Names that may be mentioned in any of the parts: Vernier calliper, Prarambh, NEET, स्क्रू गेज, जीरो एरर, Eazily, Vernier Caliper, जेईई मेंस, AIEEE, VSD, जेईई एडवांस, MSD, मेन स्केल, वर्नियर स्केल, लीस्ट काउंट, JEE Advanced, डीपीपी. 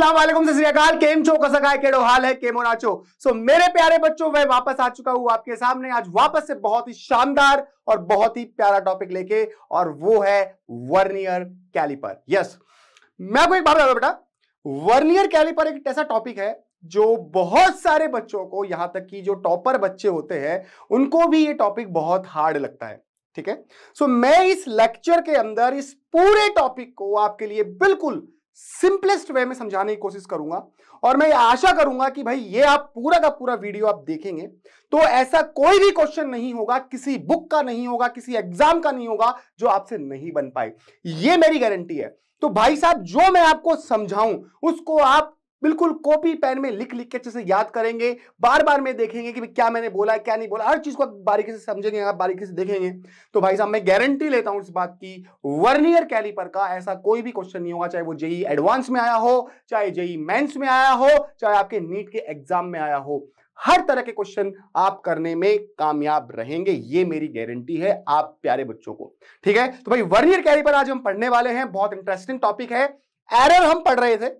अस्सलाम वालेकुम, सत श्री अकाल, केम छो, कसा काय, केड़ो हाल है, केमो नाचो। सो मेरे प्यारे बच्चों, मैं वापस आ चुका हूं आपके सामने आज वापस से बहुत ही शानदार और बहुत ही प्यारा टॉपिक लेके, और वो है वर्नियर कैलिपर। यस, मैं आपको एक बात बता दूं बेटा, वर्नियर कैलिपर एक ऐसा टॉपिक है जो बहुत सारे बच्चों को, यहां तक कि जो टॉपर बच्चे होते हैं उनको भी ये टॉपिक बहुत हार्ड लगता है। ठीक है, सो मैं इस लेक्चर के अंदर इस पूरे टॉपिक को आपके लिए बिल्कुल सिंपलेस्ट वे में समझाने की कोशिश करूंगा, और मैं आशा करूंगा कि भाई ये आप पूरा का पूरा वीडियो आप देखेंगे तो ऐसा कोई भी क्वेश्चन नहीं होगा, किसी बुक का नहीं होगा, किसी एग्जाम का नहीं होगा जो आपसे नहीं बन पाए, ये मेरी गारंटी है। तो भाई साहब, जो मैं आपको समझाऊं उसको आप बिल्कुल कॉपी पेन में लिख लिख के अच्छे से याद करेंगे, बार बार में देखेंगे कि क्या मैंने बोला है, क्या नहीं बोला, हर चीज को बारीकी से समझेंगे, आप बारीकी से देखेंगे। तो भाई साहब, मैं गारंटी लेता हूं इस बात की, वर्नियर कैलिपर का ऐसा कोई भी क्वेश्चन नहीं होगा, चाहे वो जेईई एडवांस में आया हो, चाहे जेईई मेंस में आया हो, चाहे आपके नीट के एग्जाम में आया हो, हर तरह के क्वेश्चन आप करने में कामयाब रहेंगे, ये मेरी गारंटी है आप प्यारे बच्चों को। ठीक है, तो भाई वर्नियर कैलिपर आज हम पढ़ने वाले हैं, बहुत इंटरेस्टिंग टॉपिक है। एरर हम पढ़ रहे थे,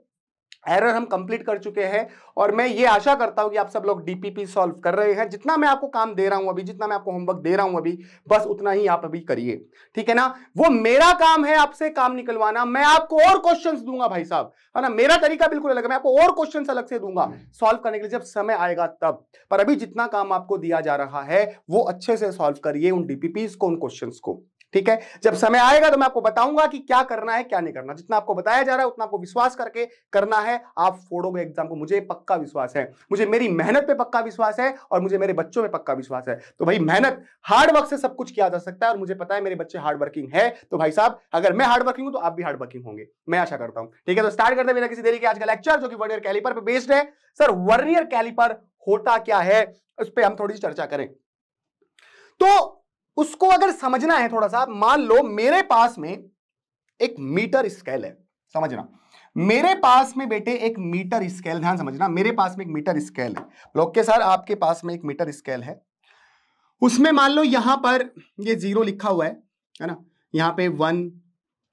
एरर हम कंप्लीट कर चुके हैं, और मैं ये आशा करता हूं कि आप सब लोग डीपीपी सॉल्व कर रहे हैं। जितना मैं आपको काम दे रहा हूं अभी, जितना मैं आपको होमवर्क दे रहा हूं अभी, बस उतना ही आप अभी करिए। ठीक है ना, वो मेरा काम है आपसे काम निकलवाना, मैं आपको और क्वेश्चंस दूंगा भाई साहब, है ना, मेरा तरीका बिल्कुल अलग है, मैं आपको और क्वेश्चंस अलग से दूंगा सॉल्व करने के लिए जब समय आएगा तब। पर अभी जितना काम आपको दिया जा रहा है वो अच्छे से सॉल्व करिए उन डीपीपीज को, उन क्वेश्चंस को। ठीक है, जब समय आएगा तो मैं आपको बताऊंगा कि क्या करना है क्या नहीं करना। जितना आपको बताया जा रहा है उतना आपको विश्वास करके करना है, आप फोड़ोगे एग्जाम को, मुझे पक्का विश्वास है, मुझे मेरी मेहनत पे पक्का विश्वास है, और मुझे मेरे बच्चों पे पक्का विश्वास है। तो भाई मेहनत, हार्ड वर्क से सब कुछ किया जा सकता है, और मुझे पता है मेरे बच्चे हार्ड वर्किंग है। तो भाई साहब, अगर मैं हार्ड वर्किंग हूं तो आप भी हार्ड वर्किंग होंगे, मैं आशा करता हूं। ठीक है, तो स्टार्ट करते हैं बिना किसी देरी के आज का लेक्चर, जो कि वर्नियर कैलिपर पे बेस्ड है। सर, वर्नियर कैलिपर होता क्या है, उस पर हम थोड़ी सी चर्चा करें। तो उसको अगर समझना है थोड़ा सा, मान लो मेरे पास में एक मीटर स्केल है, समझना, मेरे पास में बेटे एक मीटर स्केल, ध्यान समझना, मेरे पास में एक मीटर स्केल है। ओके सर, आपके पास में एक मीटर स्केल है, उसमें मान लो यहां पर ये जीरो लिखा हुआ है ना, यहां पे 1,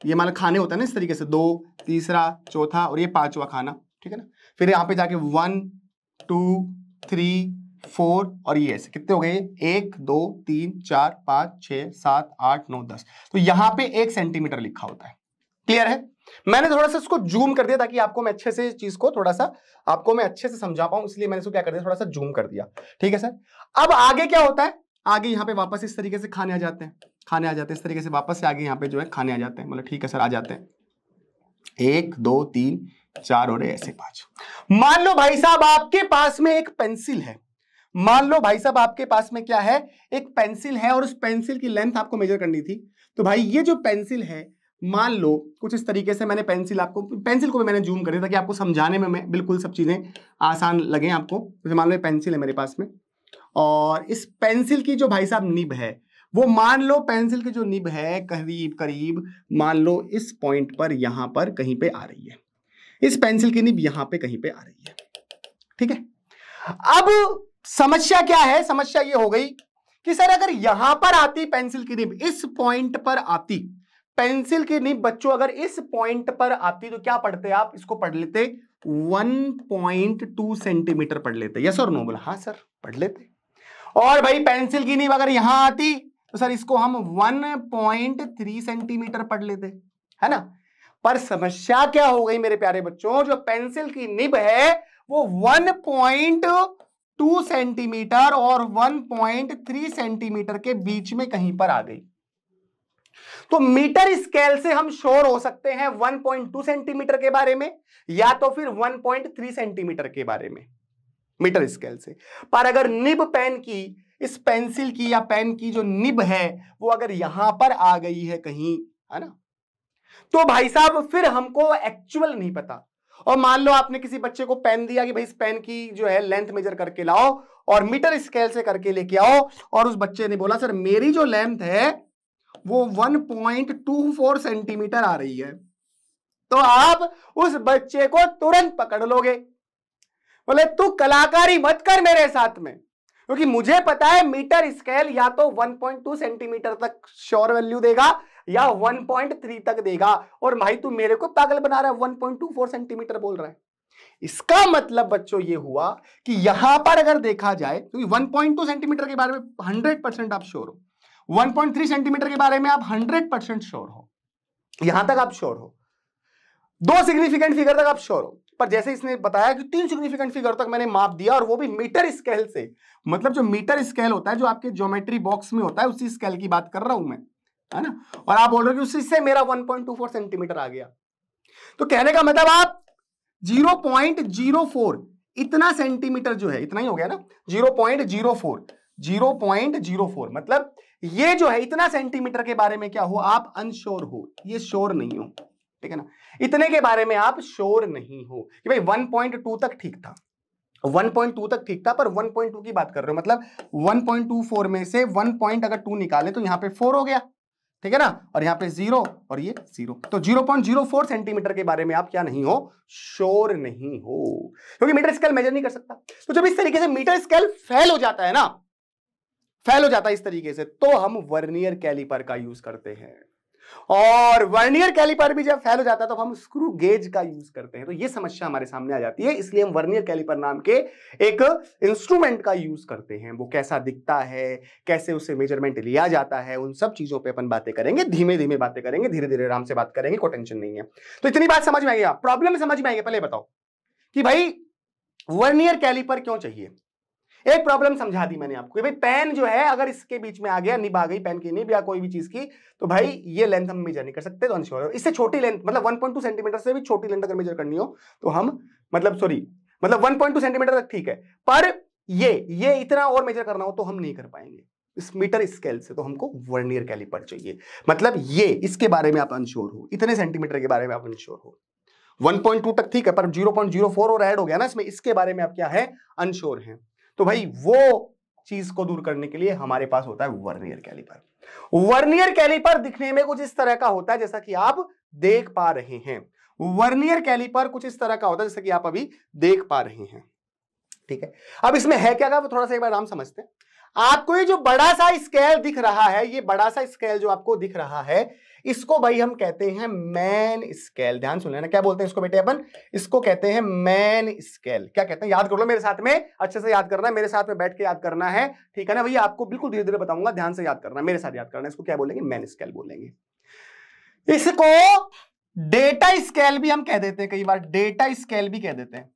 ये मान लो खाने होता है ना इस तरीके से, 2, तीसरा, चौथा और ये 5वां खाना। ठीक है ना, फिर यहां पर जाके 1, 2, 3, 4 और ये ऐसे कितने हो गए, 1, 2, 3, 4, 5, 6, 7, 8, 9, 10। तो यहाँ पे 1 सेंटीमीटर लिखा होता है। क्लियर है, मैंने थोड़ा सा इसको जूम कर दिया ताकि आपको मैं अच्छे से चीज को थोड़ा सा आपको मैं अच्छे से समझा पाऊं, इसलिए मैंने इसको क्या कर दिया, थोड़ा सा जूम कर दिया। ठीक है सर, अब आगे क्या होता है, आगे यहाँ पे वापस इस तरीके से खाने आ जाते हैं, खाने आ जाते हैं इस तरीके से, वापस से आगे यहाँ पे जो है खाने आ जाते हैं, मतलब ठीक है सर, आ जाते हैं 1, 2, 3, 4 और ऐसे 5। मान लो भाई साहब आपके पास में एक पेंसिल है, मान लो भाई साहब आपके पास में क्या है, एक पेंसिल है, और उस पेंसिल की लेंथ आपको मेजर करनी थी। तो भाई ये जो पेंसिल है, मान लो कुछ इस तरीके से, मैंने पेंसिल आपको, पेंसिल को भी मैंने जूम कर दिया ताकि आपको समझाने में मैं बिल्कुल सब चीजें आसान लगें आपको। जैसे मान लो पेंसिल है मेरे पास में, और इस पेंसिल की जो भाई साहब निब है, वो मान लो पेंसिल की जो निब है करीब करीब मान लो इस पॉइंट पर यहां पर कहीं पे आ रही है, इस पेंसिल की निब यहां पे कहीं पे आ रही है। ठीक है, अब समस्या क्या है, समस्या ये हो गई कि सर अगर यहां पर आती पेंसिल की निब, इस पॉइंट पर आती पेंसिल की निब बच्चों अगर इस पॉइंट पर आती तो क्या पढ़ते आप, इसको पढ़ लेते 1.2 सेंटीमीटर पढ़ लेते। यस और नो, बोला हाँ सर पढ़ लेते। और भाई पेंसिल की निब अगर यहां आती तो सर इसको हम 1.3 सेंटीमीटर पढ़ लेते, है ना। पर समस्या क्या हो गई मेरे प्यारे बच्चों, जो पेंसिल की निब है वो 1.2 सेंटीमीटर और 1.3 सेंटीमीटर के बीच में कहीं पर आ गई। तो मीटर स्केल से हम श्योर हो सकते हैं 1.2 सेंटीमीटर के बारे में या तो फिर 1.3 सेंटीमीटर के बारे में, मीटर स्केल से। पर अगर निब पेन की, इस पेंसिल की या पेन की जो निब है वो अगर यहां पर आ गई है कहीं, है ना, तो भाई साहब फिर हमको एक्चुअल नहीं पता। और मान लो आपने किसी बच्चे को पेन दिया कि भाई इस पेन की जो है लेंथ मेजर करके लाओ और मीटर स्केल से करके लेके आओ, और उस बच्चे ने बोला सर मेरी जो लेंथ है वो 1.24 सेंटीमीटर आ रही है, तो आप उस बच्चे को तुरंत पकड़ लोगे, बोले तू कलाकारी मत कर मेरे साथ में, क्योंकि मुझे पता है मीटर स्केल या तो 1.2 सेंटीमीटर तक श्योर वैल्यू देगा या 1.3 तक देगा, और भाई तू मेरे को पागल बना रहा है, 1.24 सेंटीमीटर बोल रहा है। इसका मतलब बच्चों ये हुआ कि यहां पर अगर देखा जाए क्योंकि 1.2 सेंटीमीटर के बारे में 100% आप श्योर हो, 1.3 सेंटीमीटर के बारे में आप 100% श्योर हो, यहां तक आप श्योर हो, दो सिग्निफिकेंट फिगर तक आप श्योर हो, पर जैसे इसने बताया कि तीन सिग्निफिकेंट फिगर तक मैंने माप दिया और वो भी मीटर स्केल से, मतलब जो मीटर स्केल होता है जो आपके ज्योमेट्री बॉक्स में होता है उसी स्केल की बात कर रहा हूं मैं, है ना, और आप बोल रहे हो कि उसी से मेरा 1.24 सेंटीमीटर आ गया, तो कहने का मतलब आप 0.04 इतना सेंटीमीटर जो है, इतना ही हो गया ना, 0.04 मतलब ये जो है इतना सेंटीमीटर के बारे में क्या हो आप अनश्योर हो, ये श्योर नहीं हो, ठीक है ना, इतने के बारे में आप श्योर नहीं हो कि भाई 1.2 तक ठीक था, 1.2 तक ठीक था पर 1.2 की बात कर रहे हो, मतलब 1.24 में से 1. अगर 2 निकाले तो यहाँ पे 4 हो गया, ठीक है ना, और यहाँ पे 0 और ये 0, तो 0.04 सेंटीमीटर के बारे में आप क्या नहीं हो, श्योर नहीं हो, क्योंकि मीटर स्केल मेजर नहीं कर सकता। तो जब इस तरीके से मीटर स्केल फेल हो जाता है ना, फेल हो जाता है इस तरीके से, तो हम वर्नियर कैलिपर का यूज करते हैं, और वर्नियर कैलिपर भी जब फेल हो जाता है तो हम स्क्रू गेज का यूज करते हैं। तो ये समस्या हमारे सामने आ जाती है, इसलिए हम वर्नियर कैलिपर नाम के एक इंस्ट्रूमेंट का यूज करते हैं। वो कैसा दिखता है, कैसे उसे मेजरमेंट लिया जाता है, उन सब चीजों पे अपन बातें करेंगे, धीमे धीमे बातें करेंगे, धीरे धीरे आराम से बात करेंगे, कोई टेंशन नहीं है। तो इतनी बात समझ में आएगी, आप प्रॉब्लम समझ में आएगी। पहले बताओ कि भाई वर्नियर कैलिपर क्यों चाहिए। एक प्रॉब्लम समझा दी मैंने आपको, भाई पेन जो है अगर इसके बीच में आ गया, निब आ गई पेन की, निब या कोई भी चीज की, तो भाई ये लेंथ हम मेजर नहीं कर सकते, तो अनश्योर है। इससे छोटी लेंथ, मतलब 1.2 सेंटीमीटर से भी छोटी लेंथ अगर मेजर करनी हो तो हम, मतलब 1.2 सेंटीमीटर तक ठीक है, पर ये इतना और मेजर करना हो तो हम नहीं कर पाएंगे इस मीटर स्केल से, तो हमको वर्नियर कैलिपर चाहिए। मतलब ये, इसके बारे में आप अनश्योर हो, इतने सेंटीमीटर के बारे में आप अनश्योर हो, 1.2 तक ठीक है पर 0.04 और ऐड हो गया ना इसमें, इसके बारे में आप क्या है, अनश्योर है। तो भाई वो चीज को दूर करने के लिए हमारे पास होता है वर्नियर कैलिपर। वर्नियर कैलिपर दिखने में कुछ इस तरह का होता है जैसा कि आप देख पा रहे हैं, वर्नियर कैलिपर कुछ इस तरह का होता है जैसा कि आप अभी देख पा रहे हैं, ठीक है। अब इसमें है क्या, थोड़ा सा एक बार हम समझते हैं। आपको ये जो बड़ा सा स्केल दिख रहा है, ये बड़ा सा स्केल जो आपको दिख रहा है, इसको भाई हम कहते हैं मैन स्केल। ध्यान सुन लेना, क्या बोलते हैं इसको बेटे अपन, इसको कहते हैं मैन स्केल। क्या कहते हैं, याद कर लो मेरे साथ में, अच्छे से याद करना है, मेरे साथ में बैठ के याद करना है, ठीक है ना भैया। आपको बिल्कुल धीरे धीरे बताऊंगा, ध्यान से याद करना, मेरे साथ याद करना। इसको क्या बोलेंगे, मैन स्केल बोलेंगे। इसको डेटा स्केल भी हम कह देते हैं, कई बार डेटा स्केल भी कह देते हैं।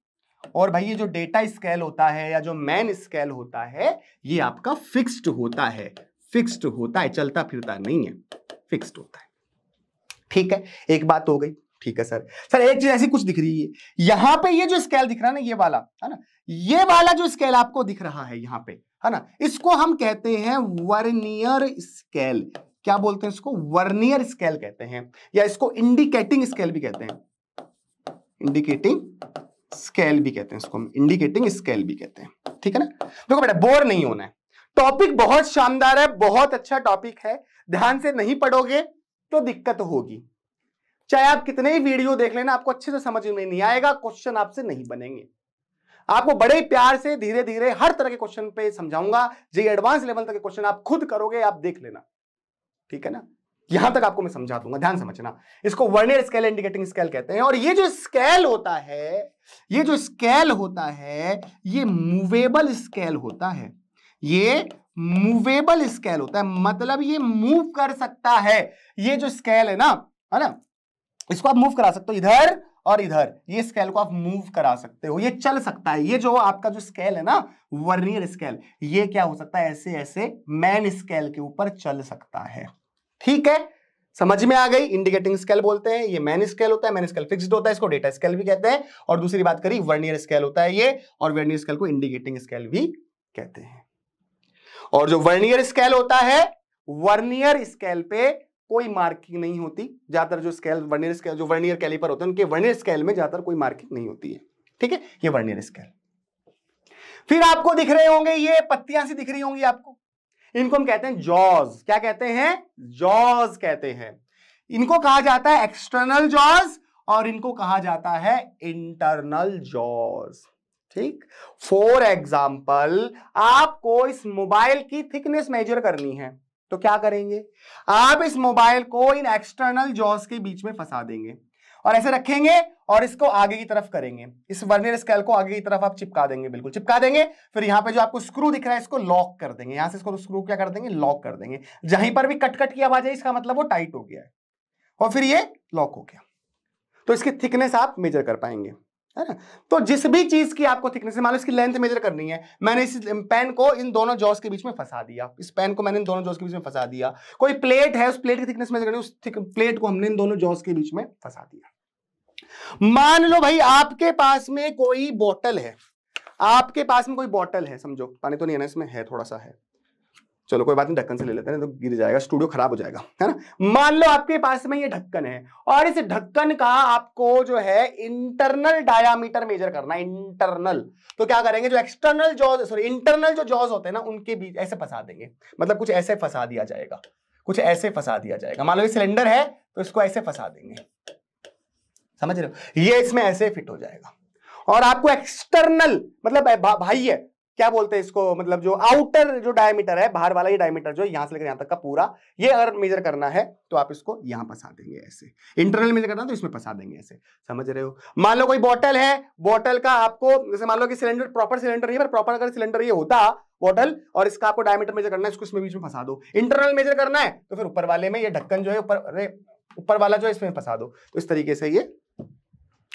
और भाई ये जो डेटा स्केल होता है या जो मैन स्केल होता है, ये आपका फिक्स्ड होता है, फिक्स्ड होता है, चलता फिरता नहीं है, फिक्स्ड होता है, ठीक है। एक बात हो गई, ठीक है सर। सर एक चीज ऐसी कुछ दिख रही है यहाँ पे, ये जो स्केल दिख रहा है ना, ये वाला है ना, ये वाला जो स्केल आपको दिख रहा है यहाँ पे, है ना, इसको हम कहते हैं वर्नियर स्केल। क्या बोलते हैं इसको, वर्नियर स्केल कहते हैं, या इसको इंडिकेटिंग स्केल भी कहते हैं, इंडिकेटिंग स्केल भी कहते हैं, इसको हम इंडिकेटिंग स्केल भी कहते हैं, ठीक है ना। देखो बेटा बोर नहीं होना है, टॉपिक बहुत शानदार है, बहुत अच्छा टॉपिक है, ध्यान से नहीं पढ़ोगे तो दिक्कत होगी। चाहे आप कितने ही वीडियो देख लेना, आपको अच्छे से समझ में नहीं आएगा, क्वेश्चन आपसे नहीं बनेंगे। आपको बड़े प्यार से धीरे धीरे हर तरह के क्वेश्चन पे समझाऊंगा, जेईई एडवांस लेवल तक के क्वेश्चन आप खुद करोगे, आप देख लेना, ठीक है ना। यहां तक आपको मैं समझा दूंगा, ध्यान समझना। इसको वर्नियर स्केल, इंडिकेटिंग स्केल कहते हैं। और ये जो स्केल होता है, ये जो स्केल होता है, ये मूवेबल स्केल होता है, ये मूवेबल स्केल होता है, मतलब ये मूव कर सकता है। ये जो स्केल है ना, है ना, इसको आप मूव करा सकते हो इधर और इधर, ये स्केल को आप मूव करा सकते हो, ये चल सकता है। ये जो आपका जो स्केल है ना, वर्नियर स्केल, ये क्या हो सकता है, ऐसे ऐसे मैन स्केल के ऊपर चल सकता है, ठीक है। समझ में आ गई, इंडिकेटिंग स्केल बोलते हैं, ये मैन स्केल होता है, मैन स्केल फिक्स्ड होता है, इसको डेटा स्केल भी कहते हैं। और दूसरी बात करी, वर्नियर स्केल होता है ये, और वर्नियर स्केल को इंडिकेटिंग स्केल भी कहते हैं। और जो वर्नियर स्केल होता है, वर्नियर स्केल पे कोई मार्किंग नहीं होती, ज्यादातर जो स्केल वर्नियर स्केल, जो वर्नियर कैलिपर होते हैं उनके वर्नियर स्केल में ज्यादातर कोई मार्किंग नहीं होती है, ठीक है, ये वर्नियर स्केल। फिर आपको दिख रहे होंगे ये पत्तियां सी दिख रही होंगी आपको, इनको हम कहते हैं जॉज। क्या कहते हैं, जॉज कहते हैं। इनको कहा जाता है एक्सटर्नल जॉज और इनको कहा जाता है इंटरनल जॉज, ठीक। फॉर एग्जाम्पल, आपको इस मोबाइल की थिकनेस मेजर करनी है तो क्या करेंगे, आप इस मोबाइल को इन एक्सटर्नल जॉज के बीच में फंसा देंगे और ऐसे रखेंगे और इसको आगे की तरफ करेंगे, इस वर्नियर स्केल को आगे की तरफ आप चिपका देंगे, बिल्कुल चिपका देंगे। फिर यहाँ पे जो आपको स्क्रू दिख रहा है इसको लॉक कर देंगे, यहाँ से इसको स्क्रू क्या कर देंगे, लॉक कर देंगे। जहीं पर भी कट कट की आवाज है इसका मतलब वो टाइट हो गया है और फिर ये लॉक हो गया, तो इसकी थिकनेस आप मेजर कर पाएंगे, है ना। तो जिस भी चीज की आपको थिकनेस, मान लो इसकी लेंथ मेजर करनी है, मैंने इस पेन को इन दोनों जॉस के बीच में फंसा दिया, इस पेन को मैंने इन दोनों जॉस के बीच में फंसा दिया, कोई प्लेट है उस प्लेट की थिकनेस मेजर करनी है, उस प्लेट को हमने इन दोनों जॉस के बीच में फंसा दिया। मान लो भाई आपके पास में कोई बोतल है, आपके पास में कोई बोतल है, समझो पानी तो नहीं है ना इसमें, है थोड़ा सा है, चलो कोई बात नहीं ढक्कन से ले लेते हैं, तो गिर जाएगा स्टूडियो खराब हो जाएगा, है ना। मान लो आपके पास में ये ढक्कन है और इस ढक्कन का आपको जो है इंटरनल डायामीटर मेजर करना है, इंटरनल। तो क्या करेंगे, जो एक्सटर्नल जॉज, सॉरी इंटरनल जो जॉज होते हैं ना उनके बीच ऐसे फंसा देंगे, मतलब कुछ ऐसे फंसा दिया जाएगा, कुछ ऐसे फंसा दिया जाएगा। मान लो ये सिलेंडर है तो इसको ऐसे फंसा देंगे, समझ रहे हो, ये इसमें ऐसे फिट हो जाएगा। और आपको एक्सटर्नल मतलब भाई है क्या बोलते हैं इसको, मतलब जो आउटर जो डायमीटर है, बाहर वाला ये डायमीटर जो यहां से लेकर यहां तक का पूरा, ये अगर मेजर करना है तो आप इसको यहां फंसा देंगे ऐसे, इंटरनल मेजर करना है तो इसमें फंसा देंगे ऐसे, समझ रहे हो। मान लो कोई बोतल है, बोतल का आपको जैसे मान लो कि सिलेंडर, प्रॉपर सिलेंडर नहीं है, पर प्रॉपर अगर सिलेंडर ये होता बोतल और इसका आपको डायमीटर मेजर करना है, इसको इसमें बीच में फंसा दो। इंटरनल मेजर करना है तो फिर ऊपर वाले में ये ढक्कन जो है ऊपर वाला जो है इसमें फंसा दो। तो इस तरीके से ये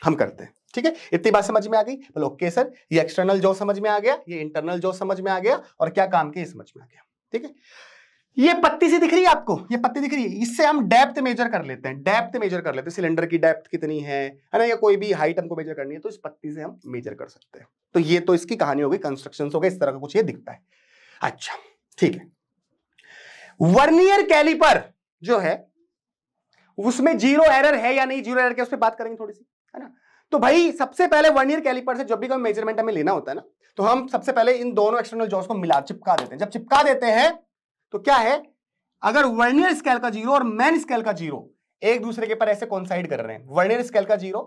हम करते हैं, ठीक है। इतनी बात समझ में आ गई, बोलो ओके सर, ये एक्सटर्नल जॉ समझ में आ गया, ये इंटरनल जॉ समझ में आ गया, और क्या काम के समझ में आ गया, ठीक है। ये पत्ती सी दिख रही है आपको, ये पत्ती दिख रही है, इससे हम डेप्थ मेजर कर लेते हैं, डेप्थ मेजर कर लेते हैं, सिलेंडर की डेप्थ कितनी है ना, या कोई भी हाइट हमको मेजर करनी है तो इस पत्ती से हम मेजर कर सकते हैं। तो ये तो इसकी कहानी हो गई, कंस्ट्रक्शंस हो गए, इस तरह का कुछ ये दिखता है। अच्छा ठीक है, वर्नियर कैलिपर जो है उसमें जीरो एरर है या नहीं, जीरो एरर की उस पर बात करेंगे थोड़ी सी, है ना। तो भाई सबसे पहले वर्नियर कैलिपर से जब भी कोई मेजरमेंट हमें लेना होता है ना, तो हम सबसे पहले इन दोनों एक्सटर्नल जॉस को मिला चिपका देते हैं। जब चिपका देते हैं तो क्या है, अगर वर्नियर स्केल का जीरो और मेन स्केल का जीरो एक दूसरे के ऊपर ऐसे कोइंसाइड कर रहे हैं, वर्नियर स्केल का जीरो,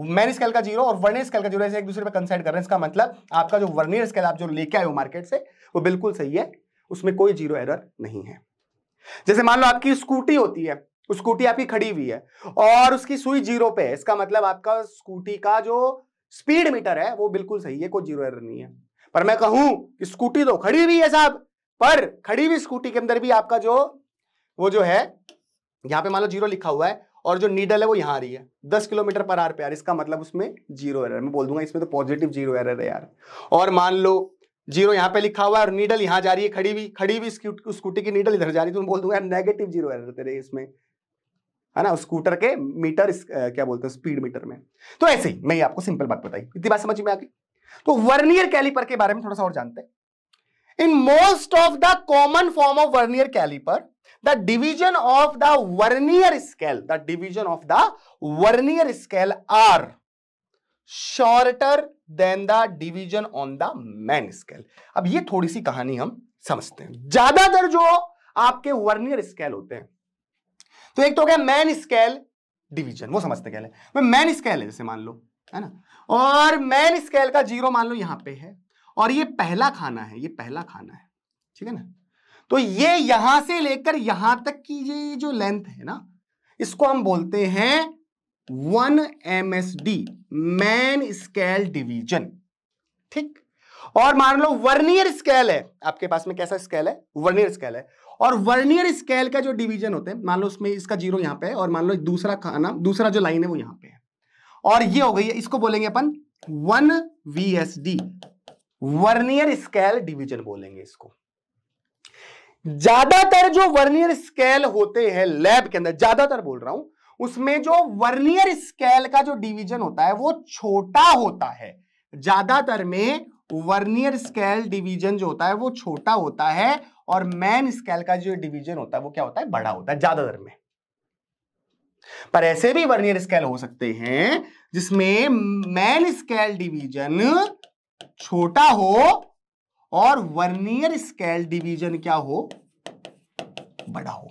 मेन स्केल का जीरो और वर्नियर स्केल का जीरो ऐसे एक दूसरे पर कोइंसाइड कर रहे हैं, इसका मतलब आपका जो वर्नियर स्केल आप जो लेके आए हो मार्केट से वो बिल्कुल सही है, उसमें कोई जीरो एरर नहीं है। जैसे मान लो आपकी स्कूटी होती है, स्कूटी आपकी खड़ी हुई है और उसकी सुई जीरो पे है, इसका मतलब आपका स्कूटी का जो स्पीड मीटर है वो बिल्कुल सही है, कोई जीरो एरर नहीं है। पर मैं कहूं कि स्कूटी तो खड़ी हुई है साहब, पर खड़ी हुई स्कूटी के अंदर भी आपका जो वो जो है यहाँ पे मान लो जीरो लिखा हुआ है और जो नीडल है वो यहाँ आ रही है 10 किलोमीटर पर आवर पे यार, इसका मतलब उसमें जीरो एरर, मैं बोल दूंगा इसमें तो पॉजिटिव जीरो एरर है यार। और मान लो जीरो यहाँ पे लिखा हुआ है और नीडल यहाँ जा रही है, खड़ी हुई स्कूटी की नीडल इधर जा रही है, तो मैं बोल दूंगा यार नेगेटिव जीरो एरर तेरे इसमें, है ना, स्कूटर के मीटर क्या बोलते हैं स्पीड मीटर में। तो ऐसे ही मैं आपको सिंपल बात बताई, इतनी बात समझ में आ गई। तो वर्नियर कैलिपर के बारे में थोड़ा सा और जानते हैं। In most of the common form of vernier calliper the division of the वर्नियर स्केल, the division of the वर्नियर स्केल are shorter than the division on the मेन स्केल। अब ये थोड़ी सी कहानी हम समझते हैं। ज्यादातर जो आपके वर्नियर स्केल होते हैं, तो एक तो हो गया मेन स्केल डिवीजन, वो समझते क्या है, मेन स्केल है जैसे मान लो, है ना, और मेन स्केल का जीरो मान लो यहां पे है और ये पहला खाना है, ये पहला खाना है, ठीक है ना। तो ये यहां से लेकर यहां तक की ये जो लेंथ है ना, इसको हम बोलते हैं 1 MSD, मेन स्केल डिवीजन, ठीक। और मान लो वर्नियर स्केल है आपके पास में, कैसा स्केल है, वर्नियर स्केल है, और वर्नियर स्केल का जो डिवीजन होते हैं, मान लो उसमें इसका जीरो यहाँ पे है और मान लो दूसरा खाना, दूसरा जो लाइन है वो यहाँ पे है, और ये हो गई है, इसको बोलेंगे अपन 1 VSD, वर्नियर स्केल डिवीजन बोलेंगे इसको। ज्यादातर जो वर्नियर स्केल होते हैं लैब के अंदर, ज्यादातर बोल रहा हूं, उसमें जो वर्नियर स्केल का जो डिवीजन होता है वो छोटा होता है। ज्यादातर में वर्नियर स्केल डिवीजन जो होता है वो छोटा होता है और मेन स्केल का जो डिवीजन होता है वो क्या होता है, बड़ा होता है ज्यादातर में। पर ऐसे भी वर्नियर स्केल हो सकते हैं जिसमें मेन स्केल डिवीजन छोटा हो और वर्नियर स्केल डिवीजन क्या हो, बड़ा हो,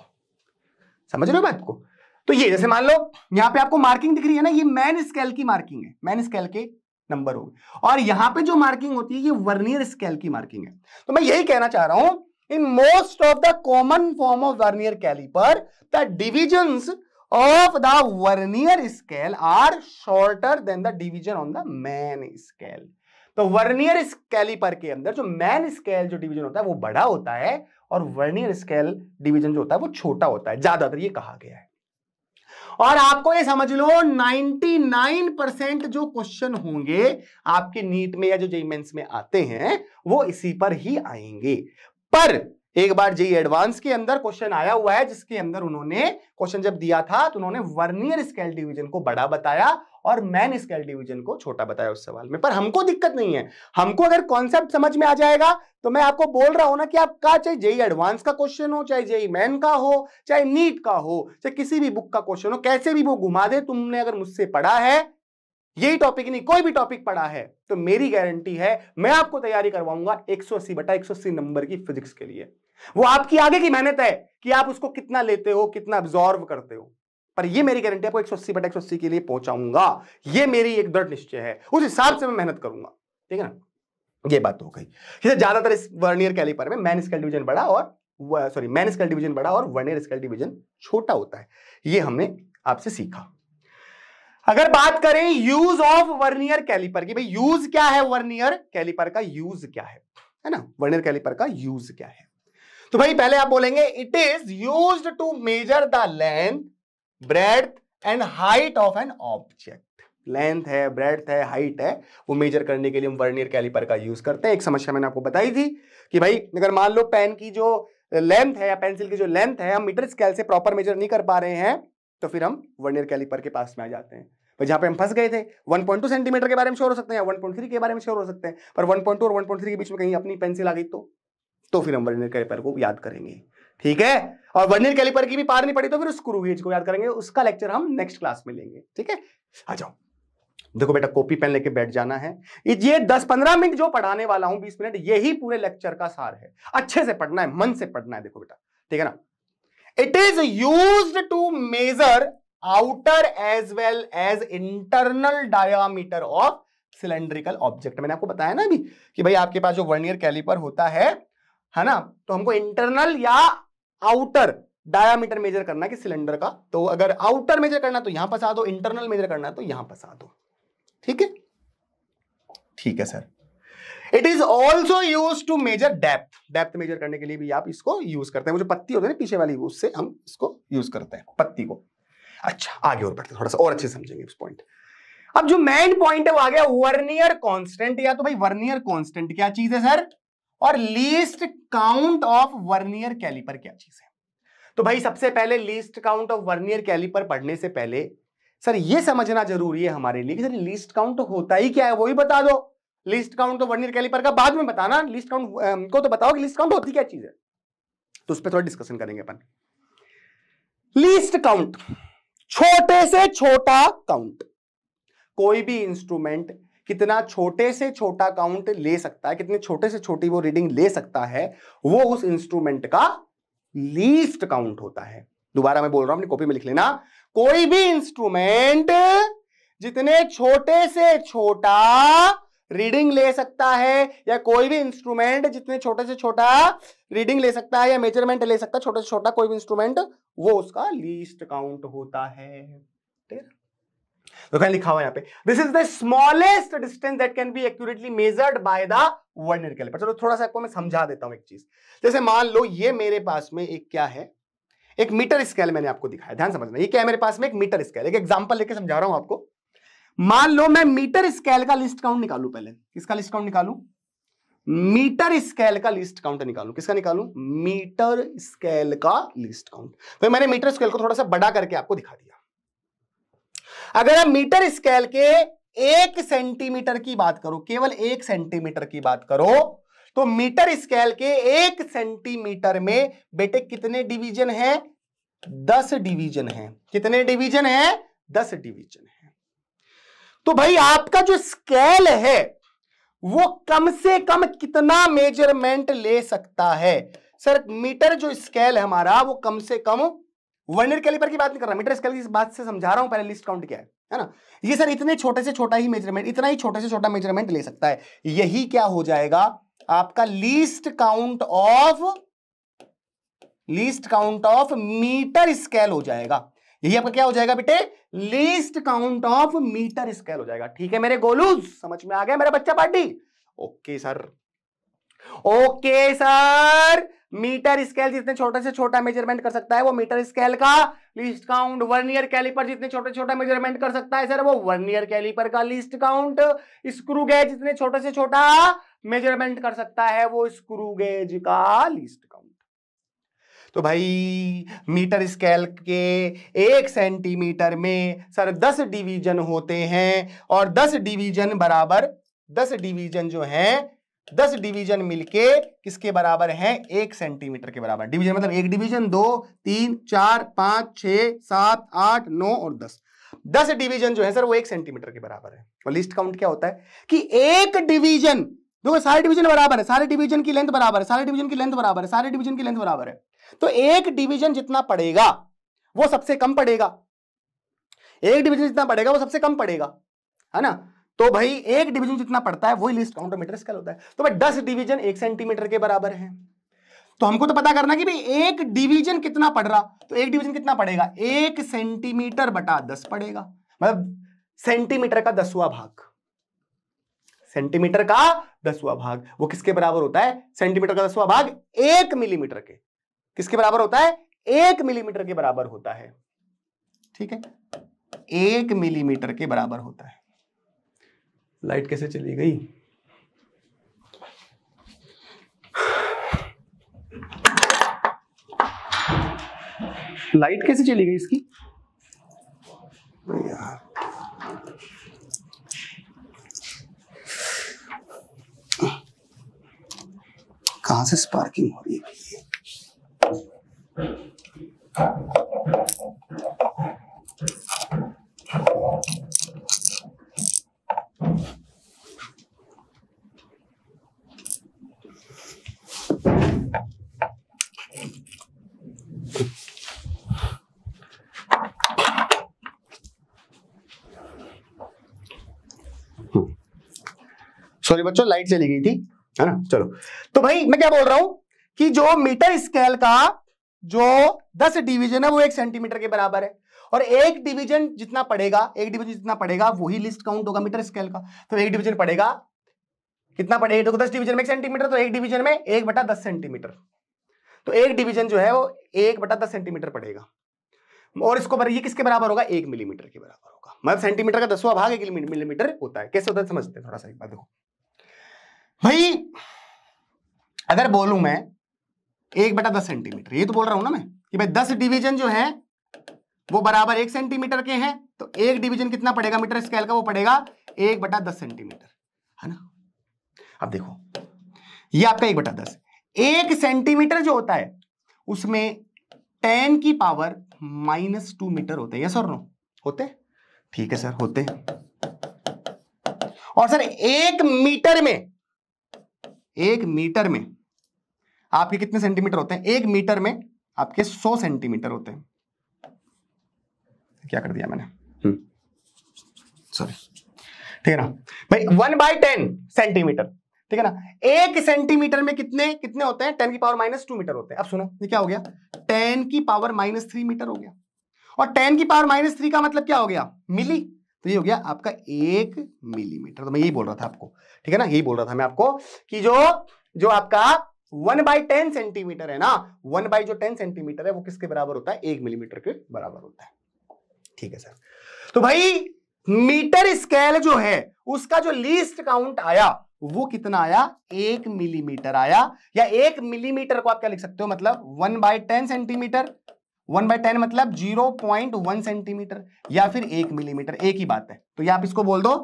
समझ रहे हो बात को। तो ये जैसे मान लो यहां पे आपको मार्किंग दिख रही है ना, ये मेन स्केल की मार्किंग है, मेन स्केल के नंबर हो गए, और यहां पे जो मार्किंग होती है ये वर्नियर स्केल की मार्किंग है। तो मैं यही कहना चाह रहा हूं, in most of the common form of vernier caliper the divisions of the Vernier scale are shorter than the division on the Main scale. तो वर्नियर कैलिपर के अंदर जो मैन स्केल जो डिवीजन होता है वो बड़ा होता है और वर्नियर स्केल डिवीजन जो होता है वो छोटा होता है, ज्यादातर ये कहा गया है। और आपको ये समझ लो 99% जो क्वेश्चन होंगे आपके नीट में या जो जेईई मेंस में आते हैं वो इसी पर ही आएंगे। पर एक बार जेईई एडवांस के अंदर क्वेश्चन आया हुआ है जिसके अंदर उन्होंने क्वेश्चन जब दिया था तो उन्होंने वर्नियर स्केल डिवीजन को बड़ा बताया और मैन स्केल डिवीजन को छोटा बताया उस सवाल में। पर हमको दिक्कत नहीं है, हमको अगर कॉन्सेप्ट समझ में आ जाएगा तो मैं आपको बोल रहा हूं ना कि आपका चाहे जेईई एडवांस का क्वेश्चन हो, चाहे जेईई मेन का हो, चाहे नीट का हो, चाहे किसी भी बुक का क्वेश्चन हो, कैसे भी वो घुमा दे, तुमने अगर मुझसे पढ़ा है यही टॉपिक नहीं कोई भी टॉपिक पढ़ा है तो मेरी गारंटी है मैं आपको तैयारी करवाऊंगा 180/180 नंबर की फिजिक्स के लिए। वो आपकी आगे की मेहनत है कि आप उसको कितना लेते हो, कितना एब्जॉर्व करते हो, पर ये मेरी गारंटी आपको 180/180 के लिए पहुंचाऊंगा, ये मेरी एक दृढ़ निश्चय है, उस हिसाब से मैं मेहनत करूंगा। ठीक है ना, ये बात हो गई। ज्यादातर इस वर्नियर कैलिपर में मैन स्केल डिवीजन बड़ा और मैन स्केल डिवीजन बड़ा और वर्नियर स्केल डिवीजन छोटा होता है, ये हमने आपसे सीखा। अगर बात करें यूज ऑफ वर्नियर कैलिपर की, भाई यूज क्या है, वर्नियर कैलिपर का यूज क्या है ना, वर्नियर कैलिपर का यूज क्या है, तो भाई पहले आप बोलेंगे it is used to measure the length breadth and height of an object. Length है, ब्रेड्थ है, हाइट है, वो मेजर करने के लिए हम वर्नियर कैलिपर का यूज करते हैं। एक समस्या मैंने आपको बताई थी कि भाई अगर मान लो पेन की जो लेंथ है या पेंसिल की जो लेंथ है हम मीटर स्केल से प्रॉपर मेजर नहीं कर पा रहे हैं तो फिर हम वर्नियर कैलिपर के पास में आ जाते हैं। जहां पे हम फंस गए थे 1.2 सेंटीमीटर के बारे में श्योर हो सकते हैं, 1.3 के बारे में श्योर हो सकते हैं, पर 1.2 और 1.3 के बीच में कहीं अपनी पेंसिल आ गई तो फिर हम वर्नियर कैलिपर को याद करेंगे। ठीक है, और वर्नियर कैलिपर की भी पार नहीं पड़ी तो फिर स्क्रू गेज को याद करेंगे। उसका लेक्चर हम नेक्स्ट क्लास में लेंगे। ठीक है, आ जाओ। देखो बेटा, कॉपी पेन लेके बैठ जाना है। ये 10-15 मिनट जो पढ़ाने वाला हूं, 20 मिनट, यही पूरे लेक्चर का सार है। अच्छे से पढ़ना है, मन से पढ़ना है। देखो बेटा, ठीक है ना, it is used to measure outer as well as internal diameter of cylindrical object. मैंने आपको बताया ना अभी कि भाई आपके पास जो वर्नियर कैलिपर होता है ना, तो हमको इंटरनल या आउटर डायामीटर मेजर करना है कि सिलेंडर का। तो अगर आउटर मेजर करना तो यहां फंसा दो, इंटरनल मेजर करना तो यहां फंसा दो। ठीक है, ठीक है sir. It is also use to measure depth. Depth measure करने के लिए भी आप इसको यूज करते हैं। वो जो पत्ती होती है ना पीछे वाली, उससे हम इसको यूज करते हैं, पत्ती को। अच्छा, आगे और बढ़ते हैं, थोड़ा सा और अच्छे समझेंगे इस पॉइंट। अब जो मेन पॉइंट है वो आ गया वर्नियर कांस्टेंट। या तो भाई वर्नियर कांस्टेंट क्या चीज है सर, और लीस्ट काउंट of vernier caliper क्या चीज है। तो भाई सबसे पहले लीस्ट काउंट of vernier calliper पढ़ने से पहले सर ये समझना जरूरी है हमारे लिए कि सर लीस्ट काउंट होता ही क्या है, वो ही बता दो। लीस्ट काउंट तो वर्नियर कैलिपर का बाद में बताना, लीस्ट काउंट को तो बताओ कि लीस्ट काउंट होती क्या चीज है, तो उस पर थोड़ा डिस्कशन करेंगे अपन। लीस्ट काउंट, छोटे से छोटा काउंट। कोई भी इंस्ट्रूमेंट कितना छोटे से छोटा काउंट ले सकता है, कितने छोटे से छोटी वो रीडिंग ले सकता है, वो उस इंस्ट्रूमेंट का लीस्ट काउंट होता है। दोबारा मैं बोल रहा हूं, अपनी कॉपी में लिख लेना, कोई भी इंस्ट्रूमेंट जितने छोटे से छोटा रीडिंग ले सकता है या कोई भी इंस्ट्रूमेंट जितने छोटे से छोटा रीडिंग ले सकता है या मेजरमेंट ले सकता है, छोटे से छोटा कोई भी इंस्ट्रूमेंट, वो उसका लीस्ट काउंट होता है। ठीक है, तो क्या लिखा हुआ यहाँ पे, this is the smallest distance that can be accurately measured by the vernier calliper. चलो थोड़ा सा आपको मैं समझा देता हूं एक चीज। जैसे मान लो ये मेरे पास में एक क्या है, एक मीटर स्केल मैंने आपको दिखाया, ध्यान समझना। ये क्या है मेरे पास में, एक मीटर स्केल। एक एग्जाम्पल लेके समझा रहा हूं आपको। मान लो मैं मीटर स्केल का लिस्ट काउंट निकालू, पहले किसका लिस्ट काउंट निकालू, मीटर स्केल का लिस्ट काउंट निकालू। किसका निकालू, मीटर स्केल का लिस्ट काउंट। तो मैंने मीटर स्केल को थोड़ा सा बड़ा करके आपको दिखा दिया। अगर आप मीटर स्केल के 1 सेंटीमीटर की बात करो, केवल 1 सेंटीमीटर की बात करो, तो मीटर स्केल के 1 सेंटीमीटर में बेटे कितने डिवीजन है, 10 डिवीजन है। कितने डिवीजन है, 10 डिवीजन है। तो भाई आपका जो स्केल है वो कम से कम कितना मेजरमेंट ले सकता है सर। मीटर जो स्केल है हमारा वो कम से कम, वर्नियर कैलिपर की बात नहीं कर रहा, मीटर स्केल की बात से समझा रहा हूं। पहले लिस्ट काउंट क्या है ना, ये सर इतने छोटे से छोटा ही मेजरमेंट, इतना ही छोटे से छोटा मेजरमेंट ले सकता है। यही क्या हो जाएगा आपका लीस्ट काउंट of metre scale हो जाएगा। यही आपका क्या हो जाएगा बेटे, लीस्ट काउंट of metre square हो जाएगा। ठीक है मेरे गोलूज, समझ में आ गया मेरा बच्चा party? Okay sir, okay sir. Metre scale जितने छोटे से छोटा मेजरमेंट कर सकता है वो मीटर स्केल का लीस्ट काउंट, वर्नियर कैलिपर जितने छोटे छोटा मेजरमेंट कर सकता है सर वो वर्नियर कैलिपर का लीस्ट काउंट, स्क्रू गेज जितने छोटे से छोटा मेजरमेंट कर सकता है वो स्क्रू गेज का लीस्ट काउंट। तो भाई मीटर स्केल के 1 सेंटीमीटर में सर 10 डिवीजन होते हैं और 10 डिवीजन बराबर, 10 डिवीजन जो है 10 डिवीजन मिलके किसके बराबर हैं, 1 सेंटीमीटर के बराबर। डिवीजन मतलब 1 डिवीजन, 2, 3, 4, 5, 6, 7, 8, 9 और 10, 10 डिवीजन जो है सर वो 1 सेंटीमीटर के बराबर है। और लिस्ट काउंट क्या होता है कि 1 डिवीजन, देखो सारे डिवीजन बराबर है, सारे डिवीजन की लेंथ बराबर है, सारे डिवीजन की लेंथ बराबर है, सारे डिवीजन की लेंथ बराबर है, तो 1 डिवीजन जितना पड़ेगा वो सबसे कम पड़ेगा, 1 डिवीजन जितना पड़ेगा वो सबसे कम पड़ेगा, है ना। तो भाई 1 डिवीजन जितना पड़ता है वही लीस्ट काउंट of metre scale होता है। तो भाई 10 डिवीजन 1 सेंटीमीटर के बराबर है, तो हमको तो पता करना कि भाई 1 डिवीजन कितना पड़ रहा, तो 1 डिवीजन कितना पड़ेगा, 1 सेंटीमीटर बटा 10 पड़ेगा, मतलब सेंटीमीटर का 10वां भाग, सेंटीमीटर का 10वां भाग। वो किसके बराबर होता है, सेंटीमीटर का 10वां भाग 1 मिलीमीटर के, किसके बराबर होता है, 1 मिलीमीटर के बराबर होता है। ठीक है, 1 मिलीमीटर के बराबर होता है। लाइट कैसे चली गई? लाइट कैसे चली गई इसकी यार? कहां से स्पार्किंग हो रही है? सॉरी बच्चों, लाइट चली गई थी, है ना। चलो, तो भाई मैं क्या बोल रहा हूं कि जो मीटर स्केल का जो 10 डिवीजन है वो 1 सेंटीमीटर के बराबर है और 1 डिवीजन जितना पड़ेगा, 1 डिवीजन जितना पड़ेगा वही लिस्ट काउंट होगा मीटर स्केल का। तो 1 डिवीजन पड़ेगा, कितना पड़ेगा, तो 10 डिवीजन में 1 सेंटीमीटर, तो 1 डिवीजन में 1/10 सेंटीमीटर, तो 1 डिवीजन जो है वो 1/10 सेंटीमीटर पड़ेगा। और इसको ये किसके बराबर होगा, 1 मिलीमीटर के बराबर होगा, मतलब सेंटीमीटर का 10वां भाग 1 मिलीमीटर होता है। कैसे होता है समझते हैं थोड़ा सा, एक बार देखो भाई। अगर बोलूं मैं 1/10 सेंटीमीटर, ये तो बोल रहा हूं ना मैं कि भाई 10 डिवीजन जो है वो बराबर 1 सेंटीमीटर के हैं, तो 1 डिवीजन कितना पड़ेगा मीटर स्केल का, वो पड़ेगा 1/10 सेंटीमीटर, है ना। अब देखो ये आपका 1/10, 1 सेंटीमीटर जो होता है उसमें 10⁻² मीटर होते हैं, यस और नो होते? ठीक है सर, होते। और सर 1 मीटर में, 1 मीटर में आपके कितने सेंटीमीटर होते हैं, 1 मीटर में आपके 100 सेंटीमीटर होते हैं। क्या कर दिया मैंने, सॉरी, ठीक है ना भाई, 1/10 सेंटीमीटर, ठीक है ना। 1 सेंटीमीटर में कितने कितने होते हैं, 10⁻² मीटर होते हैं। अब सुनो ये क्या हो गया, 10⁻³ मीटर हो गया, और 10⁻³ का मतलब क्या हो गया, मिली, तो ये हो गया आपका 1 मिलीमीटर। तो मैं यही बोल रहा था आपको, ठीक है ना, यही बोल रहा था मैं आपको कि जो आपका 1/10 सेंटीमीटर है ना, 1/10 सेंटीमीटर है वो किसके बराबर होता है, 1 मिलीमीटर के बराबर होता है। ठीक है सर, तो भाई मीटर स्केल जो है उसका जो लीस्ट काउंट आया वो कितना आया, 1 मिलीमीटर आया, या 1 मिलीमीटर को आप क्या लिख सकते हो, मतलब 1/10 सेंटीमीटर, 1/10 मतलब 0.1 सेंटीमीटर, या फिर 1 मिलीमीटर, एक ही बात है, तो ये आप इसको बोल दो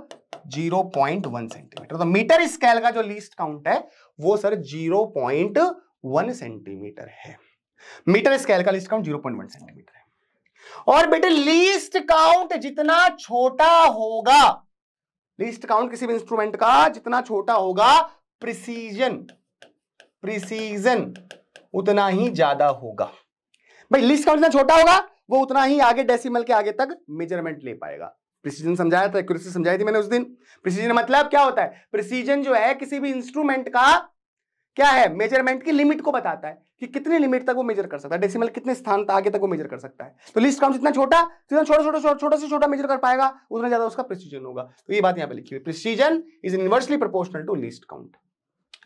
0.1 सेंटीमीटर। तो मीटर स्केल का जो लीस्ट काउंट है वो सर 0.1 सेंटीमीटर है। मीटर स्केल का लीस्ट काउंट 0.1 सेंटीमीटर है। और बेटे लीस्ट काउंट जितना छोटा होगा, लीस्ट काउंट किसी भी इंस्ट्रूमेंट का जितना छोटा होगा, प्रिसीजन उतना ही ज्यादा होगा। भाई लीस्ट काउंट जितना छोटा होगा वो उतना ही आगे डेसिमल के आगे तक मेजरमेंट ले पाएगा। प्रिसीजन समझाया था, एक्यूरेसी समझाई थी मैंने उस दिन। प्रिसीजन मतलब क्या होता है, प्रिसीजन जो है किसी भी इंस्ट्रूमेंट का क्या है, मेजरमेंट की लिमिट को बताता है कि कितनी लिमिट तक वो मेजर कर सकता है, डेसिमल कितने स्थान आगे तक वो मेजर कर सकता है। तो लीस्ट काउंट जितना छोटा से छोटा मेजर कर पाएगा उतना ज्यादा उसका प्रिसीजन होगा। तो ये बात यहाँ पे लिखी हुई, precision is inversely proportional to लीस्ट काउंट।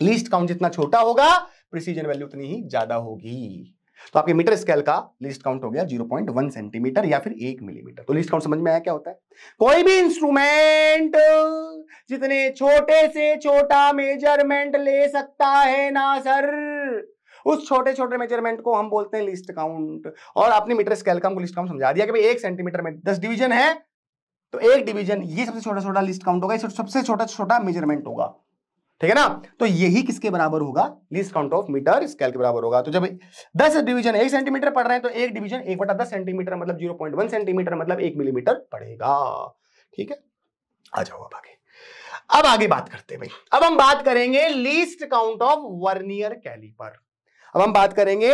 लीस्ट काउंट जितना छोटा होगा प्रिसीजन वैल्यू उतनी ही ज्यादा होगी। तो आपके मीटर स्केल का लीस्ट काउंट हो गया 0.1 सेंटीमीटर या फिर 1 मिलीमीटर। तो लीस्ट काउंट समझ में आया क्या होता है? कोई भी इंस्ट्रूमेंट जितने छोटे से छोटा मेजरमेंट ले सकता है ना सर, उस छोटे छोटे मेजरमेंट को हम बोलते हैं लीस्ट काउंट। और आपने मीटर स्केल का हमको लीस्ट काउंट समझा दिया कि भाई 1 सेंटीमीटर में 10 डिवीजन है, तो 1 डिवीजन ये सबसे छोटा छोटा लीस्ट काउंट होगा, सबसे छोटा छोटा मेजरमेंट होगा, ठीक है ना। तो यही किसके बराबर होगा, लीस्ट काउंट of metre scale के बराबर होगा। तो जब 10 डिवीजन 1 सेंटीमीटर पढ़ रहे हैं तो 1 डिवीजन 1/10 सेंटीमीटर मतलब 0.1 सेंटीमीटर मतलब 1 मिलीमीटर पड़ेगा, ठीक है। आ जाओ अब आगे, अब आगे बात करते हैं भाई। अब हम बात करेंगे लीस्ट काउंट of vernier calliper. अब हम बात करेंगे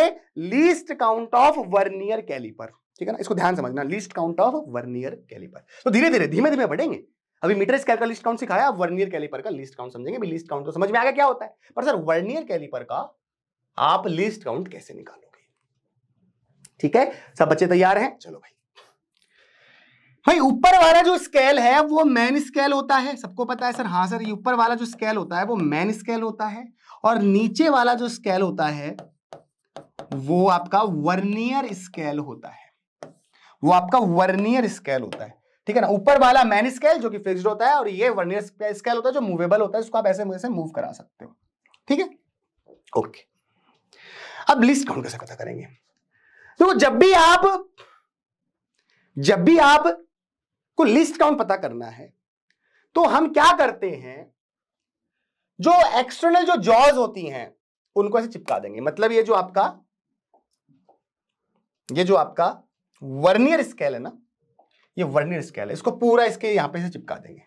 लीस्ट काउंट of vernier calliper, ठीक है ना। इसको ध्यान समझना, लीस्ट काउंट of vernier caliper. तो धीरे धीरे बढ़ेंगे। अभी मीटर स्केल का लीस्ट काउंट सिखाया, अब वर्नियर कैलिपर का लीस्ट काउंट समझेंगे। अभी लीस्ट काउंट तो समझ में आ गया क्या होता है, पर सर वर्नियर कैलिपर का आप लीस्ट काउंट कैसे निकालोगे? ठीक है, सब बच्चे तैयार हैं? चलो भाई, भाई ऊपर वाला जो स्केल है वो मेन स्केल होता है, सबको पता है। सर हाँ सर, ये ऊपर वाला जो स्केल होता है वो मेन स्केल होता है, और नीचे वाला जो स्केल होता है वो आपका वर्नियर स्केल होता है, वो आपका वर्नियर स्केल होता है, ठीक है ना। ऊपर वाला मेन स्केल जो कि फिक्स्ड होता है, और ये वर्नियर स्केल होता है जो मूवेबल होता है, इसको आप ऐसे ऐसे मूव करा सकते हो, ठीक है, ओके। अब लीस्ट काउंट कैसे पता करेंगे? देखो, जब भी आप को लीस्ट काउंट पता करना है तो हम क्या करते हैं, जो एक्सटर्नल जो जॉज होती हैं उनको ऐसे चिपका देंगे। मतलब ये जो आपका वर्नियर स्केल है ना, ये वर्नियर स्केल है, इसको पूरा इसके यहां पे से चिपका देंगे,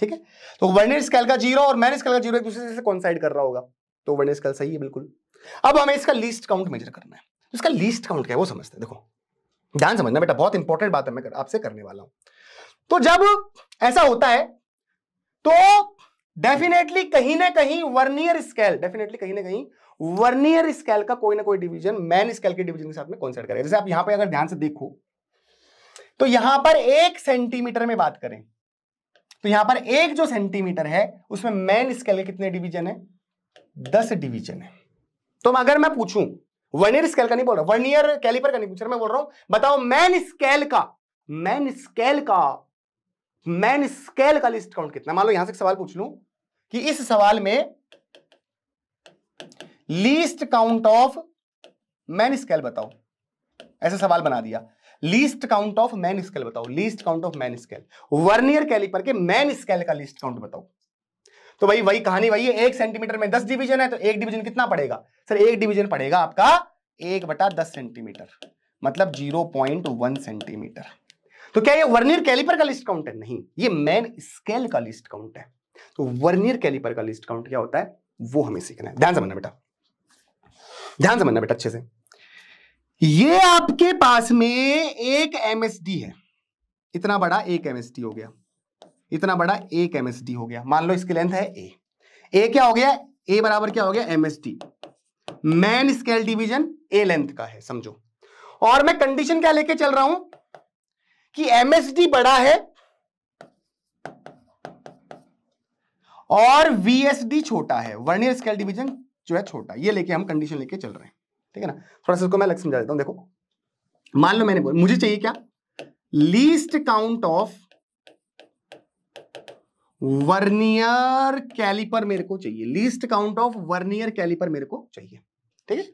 ठीक है। तो वर्नियर स्केल का 0 और मेन स्केल का 0 एक दूसरे से कोइंसाइड कर रहा होगा, तो वर्नियर स्केल सही है बिल्कुल। अब हमें इसका लीस्ट काउंट मेजर करना है। इसका लीस्ट काउंट क्या है वो समझते हैं। देखो, ध्यान समझना बेटा, बहुत इंपॉर्टेंट बात है, मैं आपसे करने वाला हूं। तो जब ऐसा होता है तो डेफिनेटली कहीं ना कहीं वर्नियर स्केल का कोई ना कोई डिवीजन मेन स्केल के डिवीजन के साथ में कोइंसाइड करेगा। जैसे आप यहां पर अगर ध्यान से देखो तो यहां पर 1 सेंटीमीटर में बात करें तो यहां पर 1 जो सेंटीमीटर है उसमें मेन स्केल के कितने डिवीजन है, 10 डिवीजन है। तो अगर मैं पूछूं, वर्नियर स्केल का नहीं बोल रहा, वर्नियर कैलिपर का नहीं पूछ रहा, मैं बोल रहा हूं बताओ मेन स्केल का लिस्ट काउंट कितना। मान लो यहां से सवाल पूछ लूं कि इस सवाल में लीस्ट काउंट of मेन स्केल बताओ, ऐसा सवाल बना दिया, लीस्ट काउंट of मेन स्केल बताओ, लीस्ट काउंट of मेन स्केल, vernier caliper के मेन स्केल का लीस्ट काउंट बताओ। तो भाई वही कहानी वही है, 1 सेंटीमीटर में 10 डिवीजन है तो 1 डिवीजन कितना पड़ेगा सर, 1 डिवीजन पड़ेगा आपका 1/10 सेंटीमीटर मतलब 0.1 सेंटीमीटर। तो क्या ये वर्नियर कैलिपर का लिस्ट काउंट है? नहीं, ये मेन स्केल का लिस्ट काउंट है। तो वर्नियर कैलिपर का लिस्ट काउंट क्या होता है वो हमें सीखना है। ध्यान समझना बेटा अच्छे से। ये आपके पास में एक MSD है, इतना बड़ा एक MSD हो गया, इतना बड़ा एक MSD हो गया। मान लो इसकी लेंथ है A क्या हो गया, A बराबर क्या हो गया, MSD मेन स्केल division A length का है, समझो। और मैं कंडीशन क्या लेके चल रहा हूं कि MSD बड़ा है और VSD छोटा है, वर्नियर स्केल डिवीजन जो है छोटा, ये लेके हम कंडीशन लेके चल रहे हैं, ठीक है ना। थोड़ा सा इसको मैं अलग समझा देता हूं। देखो, मान लो मैंने मुझे चाहिए क्या, लीस्ट काउंट of vernier calliper मेरे को चाहिए, लीस्ट काउंट of vernier calliper मेरे को चाहिए, ठीक है।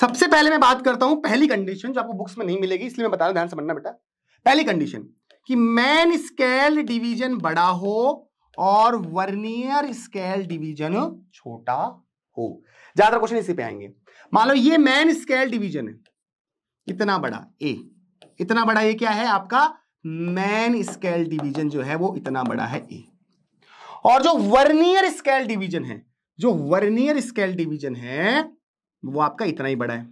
सबसे पहले मैं बात करता हूं पहली कंडीशन जो आपको बुक्स में नहीं मिलेगी, इसलिए मैं बता रहा हूं, ध्यान समझना बेटा। पहली कंडीशन कि मेन स्केल डिवीजन बड़ा हो और वर्नियर स्केल डिवीजन छोटा हो। ज्यादा क्वेश्चन इसी पे आएंगे। मान लो ये मेन स्केल डिवीजन है, इतना बड़ा ए क्या है आपका मेन स्केल डिवीजन जो है वो इतना बड़ा है ए, और जो वर्नियर स्केल डिवीजन है वो आपका इतना ही बड़ा है।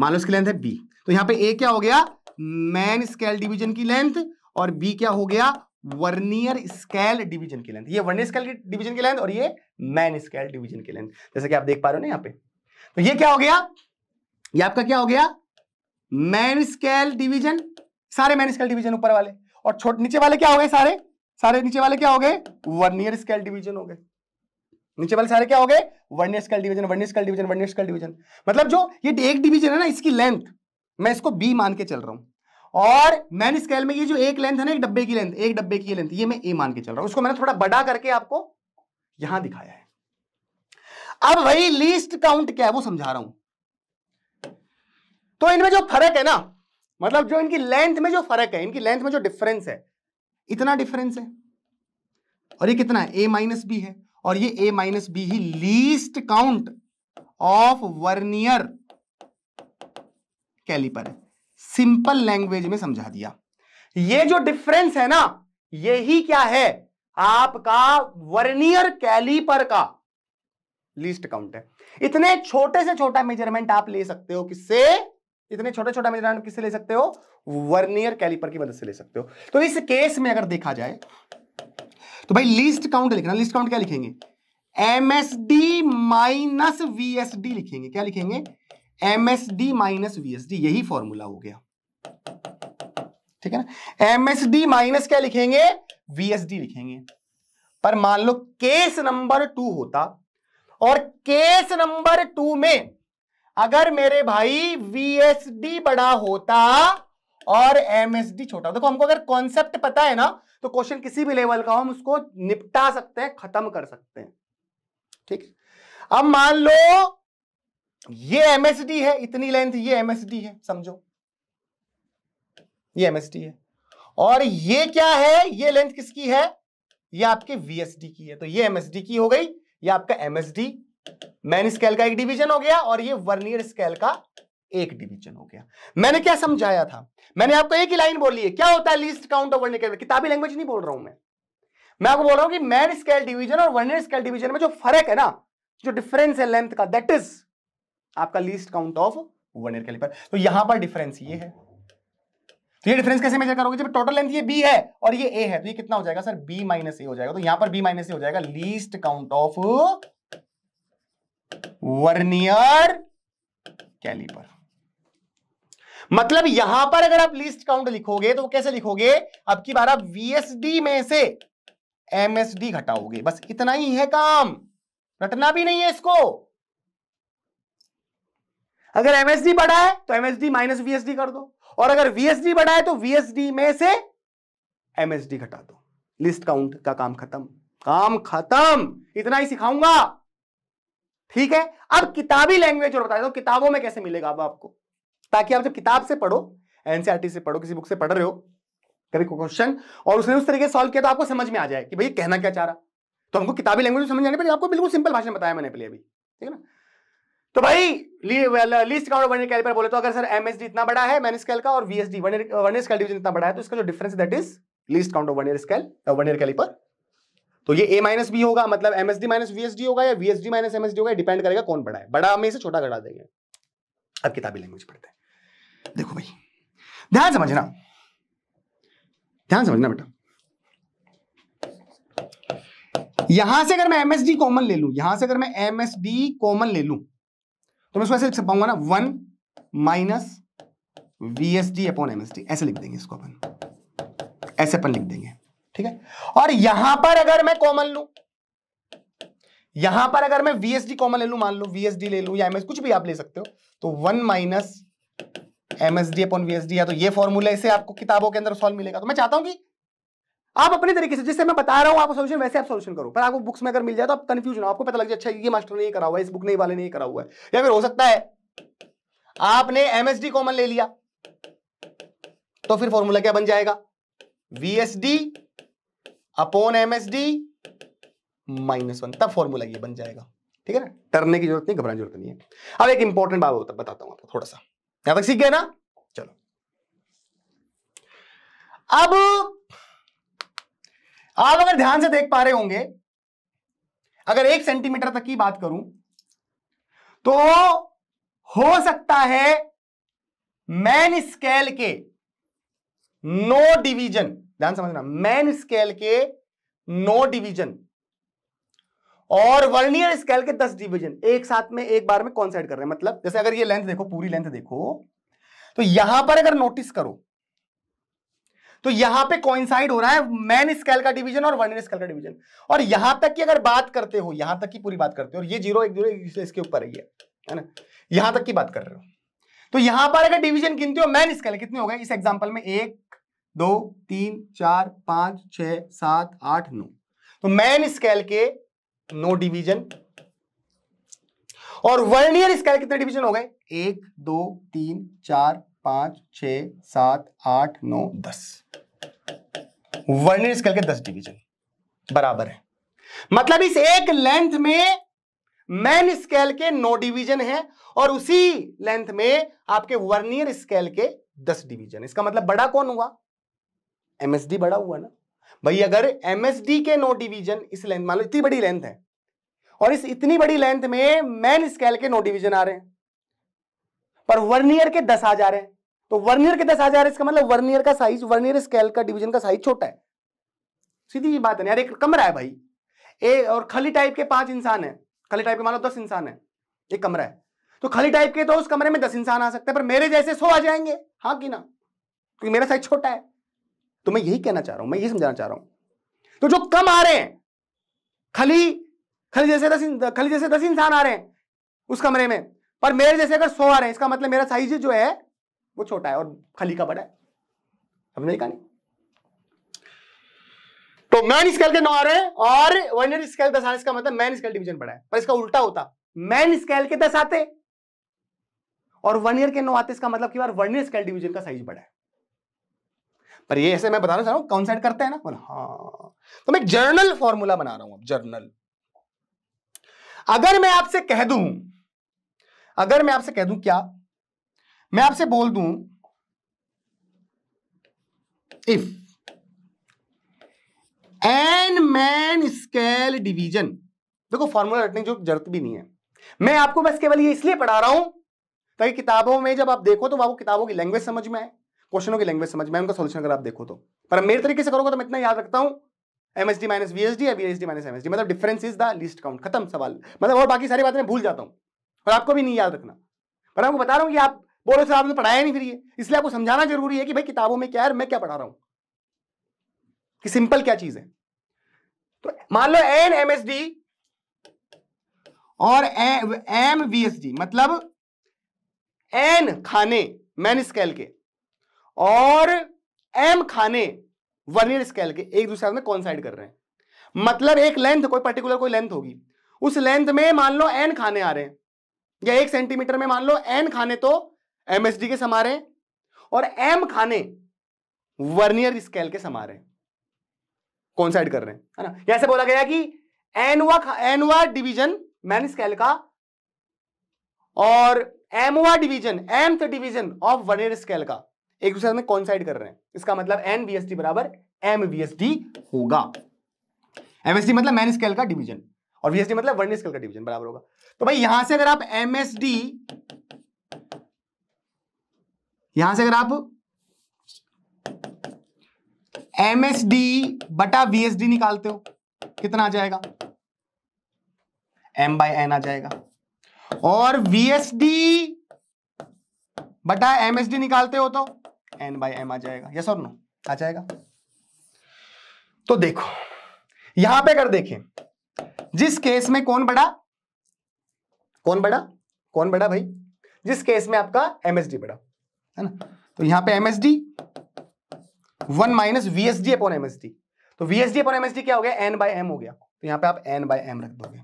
मान लो इसकी लेंथ है बी, तो यहां पे ए क्या हो गया, मेन स्केल डिवीजन की लेंथ, और बी क्या हो गया, वर्नियर स्केल डिवीजन की लेंथ, ये वर्नियर स्केल डिवीजन की लेंथ और ये मैन स्केल डिवीजन की लेंथ, जैसे कि आप देख पा रहे हो ना यहाँ पे। तो ये क्या हो गया, ये आपका क्या हो गया, मैन स्केल डिवीजन, सारे मैन स्केल डिवीजन ऊपर वाले, और छोटे नीचे वाले क्या हो गए, सारे सारे नीचे वाले क्या हो गए, वर्नियर स्केल डिवीजन हो गए। नीचे वाले सारे क्या हो गए, वर्नियर स्केल division, वर्नियर स्केल division, वर्नियर स्केल division. मतलब जो ये एक डिवीजन है ना, इसकी लेंथ मैं इसको बी मान के चल रहा हूँ, और मैन स्केल में ये जो एक लेंथ है ना, एक डब्बे की लेंथ, एक डब्बे की लेंथ, ये मैं ए मान के चल रहा हूं। उसको मैंने थोड़ा बड़ा करके आपको यहां दिखाया है। अब भाई लीस्ट काउंट क्या है वो समझा रहा हूं। तो इनमें जो फर्क है ना, मतलब जो इनकी लेंथ में जो फर्क है, इनकी लेंथ में जो डिफरेंस है, इतना डिफरेंस है, और ये कितना है, ए माइनस बी है, और ये ए माइनस बी ही लीस्ट काउंट of vernier caliper है। सिंपल लैंग्वेज में समझा दिया, ये जो डिफरेंस है ना, यही क्या है आपका वर्नियर कैलिपर का लीस्ट काउंट है। इतने छोटे से छोटा मेजरमेंट आप ले सकते हो, किससे, इतने छोटे छोटा मेजरमेंट किससे ले सकते हो, वर्नियर कैलिपर की मदद से ले सकते हो। तो इस केस में अगर देखा जाए तो भाई लीस्ट काउंट लिखना, लीस्ट काउंट क्या लिखेंगे, एमएसडी माइनस वीएसडी लिखेंगे, क्या लिखेंगे, MSD माइनस VSD, यही फॉर्मूला हो गया, ठीक है ना। MSD माइनस क्या लिखेंगे, VSD लिखेंगे। पर मान लो केस नंबर 2 होता, और केस नंबर 2 में अगर मेरे भाई VSD बड़ा होता और MSD छोटा होता, देखो हमको अगर कॉन्सेप्ट पता है ना, तो क्वेश्चन किसी भी लेवल का हो, हम उसको निपटा सकते हैं, खत्म कर सकते हैं, ठीक है। अब मान लो ये एमएसडी है, इतनी लेंथ ये एमएसडी है, समझो ये एमएसडी है, और ये क्या है, ये लेंथ किसकी है, ये आपके वीएसडी की है। तो ये एमएसडी की हो गई, ये आपका एमएसडी मैन स्केल का एक डिवीजन हो गया, और ये वर्नियर स्केल का एक डिवीजन हो गया। मैंने क्या समझाया था, मैंने आपको एक ही लाइन बोली है, क्या होता है लीस्ट काउंट of vernier caliper. किताबी लैंग्वेज नहीं बोल रहा हूं मैं आपको बोल रहा हूं कि मैन स्केल डिवीजन और वर्नियर स्केल डिवीजन में जो फर्क है ना, जो डिफरेंस है लेंथ का, दैट इज आपका लीस्ट काउंट of vernier caliper. तो यहां पर डिफरेंस ये है, तो ये डिफरेंस कैसे मेजर करोगे, जब टोटल लेंथ ये बी है और ये ए है, तो ये कितना हो जाएगा सर, बी माइनस ए हो जाएगा। तो यहां पर बी माइनस ए हो जाएगा लीस्ट काउंट of vernier caliper. मतलब यहां पर अगर आप लीस्ट काउंट लिखोगे तो कैसे लिखोगे, अब की बार आप वीएसडी में से एमएसडी घटाओगे, बस इतना ही है काम, रटना भी नहीं है इसको। अगर एमएसडी बड़ा है तो एमएसडी माइनस वीएसडी कर दो, और अगर वीएसडी बड़ा है तो वीएसडी में से एमएसडी घटा दो, लिस्ट काउंट का काम खत्म, काम खत्म, इतना ही सिखाऊंगा, ठीक है। अब किताबी लैंग्वेज और बता देता हूं किताबों में कैसे मिलेगा अब आपको, ताकि आप जब किताब से पढ़ो, एनसीईआरटी से पढ़ो, किसी बुक से पढ़ रहे हो कभी क्वेश्चन और उसने उस तरीके से सॉल्व किया तो आपको समझ में आ जाए कि भाई कहना क्या चाह रहा। तो हमको किताबी लैंग्वेज में समझ आने पर आपको बिल्कुल सिंपल भाषा में बताया मैंने पहले अभी, ठीक है ना। तो भाई लीस्ट काउंट of vernier caliper बोले तो अगर सर एमएसडी इतना बड़ा है मैन स्केल का और वीएसडी वर्नियर स्केल डिवीजन इतना बड़ा है, तो इसका जो difference that is लीस्ट काउंट of वर्नियर स्केल vernier caliper. तो ये ए माइनस बी होगा, मतलब एमएसडी माइनस वीएसडी होगा या वीएसडी माइनस एमएसडी होगा, डिपेंड करेगा कौन बड़ा है, बड़ा में से छोटा घटा देंगे। अब किताबी लैंग्वेज पढ़ते हैं, देखो भाई ध्यान समझना, ध्यान समझना बेटा। यहां से अगर मैं एमएसडी कॉमन ले लू, यहां से अगर मैं एमएसडी कॉमन ले लू तो मैं इसको ऐसे लिख पाऊंगा ना, 1 माइनस वीएसडी अपॉन एमएसडी, ऐसे लिख देंगे इसको अपन, ऐसे अपन लिख देंगे, ठीक है। और यहां पर अगर मैं कॉमन लू, यहां पर अगर मैं वीएसडी कॉमन ले लू, मान लो वीएसडी ले लू या एमएसडी, कुछ भी आप ले सकते हो, तो 1 माइनस एमएसडी अपॉन वीएसडी, या तो ये फॉर्मूला से आपको किताबों के अंदर सॉल्व मिलेगा। तो मैं चाहता हूं कि आप अपने तरीके से, जिससे मैं बता रहा हूं आपको सोल्यूशन, वैसे आप सोल्यूशन करो, पर आपको बुक्स में अगर मिल जाए तो आप कंफ्यूज ना हो, आपको पता लग जाए अच्छा ये मास्टर ने ये करा हुआ है, इस बुक ने वाले ने ये करा हुआ है, या फिर हो सकता है आपने एमएसडी कॉमन ले लिया तो फिर फॉर्मूला क्या बन जाएगा, वीएसडी अपॉन एमएसडी माइनस 1, तब फॉर्मूला ये बन जाएगा, ठीक है ना। डरने की जरूरत नहीं, घबराने की जरूरत नहीं है। अब एक इंपॉर्टेंट बात बताता हूं आपको, थोड़ा सा यहां तक सीख गए ना, चलो। अब आप अगर ध्यान से देख पा रहे होंगे, अगर 1 सेंटीमीटर तक की बात करूं तो हो सकता है मैन स्केल के 9 डिवीजन, ध्यान समझना, मेन स्केल के 9 डिवीजन और वर्नियर स्केल के 10 डिवीजन एक साथ में एक बार में कॉन्साइड कर रहे हैं। मतलब जैसे अगर ये लेंथ देखो, पूरी लेंथ देखो, तो यहां पर अगर नोटिस करो तो यहां पे कॉइंसाइड हो रहा है मेन स्केल का डिवीजन और वर्नियर स्केल का डिवीजन। और यहां तक की अगर बात करते हो, यहां तक की पूरी बात करते हो, और ये जीरो एक दूसरे इसके ऊपर है ना, यहां तक की बात कर रहे हो तो यहां पर अगर डिवीजन गिनते हो मेन स्केल कितने हो गए इस एग्जांपल में, 1 2 3 4 5 6 7 8 9, तो मेन स्केल के 9 डिवीजन और वर्नियर स्केल कितने डिवीजन हो गए, 1 2 3 4 5 6 7 8 9 10, वर्नियर स्केल के 10 डिवीजन बराबर है। मतलब इस एक लेंथ में मेन स्केल के 9 डिवीजन है और उसी लेंथ में आपके वर्नियर स्केल के 10 डिवीजन। इसका मतलब बड़ा कौन हुआ, एमएसडी बड़ा हुआ ना भाई। अगर एमएसडी के 9 डिवीजन इस लेंथ, मान लो इतनी बड़ी लेंथ है और इस इतनी बड़ी लेंथ में मेन स्केल के 9 डिवीजन आ रहे हैं पर वर्नियर के 10 आ जा रहे हैं, तो वर्नियर के 10 आ जा रहे हैं, इसका मतलब वर्नियर का साइज, वर्नियर स्केल का डिवीजन का साइज छोटा है। सीधी बात है यार, एक कमरा है भाई ए और खाली टाइप के 5 इंसान है, खाली टाइप के मान लो 10 इंसान है, एक कमरा है तो खाली टाइप के, तो उस कमरे में 10 इंसान आ सकते हैं पर मेरे जैसे 100 आ जाएंगे, हाँ कि ना, क्योंकि मेरा साइज छोटा है। तो मैं यही कहना चाह रहा हूं, मैं यही समझाना चाह रहा हूं। तो जो कम आ रहे हैं, खाली जैसे 10 इंसान आ रहे हैं उस कमरे में पर मेरे जैसे अगर 100 आ रहे हैं, इसका मतलब मेरा साइज जो है वो छोटा है और खाली का बड़ा है। समझे कहानी? तो मेन स्केल के 9 आ रहे हैं और वर्नियर स्केल 10 आ रहे हैं, इसका मतलब मेन स्केल डिवीजन बड़ा है। पर इसका उल्टा होता, मेन स्केल के 10 आते और वर्नियर के 9 आते, इसका मतलब कि यार वर्नियर स्केल डिवीजन का साइज बड़ा है। पर ये ऐसे मैं बताना चाह रहा हूं काउंट करते हैं ना, हाँ। तो मैं एक जर्नल फॉर्मूला बना रहा हूं, अब जर्नल। अगर मैं आपसे कह दूं क्या, मैं आपसे बोल दूं if N मेन स्केल division, देखो फॉर्मूला रटने की जो जरूरत भी नहीं है, मैं आपको बस केवल ये इसलिए पढ़ा रहा हूं ताकि किताबों में जब आप देखो तो आपको किताबों की लैंग्वेज समझ में आए, क्वेश्चनों की लैंग्वेज समझ में, उनका सॉल्यूशन अगर आप देखो तो। पर मेरे तरीके से करोगे तो मैं इतना याद रखता हूं, एमएसडी माइनस वीएसडी या वीएसडी माइनस एमएसडी, मतलब difference is the लीस्ट काउंट, खत्म सवाल। मतलब और बाकी सारी बातें मैं भूल जाता हूं और आपको भी नहीं याद रखना, पर आपको बता रहा हूं कि आप बोलो सर आपने पढ़ाया नहीं, फिर ये इसलिए आपको समझाना जरूरी है कि भाई किताबों में क्या है, मैं क्या पढ़ा रहा हूं, कि सिंपल क्या चीज है। तो मान लो एन एमएसडी और एम वीएसडी, मतलब एन खाने मेन स्केल के और एम खाने वर्नियर स्केल के एक दूसरे में कॉन्साइड कर रहे हैं। मतलब एक लेंथ, कोई पर्टिकुलर कोई लेंथ होगी, उस लेंथ में मान लो एन खाने आ रहे हैं या 1 सेंटीमीटर में मान लो एन खाने तो एमएसडी के समा रहे हैं और एम खाने वर्नियर स्केल के समा रहे हैं, कॉन्साइड कर रहे हैं, है ना। ऐसे बोला गया कि एनवा डिवीजन मेन स्केल का और एमवा division mth division of वर्नियर स्केल का एक दूसरे में कॉन्साइड कर रहे हैं। इसका मतलब एन वीएसडी बराबर एम वीएसडी होगा। एमएसडी मतलब मेन स्केल का डिवीजन और वीएसडी मतलब वर्नियर स्केल का डिवीजन बराबर होगा। तो भाई यहां से अगर आप एमएसडी बटा वीएसडी निकालते हो कितना आ जाएगा, एम बाय एन आ जाएगा। और वीएसडी बटा एमएसडी निकालते हो तो n by m आ जाएगा, यस और नो आ जाएगा। तो देखो यहां पे अगर देखें, जिस केस में कौन बड़ा भाई, जिस केस में आपका एमएसडी बड़ा है ना, तो यहां पे MSD 1 minus VSD upon MSD, तो वीएसडी अपॉन एमएसडी क्या हो गया, n by m हो गया, तो यहां पे आप n by m रख दोगे।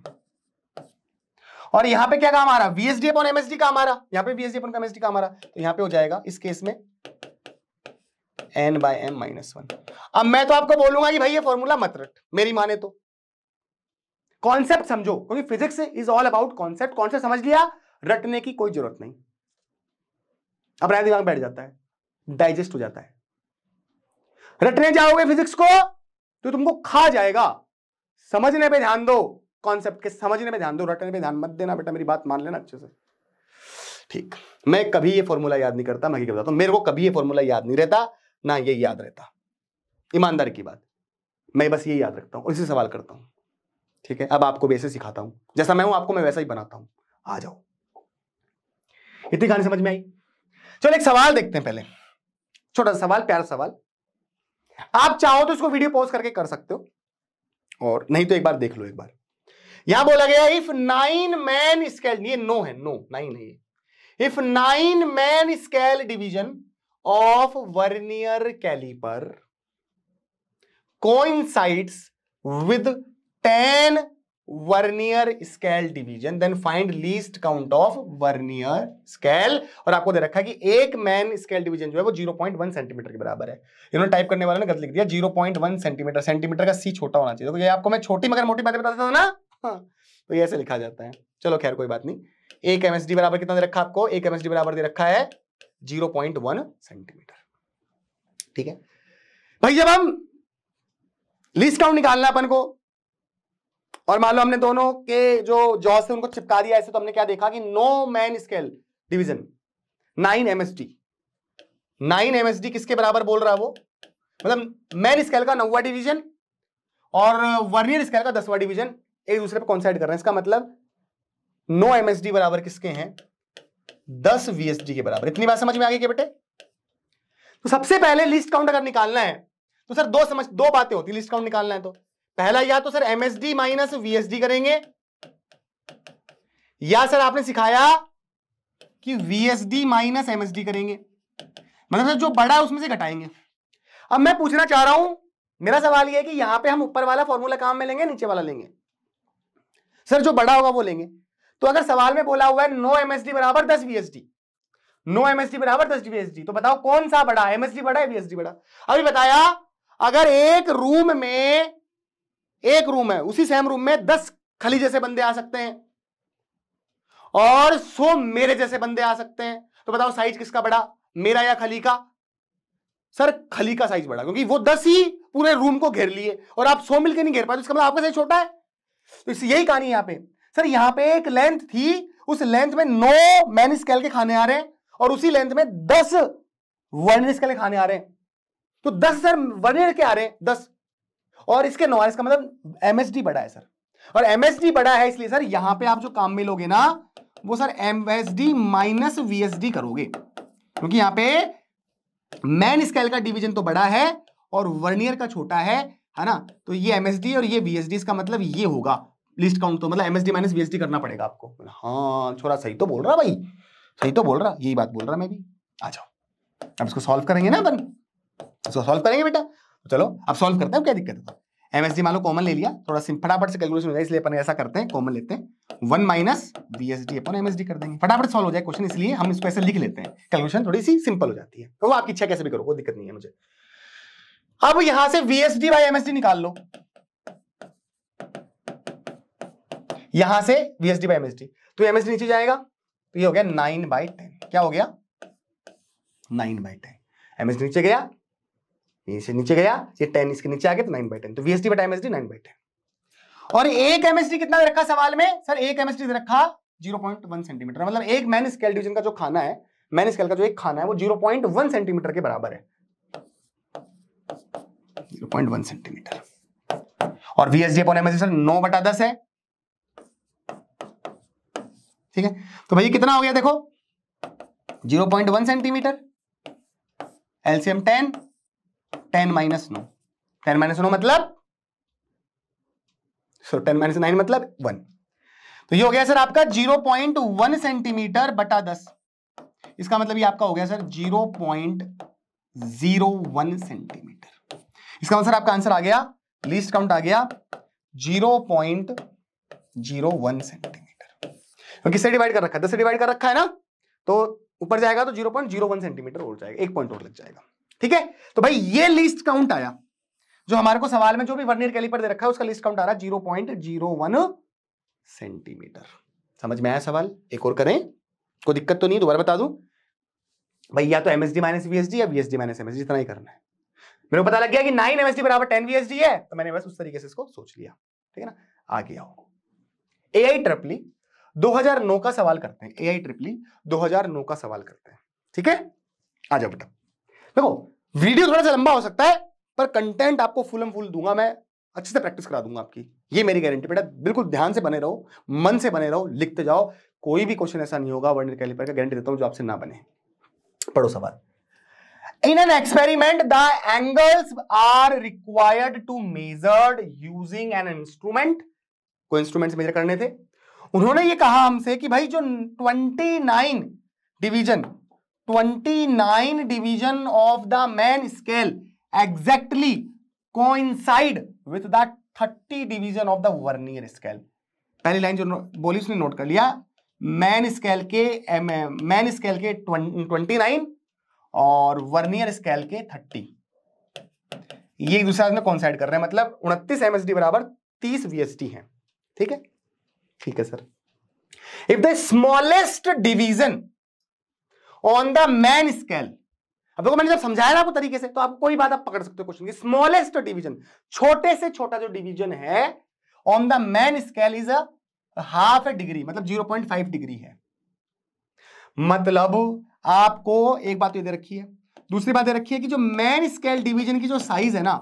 और यहां पे क्या काम आ रहा, वीएसडी अपॉन एमएसडी का हमारा, यहां पे वीएसडी अपॉन एमएसडी का हमारा, तो यहां पे हो जाएगा इस केस में n by m minus 1। अब मैं तो आपको बोलूंगा कि भाई ये फॉर्मूला मत रट, मेरी माने तो कॉन्सेप्ट समझो, क्योंकि physics is all about concept. Concept समझ लिया, रटने की कोई जरूरत नहीं, अपना दिमाग बैठ जाता है, डाइजेस्ट हो जाता है। रटने जाओगे फिजिक्स को तो तुमको खा जाएगा। समझने पे ध्यान दो, कॉन्सेप्ट के समझने पे ध्यान दो, रटने पे ध्यान मत देना बेटा, मेरी बात मान लेना अच्छे से, ठीक। मैं कभी ये फॉर्मूला याद नहीं करता, मैं क्या बताता हूं, मेरे को कभी ये फॉर्मूला याद नहीं रहता, ना ये याद रहता, ईमानदारी की बात, मैं बस ये याद रखता हूँ और इसी सवाल करता हूँ। ठीक है, अब आपको वैसे सिखाता हूँ, जैसा मैं हूँ आपको मैं वैसा ही बनाता हूँ। आ जाओ, इतनी कहानी समझ में आई। चलो एक सवाल देखते हैं, पहले छोटा सा सवाल, प्यारा सवाल। आप चाहो तो इसको वीडियो पॉज करके कर सकते हो, और नहीं तो एक बार देख लो एक बार। यहां बोला गया इफ 9 मैन स्केल, ये नो है, नो 9 है ये। If 9 main scale division of vernier caliper coincides with 10 वर्नियर स्केल division then find लीस्ट काउंट of वर्नियर स्केल। और आपको दे रखा है कि एक मैन स्केल डिवीजन जो है वो 0.1 सेंटीमीटर के बराबर है। इन्होंने टाइप करने वाले ने गलत लिख दिया 0.1 सेंटीमीटर, सेंटीमीटर का सी छोटा होना चाहिए। तो ये आपको मैं छोटी मगर मोटी बातें बताता था ना, हाँ, तो ये ऐसे लिखा जाता है। चलो खैर कोई बात नहीं। एक एमएसडी बराबर कितना दे रखा है आपको? एक एमएसडी बराबर दे रखा है 0.1 सेंटीमीटर। ठीक है भाई, जब हम लीस्ट काउंट निकालना अपन को, और मान लो हमने दोनों के जो जॉस थे उनको चिपका दिया ऐसे, तो हमने क्या देखा कि no main scale division 9 MSD किसके बराबर बोल रहा है वो, मतलब मैन स्केल का 9वां डिवीजन और वर्नियर स्केल का 10वां डिवीजन एक दूसरे पर कॉन्साइड कर रहे हैं। इसका मतलब नो MSD बराबर किसके हैं? 10 VSD के बराबर। इतनी बात समझ में आ गई क्या बेटे? तो सबसे पहले लिस्ट काउंट अगर निकालना है तो सर दो बातें होती है लिस्ट काउंट निकालना है तो। पहला या तो सर MSD माइनस VSD करेंगे, या सर आपने सिखाया कि VSD माइनस MSD करेंगे, मतलब सर जो बड़ा है उसमें से घटाएंगे। अब मैं पूछना चाह रहा हूं, मेरा सवाल यह है कि यहां पे हम ऊपर वाला फॉर्मूला काम में लेंगे, नीचे वाला लेंगे? सर जो बड़ा होगा वो लेंगे। तो अगर सवाल में बोला हुआ है नो MSD बराबर 10 VSD, नो MSD बराबर 10 VSD, तो बताओ कौन सा बड़ा, MSD बड़ा है VSD बड़ा? अभी बताया अगर एक रूम है उसी सेम रूम में 10 खली जैसे बंदे आ सकते हैं और 100 मेरे जैसे बंदे आ सकते हैं, तो बताओ साइज किसका बड़ा, मेरा या खली का? सर खली का साइज बड़ा, क्योंकि वो 10 ही पूरे रूम को घेर लिए और आप 100 मिलकर नहीं घेर पाए, तो इसका मतलब आपका साइज छोटा है। तो यही कहानी यहाँ पे। सर यहाँ पे एक लेंथ थी, उस लेंथ में 9 मैन स्केल के खाने आ रहे हैं और उसी लेंथ में 10 वर्नियर स्केल के खाने आ रहे हैं, तो 10 सर वर्नियर के आ रहे हैं 10 और इसके 9, इसका मतलब MSD बड़ा है सर, और MSD बड़ा है इसलिए सर यहां पे आप जो काम में लोगे ना वो सर MSD माइनस VSD करोगे, क्योंकि यहां पे मैन स्केल का डिवीजन तो बड़ा है और वर्नियर का छोटा है ना, तो ये MSD और ये VSD, इसका मतलब ये होगा लिस्ट काउंट, तो मतलब MSD माइनस VSD करना पड़ेगा आपको। हाँ छोरा सही तो बोल रहा भाई, सही तो बोल रहा, यही बात बोल रहा मैं भी। आ जाओ अब इसको सॉल्व करेंगे ना अपन, इसको सॉल्व करेंगे बेटा। चलो अब सॉल्व करते हैं, क्या दिक्कत है? MSD मान लो कॉमन ले लिया, थोड़ा फटाफट से कैलकुलेशन हो जाए इसलिए अपन ऐसा करते हैं, कॉमन लेते हैं 1 माइनस VSD अपन MSD कर देंगे, फटाफट सॉल्व हो जाए क्वेश्चन, इसलिए हम इसको ऐसे लिख लेते हैं, कैलकुलेशन थोड़ी सी सिंपल हो जाती है। तो वो आपकी इच्छा कैसे भी करो, कोई दिक्कत नहीं है मुझे। अब यहां से VSD बाय MSD निकाल लो, यहां से VSD बाय MSD, तो MSD नीचे जाएगा, तो ये हो गया 9/10। क्या हो गया? 9/10। MSD नीचे गया, इसे नीचे गया, ये 10 इसके नीचे आ गया, तो 9/10, तो VSD बटा MSD 9/10। और एक MSD कितना रखा सवाल में? सर एक MSD रखा 0.1 सेंटीमीटर, मतलब एक मैन स्केल डिवीजन का जो खाना है, मैन स्केल का जो एक खाना है वो 0.1 सेंटीमीटर के बराबर है, 0.1 सेंटीमीटर। और VSD अपॉन MSD सर 9/10 है। ठीक है, तो भाई कितना हो गया देखो, 0.1 सेंटीमीटर, LCM 10, 10 माइनस 9, 10 माइनस 9 मतलब 10 माइनस 9 मतलब 1, तो ये हो गया सर आपका 0.1 सेंटीमीटर बटा 10, इसका मतलब ये आपका हो गया सर 0.01 सेंटीमीटर। इसका मतलब सर आपका आंसर आ गया, लीस्ट काउंट आ गया 0.01 सेंटीमीटर, तो किससे डिवाइड कर रखा है? 10 से डिवाइड कर रखा है ना, तो ऊपर जाएगा तो 0.01 सेंटीमीटर और जाएगा, 1 पॉइंट और लग जाएगा। ठीक है, तो भाई ये लीस्ट काउंट आया, जो हमारे को सवाल में जो भी वर्नियर कैलिपर दे रखा है उसका लीस्ट काउंट आ रहा है 0.01 सेंटीमीटर। समझ में आया सवाल? एक और करें, कोई दिक्कत तो नहीं? दोबारा बता दूं भाई, या तो MSD माइनस VSD या VSD माइनस MSD, इतना ही करना है। मेरे को पता लग गया कि 9 MSD बराबर 10 VSD है, तो मैंने बस उस तरीके से इसको सोच लिया। ठीक है ना, आ गया हो। AIEEE 2009 का सवाल करते हैं, AIEEE 2009 का सवाल करते हैं। ठीक है, आ जाओ बेटा। देखो वीडियो थोड़ा सा लंबा हो सकता है, पर कंटेंट आपको फुल एंड फुल दूंगा मैं, अच्छे से प्रैक्टिस करा दूंगा आपकी, ये मेरी गारंटी। बेटा बिल्कुल ध्यान से बने रहो, मन से बने रहो, लिखते जाओ, कोई भी क्वेश्चन ऐसा नहीं होगा वर्नियर कैलिपर का, गारंटी देता हूं, जो आपसे ना बने। पढ़ो सवाल। In an experiment the angles are required to measured using an instrument. कोई इंस्ट्रूमेंट मेजर करने थे, उन्होंने ये कहा हमसे कि भाई जो 29 division of the main scale exactly coincide with the 30 division of the वर्नियर स्केल। पहली लाइन जो बोली उसने नोट कर लिया, मैन स्केल के 29 और वर्नियर स्केल के 30, ये एक दूसरे में कोइंसाइड कर रहे हैं, मतलब 29 MSD बराबर 30 VST है। ठीक है, ठीक है sir. If the smallest division on the main scale, अब देखो मैंने जब समझाया ना आपको तरीके से, तो आप कोई बात आप पकड़ सकते हो क्वेश्चन की। स्मॉलेस्ट डिवीजन, छोटे से छोटा जो डिवीजन है on the main scale is a half a degree, मतलब 0.5 डिग्री है। मतलब आपको एक बात ये दे रखी है, दूसरी बात दे रखी है कि जो मैन स्केल डिवीजन की जो साइज है ना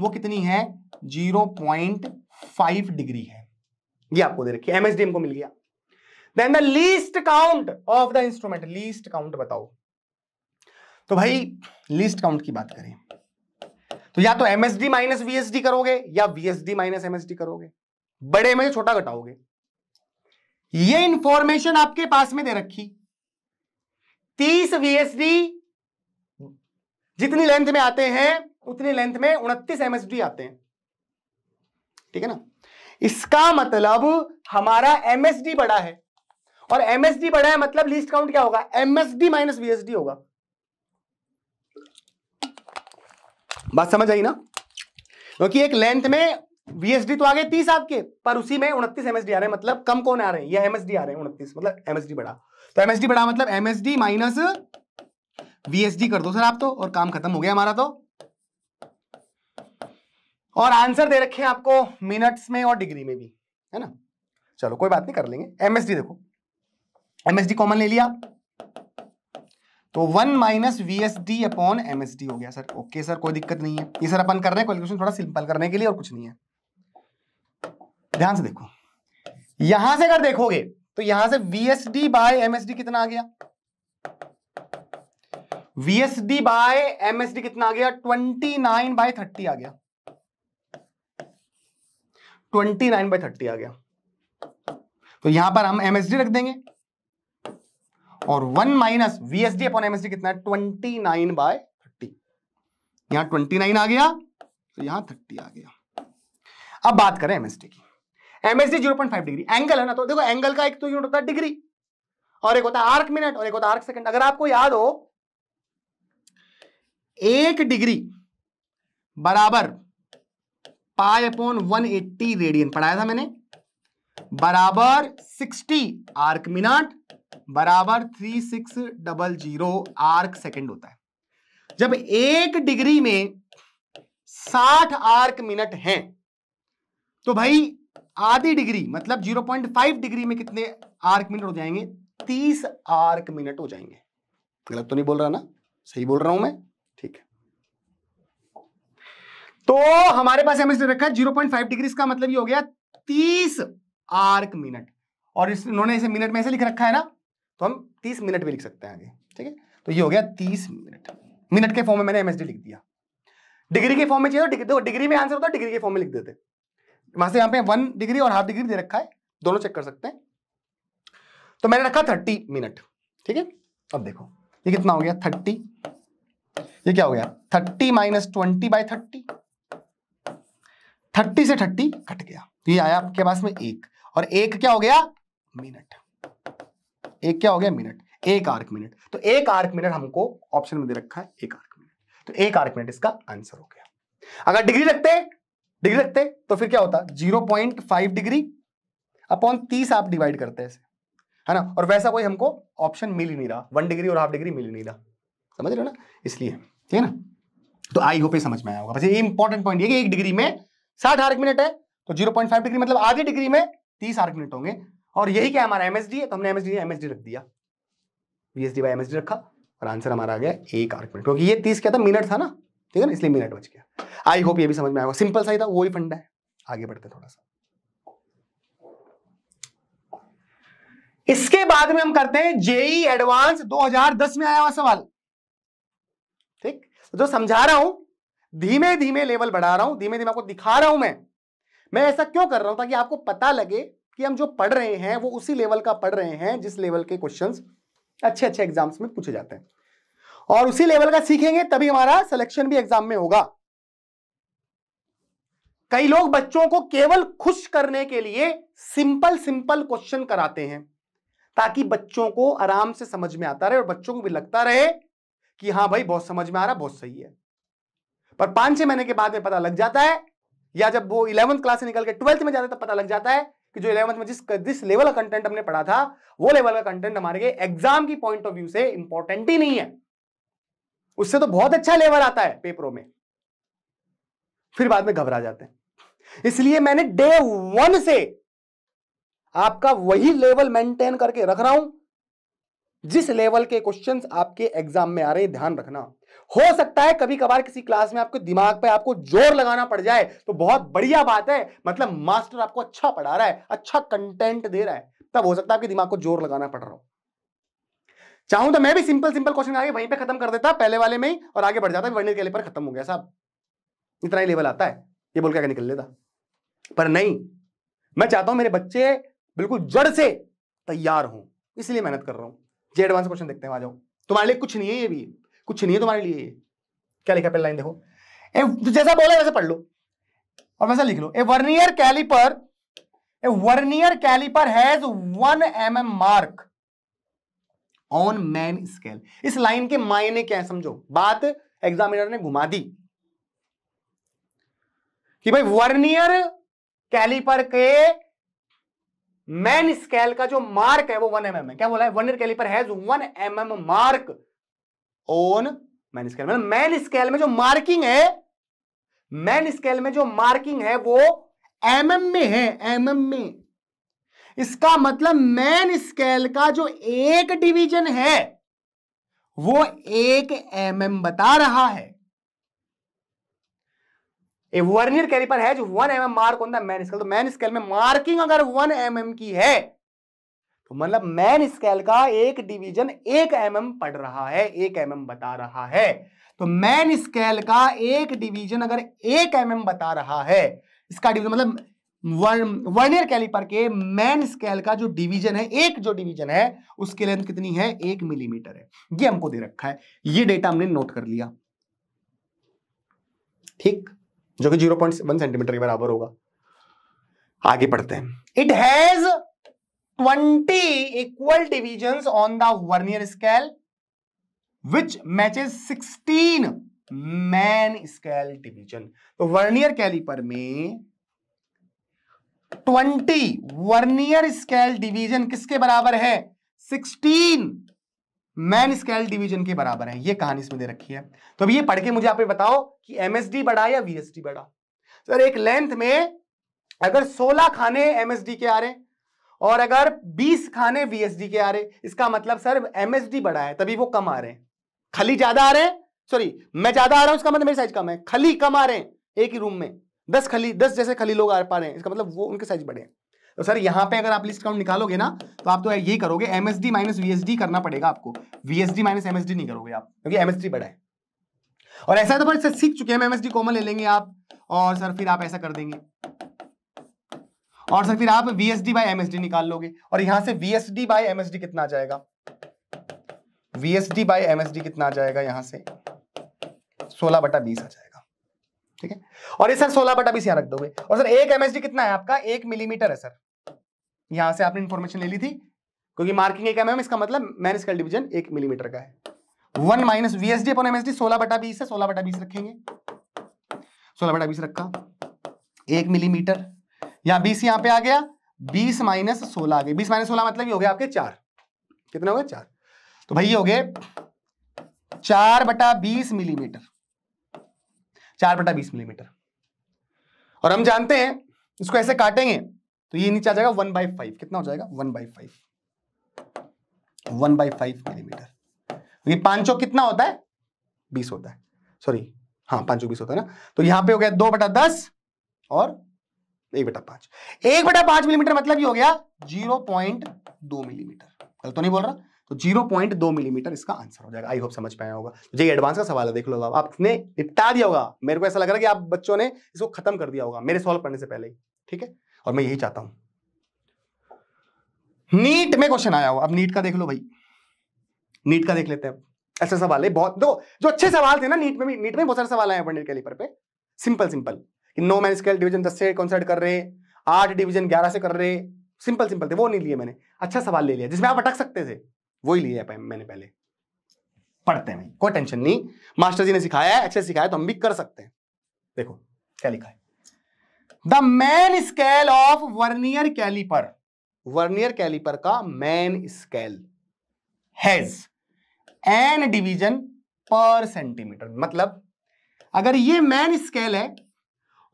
वो कितनी है, 0.5 डिग्री है, ये आपको दे रखी है। एमएसडी को मिल गया। Then the लीस्ट काउंट of the instrument, लीस्ट काउंट बताओ। तो भाई लीस्ट काउंट की बात करें तो या तो एमएसडी माइनस वीएसडी करोगे या वीएसडी माइनस एमएसडी करोगे, बड़े में छोटा घटाओगे। ये इंफॉर्मेशन आपके पास में दे रखी। 30 VSD जितनी लेंथ में आते हैं उतनी लेंथ में 29 MSD आते हैं, ठीक है ना। इसका मतलब हमारा एमएसडी बड़ा है और एमएसडी बड़ा है मतलब लीस्ट काउंट क्या होगा, एमएसडी माइनस वीएसडी होगा। बात समझ आई ना, क्योंकि एक लेंथ में वीएसडी तो आ गए 30 आपके, पर उसी में 29 MSD आ रहे हैं, मतलब कम कौन आ रहे हैं, या एमएसडी आ रहे हैं 29, मतलब एमएसडी बड़ा। तो एमएसडी बड़ा मतलब एमएसडी माइनस वीएसडी कर दो सर आप तो, और काम खत्म हो गया हमारा तो। और आंसर दे रखे हैं आपको मिनट्स में और डिग्री में भी, है ना। चलो कोई बात नहीं, कर लेंगे। एमएसडी देखो, एमएसडी कॉमन ले लिया तो 1 - VSD अपॉन एमएसडी हो गया सर। ओके सर, कोई दिक्कत नहीं है, ये सर अपन कर रहे हैं कैलकुलेशन थोड़ा सिंपल करने के लिए, और कुछ नहीं है। ध्यान से देखो, यहां से अगर देखोगे तो यहां से वीएसडी बाय एमएसडी कितना आ गया, वीएसडी बाय एमएसडी कितना आ गया, 29/30 आ गया, 29/30 आ गया। तो यहां पर हम एमएसडी रख देंगे और 1 - VSD अपॉन एमएसडी कितना है, 29/30। यहां 29 आ गया तो यहां 30 आ गया। अब बात करें एमएसडी की। एमएसडी 0.5 डिग्री एंगल है ना, तो देखो एंगल का एक तो यूनिट होता है डिग्री, और एक होता है आर्क मिनट, और एक होता है आर्क सेकंड। अगर आपको याद हो 1 डिग्री बराबर पाई अपॉन 180 रेडियन पढ़ाया था मैंने, बराबर 60 आर्क मिनट, बराबर 3600 आर्क सेकंड होता है। जब 1 डिग्री में 60 आर्क मिनट हैं तो भाई आधी डिग्री मतलब 0.5 डिग्री में कितने आर्क मिनट हो जाएंगे, 30 आर्क मिनट हो जाएंगे। गलत तो नहीं बोल रहा ना, सही बोल रहा हूं मैं, ठीक है। तो हमारे पास एमएसडी रखा है 0.5 डिग्री, इसका मतलब ये हो गया 30 आर्क मिनट, और इन्होंने इसे मिनट में ऐसे लिख रखा है ना, तो हम 30 मिनट भी लिख सकते हैं आगे, ठीक है। तो ये हो गया 30 मिनट, मिनट के फॉर्म में मैंने एमएसडी लिख दिया। डिग्री के फॉर्म में चाहिए तो डिग्री में आंसर होता है, डिग्री के फॉर्म में लिख देते। वहां से यहाँ पे 1 डिग्री और हाफ डिग्री दे रखा है, दोनों चेक कर सकते हैं। तो मैंने रखा 30 मिनट, ठीक है। अब देखो ये कितना हो गया 30, ये क्या हो गया 30 - 20/30, 30 से 30 कट गया, ये आया आपके पास में 1, और 1 क्या हो गया मिनट, 1 क्या हो गया मिनट, 1 आर्क मिनट। तो 1 आर्क मिनट हमको ऑप्शन में दे रखा है, 1 आर्क मिनट, तो 1 आर्क मिनट इसका आंसर हो गया। अगर डिग्री रखते तो फिर क्या होता, 0.5 डिग्री अपॉन 30 आप डिवाइड करते हैं, है ना, और वैसा कोई हमको ऑप्शन मिल ही नहीं रहा, 1 डिग्री और हाफ डिग्री मिल ही नहीं रहा, समझ रहे हो ना, इसलिए, ठीक है ना। तो आई होप ये समझ में आया होगा। बस ये इंपॉर्टेंट पॉइंट है कि 1 डिग्री में 60 आर्क मिनट है तो 0.5 डिग्री मतलब आधी डिग्री में 30 आर्क मिनट होंगे, और यही क्या हमारा एमएसडी है, तो हमने एमएसडी रख दिया, वीएसडी बाय एमएसडी रखा, और आंसर हमारा आ गया 1 आर्क मिनट, क्योंकि ये 30 क्या था मिनट था ना, ठीक है ना, इसलिए मिनट बच गया। आई होप ये भी समझ में आएगा, सिंपल सा ही था, वही फंडा है। आगे बढ़ते थोड़ा सा, इसके बाद में हम करते हैं जेईई एडवांस 2010 में आया हुआ सवाल। ठीक, जो समझा रहा हूं धीमे धीमे लेवल बढ़ा रहा हूं, धीमे धीमे आपको दिखा रहा हूं। मैं ऐसा क्यों कर रहा हूं, ताकि आपको पता लगे कि हम जो पढ़ रहे हैं वो उसी लेवल का पढ़ रहे हैं जिस लेवल के क्वेश्चंस अच्छे अच्छे एग्जाम्स में पूछे जाते हैं, और उसी लेवल का सीखेंगे तभी हमारा सिलेक्शन भी एग्जाम में होगा। कई लोग बच्चों को केवल खुश करने के लिए सिंपल सिंपल क्वेश्चन कराते हैं ताकि बच्चों को आराम से समझ में आता रहे और बच्चों को भी लगता रहे कि हाँ भाई बहुत समझ में आ रहा, बहुत सही है। पर 5-6 महीने के बाद में पता लग जाता है, या जब वो 11th क्लास से निकल के 12th में जाते तब पता लग जाता है कि जो 11th में जिस लेवल का कंटेंट हमने पढ़ा था वो लेवल का कंटेंट हमारे एग्जाम की पॉइंट ऑफ व्यू से इंपॉर्टेंट ही नहीं है, उससे तो बहुत अच्छा लेवल आता है पेपरों में। फिर बाद में घबरा जाते हैं। इसलिए मैंने day 1 से आपका वही लेवल मेंटेन करके रख रहा हूं जिस लेवल के क्वेश्चंस आपके एग्जाम में आ रहे हैं, ध्यान रखना। हो सकता है कभी कभार किसी क्लास में आपके दिमाग पे आपको जोर लगाना पड़ जाए तो बहुत बढ़िया बात है, मतलब मास्टर आपको अच्छा पढ़ा रहा है, अच्छा कंटेंट दे रहा है, तब हो सकता है आपके दिमाग को जोर लगाना पड़ रहा हो। चाहूं तो मैं भी सिंपल सिंपल क्वेश्चन आगे वहीं पे खत्म कर देता पहले वाले में ही, और आगे बढ़ जाता वर्नियर कैलिपर, खत्म हो गया साहब, इतना ही लेवल आता है, ये बोल के निकल लेता। पर नहीं, मैं चाहता हूं मेरे बच्चे बिल्कुल जड़ से तैयार हों, इसलिए मेहनत कर रहा हूं। जे एडवांस क्वेश्चन देखते हैं, आ जाओ। तुम्हारे लिए कुछ नहीं है, ये भी कुछ नहीं है तुम्हारे लिए। क्या लिखा, पहले लाइन देखो, जैसा बोला वैसे पढ़ लो और वैसा लिख लो। A vernier caliper has 1 mm mark on main scale. इस लाइन के मायने क्या है समझो, बात एग्जामिनर ने घुमा दी कि भाई वर्नियर कैलिपर के मैन स्केल का जो मार्क है वो 1 mm है। क्या बोला है, vernier caliper has 1 mm mark on main scale. मतलब मैन स्केल में जो मार्किंग है, मैन स्केल में जो मार्किंग है वो mm में है, mm में। इसका मतलब मैन स्केल का जो एक डिवीजन है वो 1 mm बता रहा है। वर्नियर कैलिपर है जो 1 mm mark on the main scale, तो मैन स्केल में मार्किंग अगर 1 mm की है तो मतलब मैन स्केल का एक डिवीजन 1 mm पढ़ रहा है, 1 mm बता रहा है। तो मैन स्केल का एक डिवीजन अगर 1 mm बता रहा है, इसका डिवीजन मतलब वर्नियर कैलिपर के मैन स्केल का जो डिवीजन है, एक जो डिवीजन है उसकी लेंथ कितनी है, 1 mm है। ये हमको दे रखा है, ये डेटा हमने नोट कर लिया, ठीक, जो कि 0.1 सेंटीमीटर के बराबर होगा। आगे पढ़ते हैं। It has 20 equal divisions on the वर्नियर स्केल which matches 16 main scale division. तो वर्नियर कैलिपर में 20 वर्नियर स्केल डिवीजन किसके बराबर है, 16 मैन स्केल डिवीजन के बराबर है। ये कहानी इसमें दे रखी है। तो अब ये पढ़ के मुझे आप ये बताओ कि एमएसडी बड़ा या वीएसडी बड़ा। सर एक लेंथ में अगर 16 खाने एमएसडी के आ रहे और अगर 20 खाने वीएसडी के आ रहे, इसका मतलब सर एमएसडी बड़ा है तभी वो कम आ रहे हैं, खली ज्यादा आ रहे हैं, सॉरी मैं ज्यादा आ रहा हूं इसका मतलब मेरी साइज कम है, खली कम आ रहे हैं। एक ही रूम में 10 जैसे खली लोग आ पा रहे हैं, इसका मतलब वो उनके साइज बड़े हैं। तो सर यहाँ पे अगर आप लिस्ट काउंट निकालोगे ना तो आप तो यही करोगे, एमएसडी माइनस वीएसडी करना पड़ेगा आपको, वीएसडी माइनस एमएसडी नहीं करोगे आप, क्योंकि एमएसडी बड़ा है। और ऐसा तो सर सीख चुके हैं, एमएसडी कॉमन ले लेंगे आप, और सर फिर आप ऐसा कर देंगे, और सर फिर आप वीएसडी बाय एमएसडी निकाल लोगे, और यहां से वीएसडी बाय एमएसडी कितना आ जाएगा, वीएसडी बाय एमएसडी कितना आ जाएगा, यहां से 16/20 आ जाएगा। ठीक है, और ये सर 16/20 यहां रख दोगे, और सर 1 MSD कितना है आपका, 1 mm है सर। यहां से आपने इंफॉर्मेशन ले ली थी, क्योंकि मार्किंग 1 mm, इसका मतलब मैन स्केल डिवीजन 1 mm का है। 1 माइनस वीएसडी अपॉन एमएसडी 16/20 है, 16/20 रखेंगे, 16/20 रखा, 1 mm, यहाँ 20 यहाँ पे आ गया, 20 - 16 आ गया, 20 - 16 मतलब ये हो गया आपके 4, कितना हो गया 4। तो भाई ये हो गए 4/20 mm, 4/20 mm। और हम जानते हैं इसको ऐसे काटेंगे तो ये नीचे आ जाएगा 1/5, कितना हो जाएगा 1/5 mm। ये 5 कितना होता है 20 होता है, सॉरी हाँ 5 20 होता है ना, तो यहाँ पे हो गया 2/10 और 1/5। 1/5 मिलीमीटर मतलब ये हो गया 0.2 मिलीमीटर, गलत तो नहीं बोल रहा? तो 0.2 मिलीमीटर इसका आंसर हो जाएगा। आई होप समझ पाया होगा। जेईई एडवांस का सवाल है, देख लो आपने निपटा दिया होगा। मेरे को ऐसा लग रहा है कि आप बच्चों ने इसको खत्म कर दिया होगा मेरे सॉल्व करने से पहले ही, ठीक है, और मैं यही चाहता हूं। नीट में क्वेश्चन आया हुआ, अब नीट का देख लो भाई, नीट का देख लेते हैं। ऐसे सवाल है बहुत, दो जो अच्छे सवाल थे ना नीट में बहुत सारे सवाल आए वर्नियर कैलिपर पे, सिंपल 9 मैन स्केल डिवीजन 10 से कंसल्ट कर रहे, 8 डिवीजन 11 से कर रहे, सिंपल थे, वो नहीं लिए मैंने। अच्छा सवाल ले लिया जिसमें आप अटक सकते थे, वही लिया मैंने। पहले पढ़ते हैं, कोई टेंशन नहीं, मास्टर जी ने सिखाया है, अच्छे सिखाया तो हम भी कर सकते हैं। देखो क्या लिखा है, the main scale of vernier caliper, vernier caliper का main scale has N division per centimetre. मतलब अगर ये मैन स्केल है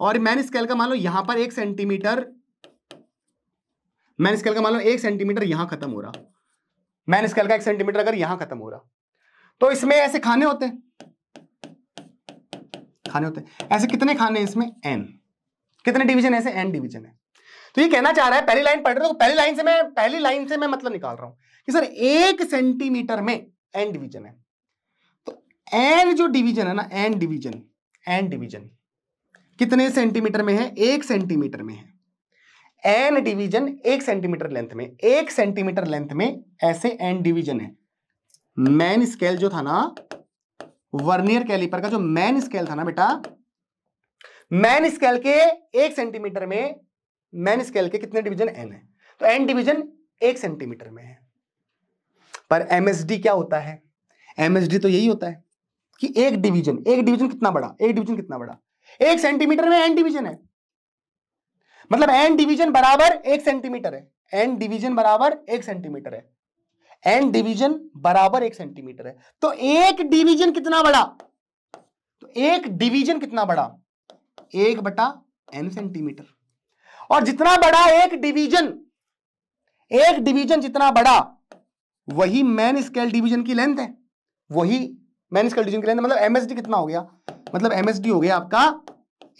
और मैन स्केल का मान लो यहां पर 1 सेंटीमीटर, मैन स्केल का मान लो 1 सेंटीमीटर यहां खत्म हो रहा, मैन स्केल का 1 सेंटीमीटर अगर यहां खत्म हो रहा, तो इसमें ऐसे खाने होते हैं, ऐसे कितने खाने इसमें, n, कितने डिवीजन ऐसे, n डिवीजन है। तो ये कहना चाह रहा है, पहली लाइन पढ़ रहे हो, पहली लाइन से मैं मतलब निकाल रहा हूं कि सर 1 सेंटीमीटर में n डिवीजन है, तो n जो डिवीजन है ना, n डिवीजन कितने सेंटीमीटर में है, 1 सेंटीमीटर में है। एन डिवीजन 1 सेंटीमीटर लेंथ में, 1 सेंटीमीटर लेंथ में ऐसे एन डिवीजन है। मैन स्केल जो था ना वर्नियर कैलिपर का, जो मैन स्केल था ना बेटा, मैन स्केल के 1 सेंटीमीटर में मैन स्केल के कितने डिवीजन, एन है, तो एन डिवीजन 1 सेंटीमीटर में है। पर एमएसडी क्या होता है, एमएसडी तो यही होता है कि एक डिवीजन कितना बड़ा, 1 सेंटीमीटर में एन डिवीजन है, मतलब n डिवीजन बराबर 1 सेंटीमीटर है, n डिवीजन बराबर 1 सेंटीमीटर है, n डिवीजन बराबर 1 सेंटीमीटर है। तो 1 डिवीजन कितना बड़ा, 1/n सेंटीमीटर। और जितना बड़ा 1 डिवीजन जितना बड़ा, वही मैन स्केल डिवीजन की लेंथ है, मतलब एमएसडी कितना हो गया, आपका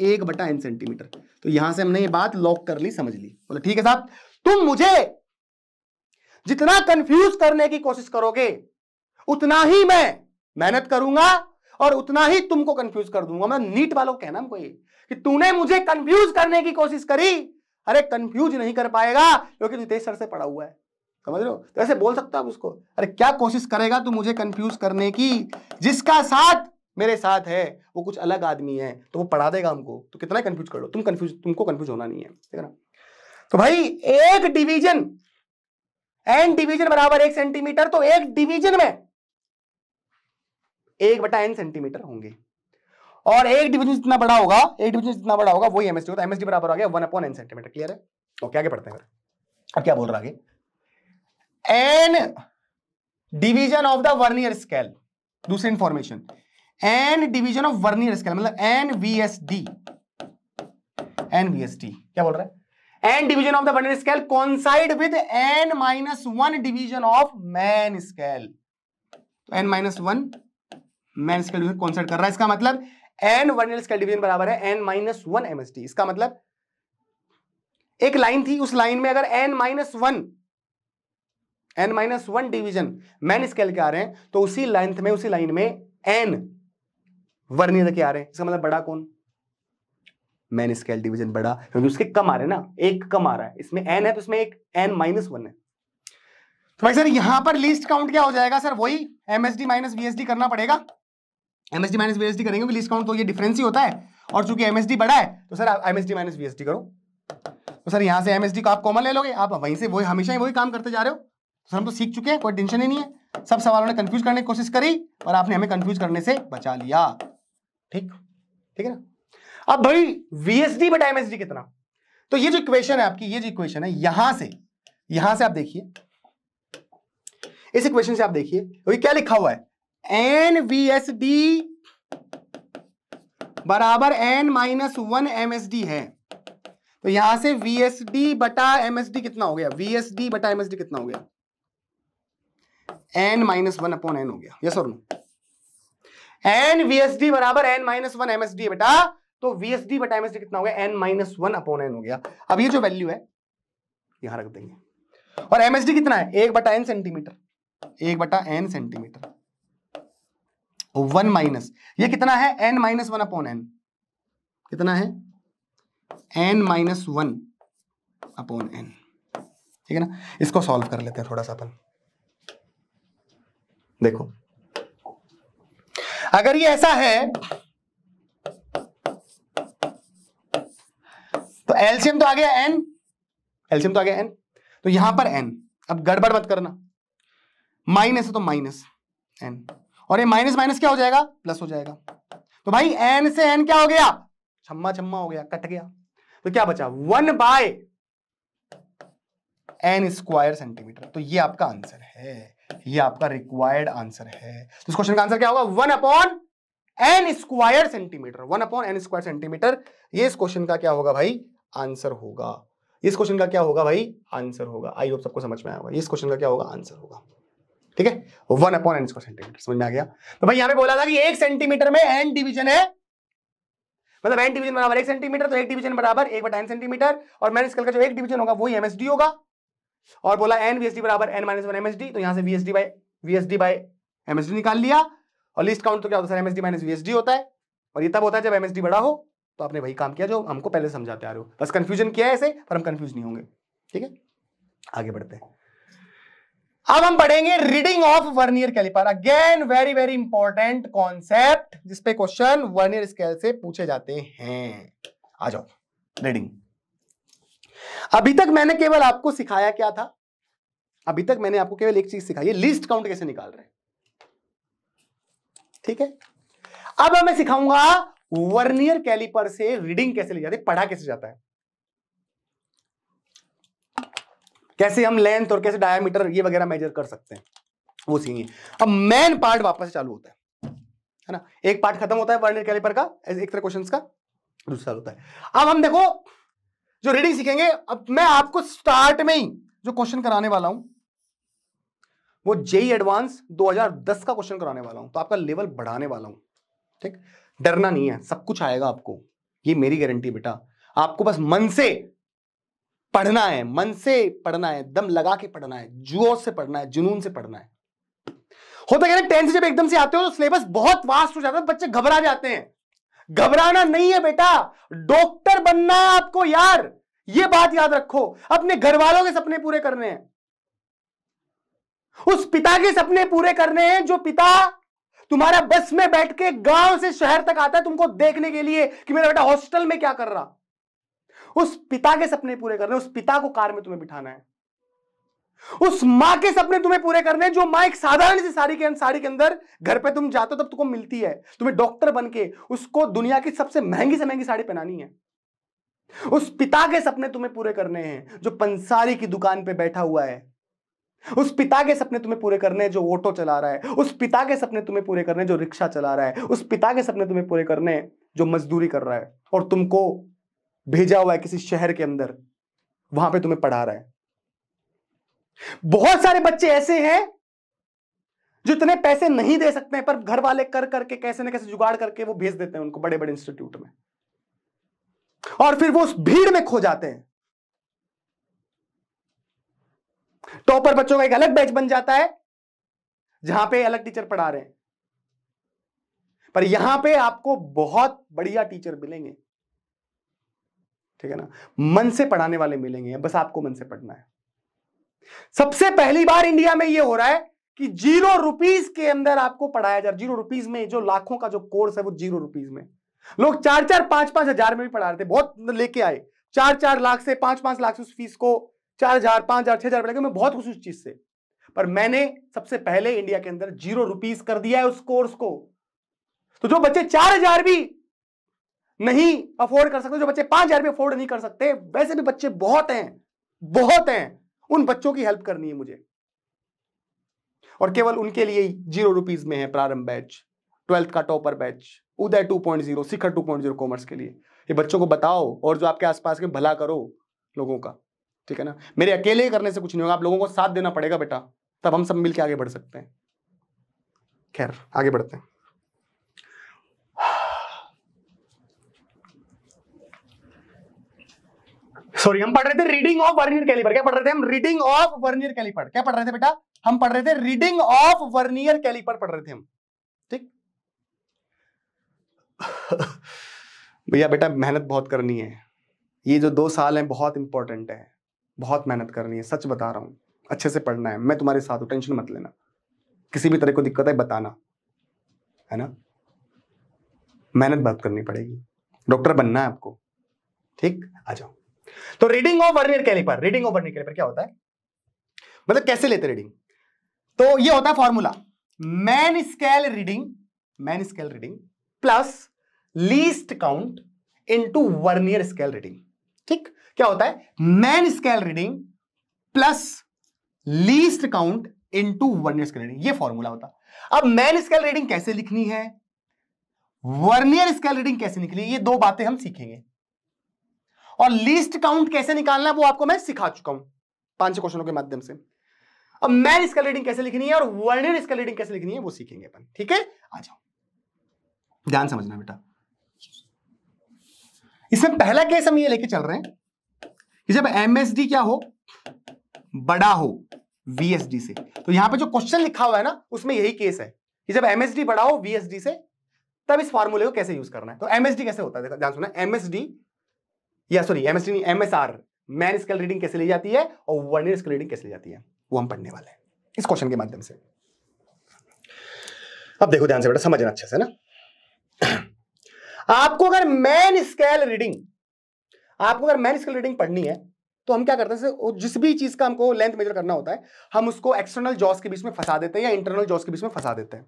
1/n सेंटीमीटर। तो यहां से हमने ये बात लॉक कर ली, समझ ली। बोले ठीक है साहब, तुम मुझे जितना कंफ्यूज करने की कोशिश करोगे उतना ही मैं मेहनत करूंगा और उतना ही तुमको कंफ्यूज कर दूंगा। मैं नीट वालों को कहना हमको ये कि तूने मुझे कंफ्यूज करने की कोशिश करी, अरे कंफ्यूज नहीं कर पाएगा क्योंकि नितेश सर से पढ़ा हुआ है, समझ लो। तो ऐसे बोल सकता है उसको, अरे क्या कोशिश करेगा तू मुझे कंफ्यूज करने की, जिसका साथ मेरे साथ है वो कुछ अलग आदमी है तो वो पढ़ा देगा हमको, तो कितना कंफ्यूज कर लो तुम, तुमको कंफ्यूज होना नहीं है, ठीक है ना। तो भाई 1 डिवीजन, एन डिवीजन बराबर 1 सेंटीमीटर, तो 1 डिवीजन में 1/n सेंटीमीटर होंगे, और 1 डिवीजन जितना बड़ा होगा, 1 डिवीजन जितना बड़ा होगा वही एमएसडी होता है। एमएसडी बराबर आ गया 1/n सेंटीमीटर। क्लियर है? ओके, आगे पढ़ते हैं। अब क्या बोल रहा है आगे, N division of the वर्नियर स्केल, दूसरी information, N division of वर्नियर स्केल मतलब एनवीएसडी, क्या बोल रहा है, N division of the वर्नियर स्केल coincide with n-1 division of main scale. तो n-1 man scale division coincide कर रहा है, इसका मतलब n वर्नियर स्केल डिवीजन बराबर है n-1 एमएसडी। इसका मतलब एक लाइन थी, उस लाइन में अगर n-1 डिवीजन मैन स्केल के आ रहे हैं तो उसी लेंथ में, उसी लाइन में n वर्नियर के आ रहे हैं, इसका मतलब बड़ा कौन, मैन स्केल डिवीजन बड़ा, क्योंकि उसके कम आ रहे हैं ना, एक कम आ रहा है, इसमें n है तो उसमें एक n-1 है। तो भाई सर यहां पर लीस्ट काउंट क्या हो जाएगा सर, वही MSD-VSD करना पड़ेगा, MSD-VSD करेंगे क्योंकि लीस्ट काउंट तो ये डिफरेंस ही होता है, और चूंकि MSD बड़ा है तो सर आप MSD-VSD करो। तो सर यहां से MSD को आप कॉमन ले लोगे, आप वहीं से वही हमेशा ही वही काम करते जा रहे हो। सर हम तो सीख चुके हैं, कोई टेंशन ही नहीं है, सब सवालों ने कंफ्यूज करने की कोशिश करी और आपने हमें कंफ्यूज करने से बचा लिया, ठीक है ना। अब भाई वीएसडी बटा एमएसडी कितना, तो ये जो इक्वेशन है आपकी, ये जो इक्वेशन है, यहां से आप देखिए, इस इक्वेशन से आप देखिए, तो क्या लिखा हुआ है, एनवीएसडी बराबर n-1 एमएसडी है, तो यहां से वीएसडी बटा एमएसडी कितना हो गया, n-1/n हो गया। यस और नो? एन वीएसडी बराबर एन माइनस वन एमएसडी है बेटा, तो वीएसडी बटा एमएसडी कितना हो गया, N minus one upon N हो गया। अब ये जो वैल्यू है यहां रख देंगे, और एमएसडी कितना है, एक बटा एन सेंटीमीटर, एक बटा एन सेंटीमीटर। वन माइनस ये कितना है, N minus one upon N, कितना है N minus one upon N, ठीक है ना। इसको सॉल्व कर लेते हैं थोड़ा सा अपन। देखो अगर ये ऐसा है तो एलसीएम तो आ गया एन, एलसीएम तो आ गया एन, तो यहां पर एन, अब गड़बड़ मत करना, माइनस है तो माइनस एन, और ये माइनस माइनस क्या हो जाएगा, प्लस हो जाएगा, तो भाई एन से एन क्या हो गया, छम्मा छम्मा हो गया, कट गया, तो क्या बचा, one by N square centimetre. तो ये आपका आंसर है, ये आपका रिक्वायर्ड आंसर है। तो इस क्वेश्चन का आंसर क्या होगा, one upon N square centimetre, one upon N square centimetre. ये इस क्वेश्चन का क्या होगा भाई, आंसर होगा। इस क्वेश्चन का क्या होगा भाई, आंसर होगा। आई होप सबको समझ में आया होगा। इस क्वेश्चन का क्या होगा, आंसर होगा, ठीक है, one upon N square centimetre. समझ में आ गया। तो भाई यहां पे बोला था कि एक सेंटीमीटर में एन डिवीजन है, मतलब एन डिवीजन बराबर एक सेंटीमीटर, तो एक डिवीजन बराबर एक बटा एन सेंटीमीटर, और मैंने इसका जो एक डिवीजन होगा वही एमएसडी होगा। और बोला एन वीएसडी बराबर एन माइनस वन एमएसडी, तो यहां से वीएसडी बाय एमएसडी निकाल लिया। और लिस्ट काउंट तो क्या होता है, एमएसडी माइनस वीएसडी होता है, और ये तब होता है जब एमएसडी बड़ा हो। तो आपने वही काम किया जो हमको पहले समझाते आ रहे हो, बस कंफ्यूजन किया है ऐसे, पर हम कंफ्यूज नहीं होंगे, ठीक है। आगे बढ़ते हैं, अब हम पढ़ेंगे reading of vernier caliper. Again very very important concept, जिसपे क्वेश्चन वर्नियर स्केल से पूछे जाते हैं। आ जाओ रीडिंग। अभी तक मैंने केवल आपको सिखाया क्या था, अभी तक मैंने आपको केवल एक चीज सिखाई है, लिस्ट काउंट कैसे निकाल रहे हैं, ठीक है। अब मैं सिखाऊंगा वर्नियर कैलिपर से रीडिंग कैसे ली जाती है, पढ़ा कैसे जाता है, कैसे हम लेंथ और कैसे डायमीटर ये वगैरह मेजर कर सकते हैं, वो सीन है। अब मेन पार्ट वापस चालू होता है ना, एक पार्ट खत्म होता है वर्नियर कैलिपर का, एक तरह क्वेश्चंस का दूसरा होता है। अब हम देखो जो रीडिंग सीखेंगे, अब मैं आपको स्टार्ट में ही जो क्वेश्चन कराने वाला हूं वो जेईई एडवांस 2010 का क्वेश्चन कराने वाला हूं, तो आपका लेवल बढ़ाने वाला हूं, ठीक। डरना नहीं है, सब कुछ आएगा आपको, ये मेरी गारंटी बेटा। आपको बस मन से पढ़ना है, मन से पढ़ना है, दम लगा के पढ़ना है, जोश से पढ़ना है, जुनून से पढ़ना है। होता क्या है, टेंथ से जब एकदम से आते हो तो सिलेबस बहुत वास्ट हो जाता है, बच्चे घबरा जाते हैं। घबराना नहीं है बेटा, डॉक्टर बनना है आपको यार, ये बात याद रखो। अपने घर वालों के सपने पूरे करने हैं, उस पिता के सपने पूरे करने हैं जो पिता तुम्हारा बस में बैठ के गांव से शहर तक आता है तुमको देखने के लिए कि मेरा बेटा हॉस्टल में क्या कर रहा। उस पिता के सपने पूरे करने, उस पिता को कार में तुम्हें बिठाना है। उस माँ के सपने तुम्हें पूरे करने हैं जो माँ एक साधारण सी साड़ी के अंदर घर पे तुम जाते हो तब तुमको मिलती है। तुम्हें डॉक्टर बनके उसको दुनिया की सबसे महंगी से महंगी साड़ी पहनानी है। उस पिता के सपने तुम्हें पूरे करने हैं जो पंसारी की दुकान पे बैठा हुआ है। उस पिता के सपने तुम्हें पूरे करने हैं जो ऑटो चला रहा है। उस पिता के सपने तुम्हें पूरे करने हैं जो रिक्शा चला रहा है। उस पिता के सपने तुम्हें पूरे करने हैं जो मजदूरी कर रहा है और तुमको भेजा हुआ है किसी शहर के अंदर, वहां पे तुम्हें पढ़ा रहा है। बहुत सारे बच्चे ऐसे हैं जो इतने पैसे नहीं दे सकते हैं, पर घर वाले कर करके कैसे ना कैसे जुगाड़ करके वो भेज देते हैं उनको बड़े बड़े इंस्टीट्यूट में, और फिर वो उस भीड़ में खो जाते हैं। टॉपर बच्चों का एक अलग बैच बन जाता है जहां पे अलग टीचर पढ़ा रहे हैं, पर यहां पे आपको बहुत बढ़िया टीचर मिलेंगे, ठीक है ना, मन से पढ़ाने वाले मिलेंगे। बस आपको मन से पढ़ना है। सबसे पहली बार इंडिया में यह हो रहा है कि 0 रुपीस के अंदर आपको पढ़ाया जा रहा है। 0 रुपीस में जो लाखों का जो कोर्स है वो 0 रुपीस में लोग 4-4, 5-5 हजार में भी पढ़ा रहे थे। बहुत लेके आए 4-4 लाख से 5-5 लाख से उस फीस को 4,000, 5,000, 6,000 लेके। मैं बहुत खुश उस चीज से, पर मैंने सबसे पहले इंडिया के अंदर 0 रुपीस कर दिया है उस कोर्स को। तो जो बच्चे 4,000 भी नहीं अफोर्ड कर सकते, जो बच्चे 5,000 भी अफोर्ड नहीं कर सकते, वैसे भी बच्चे बहुत हैं, बहुत हैं, उन बच्चों की हेल्प करनी है मुझे। और केवल उनके लिए 0 रुपीस में है प्रारंभ बैच, 12th का topper batch, Uday 2.0, Shikhar 2.0 commerce के लिए। ये बच्चों को बताओ और जो आपके आसपास के भला करो लोगों का, ठीक है ना। मेरे अकेले करने से कुछ नहीं होगा, आप लोगों को साथ देना पड़ेगा बेटा, तब हम सब मिलकर आगे बढ़ सकते हैं। खैर आगे बढ़ते हैं। सॉरी हम पढ़ रहे थे रीडिंग ऑफ वर्नियर कैलिपर। क्या पढ़ रहे थे हम? Reading of vernier caliper. क्या पढ़ रहे थे बेटा? हम पढ़ रहे थे रीडिंग ऑफ वर्नियर कैलिपर पढ़ रहे थे हम। ठीक भैया बेटा मेहनत बहुत करनी है, ये जो 2 साल है बहुत इंपॉर्टेंट है, बहुत मेहनत करनी है, सच बता रहा हूँ, अच्छे से पढ़ना है, मैं तुम्हारे साथ हूँ, टेंशन मत लेना, किसी भी तरह को दिक्कत है बताना, है ना, मेहनत बहुत करनी पड़ेगी, डॉक्टर बनना है आपको, ठीक, आ जाओ। तो reading of vernier caliper, reading of vernier caliper क्या होता है, मतलब कैसे लेते रीडिंग? तो ये होता है formula, मेन स्केल reading, मेन स्केल reading plus लीस्ट काउंट into वर्नियर स्केल reading. ठीक, क्या होता है? मेन स्केल reading plus लीस्ट काउंट into वर्नियर स्केल reading, ये फॉर्मूला होता। अब मेन स्केल रीडिंग कैसे लिखनी है, वर्नियर स्केल रीडिंग कैसे निकली, ये 2 बातें हम सीखेंगे, और लीस्ट काउंट कैसे निकालना वो आपको मैं सिखा चुका हूं 5 क्वेश्चनों के माध्यम से। अब मेन स्केल रीडिंग कैसे लिखनी है और वर्नियर स्केल रीडिंग कैसे लिखनी है वो सीखेंगे अपन, ठीक है, आ जाओ। ध्यान समझना बेटा, इसमें पहला केस हम ये लेके चल रहे हैं कि जब एमएसडी क्या हो, बड़ा हो वीएसडी से, तो यहां पे जो क्वेश्चन लिखा हुआ है ना उसमें यही केस है कि जब एमएसडी बड़ा हो वीएसडी से, तब इस फॉर्मूले को कैसे यूज करना है। तो एमएसडी कैसे होता है, ध्यान सुनना, एमएसडी या सॉरी एमएसडी नहीं, एमएसआर, मैन स्केल रीडिंग कैसे ली जाती है और वर्नियर स्केल रीडिंग कैसे ली जाती है, वो हम पढ़ने वाले हैं इस क्वेश्चन के माध्यम से। अब देखो ध्यान से बेटा, समझना अच्छे से ना, आपको अगर मैन स्केल रीडिंग, आपको अगर मैन स्केल रीडिंग पढ़नी है तो हम क्या करते हैं, जिस भी चीज का हमको लेंथ मेजर करना होता है हम उसको एक्सटर्नल जॉस के बीच में फंसा देते हैं या इंटरनल जॉस के बीच में फंसा देते हैं,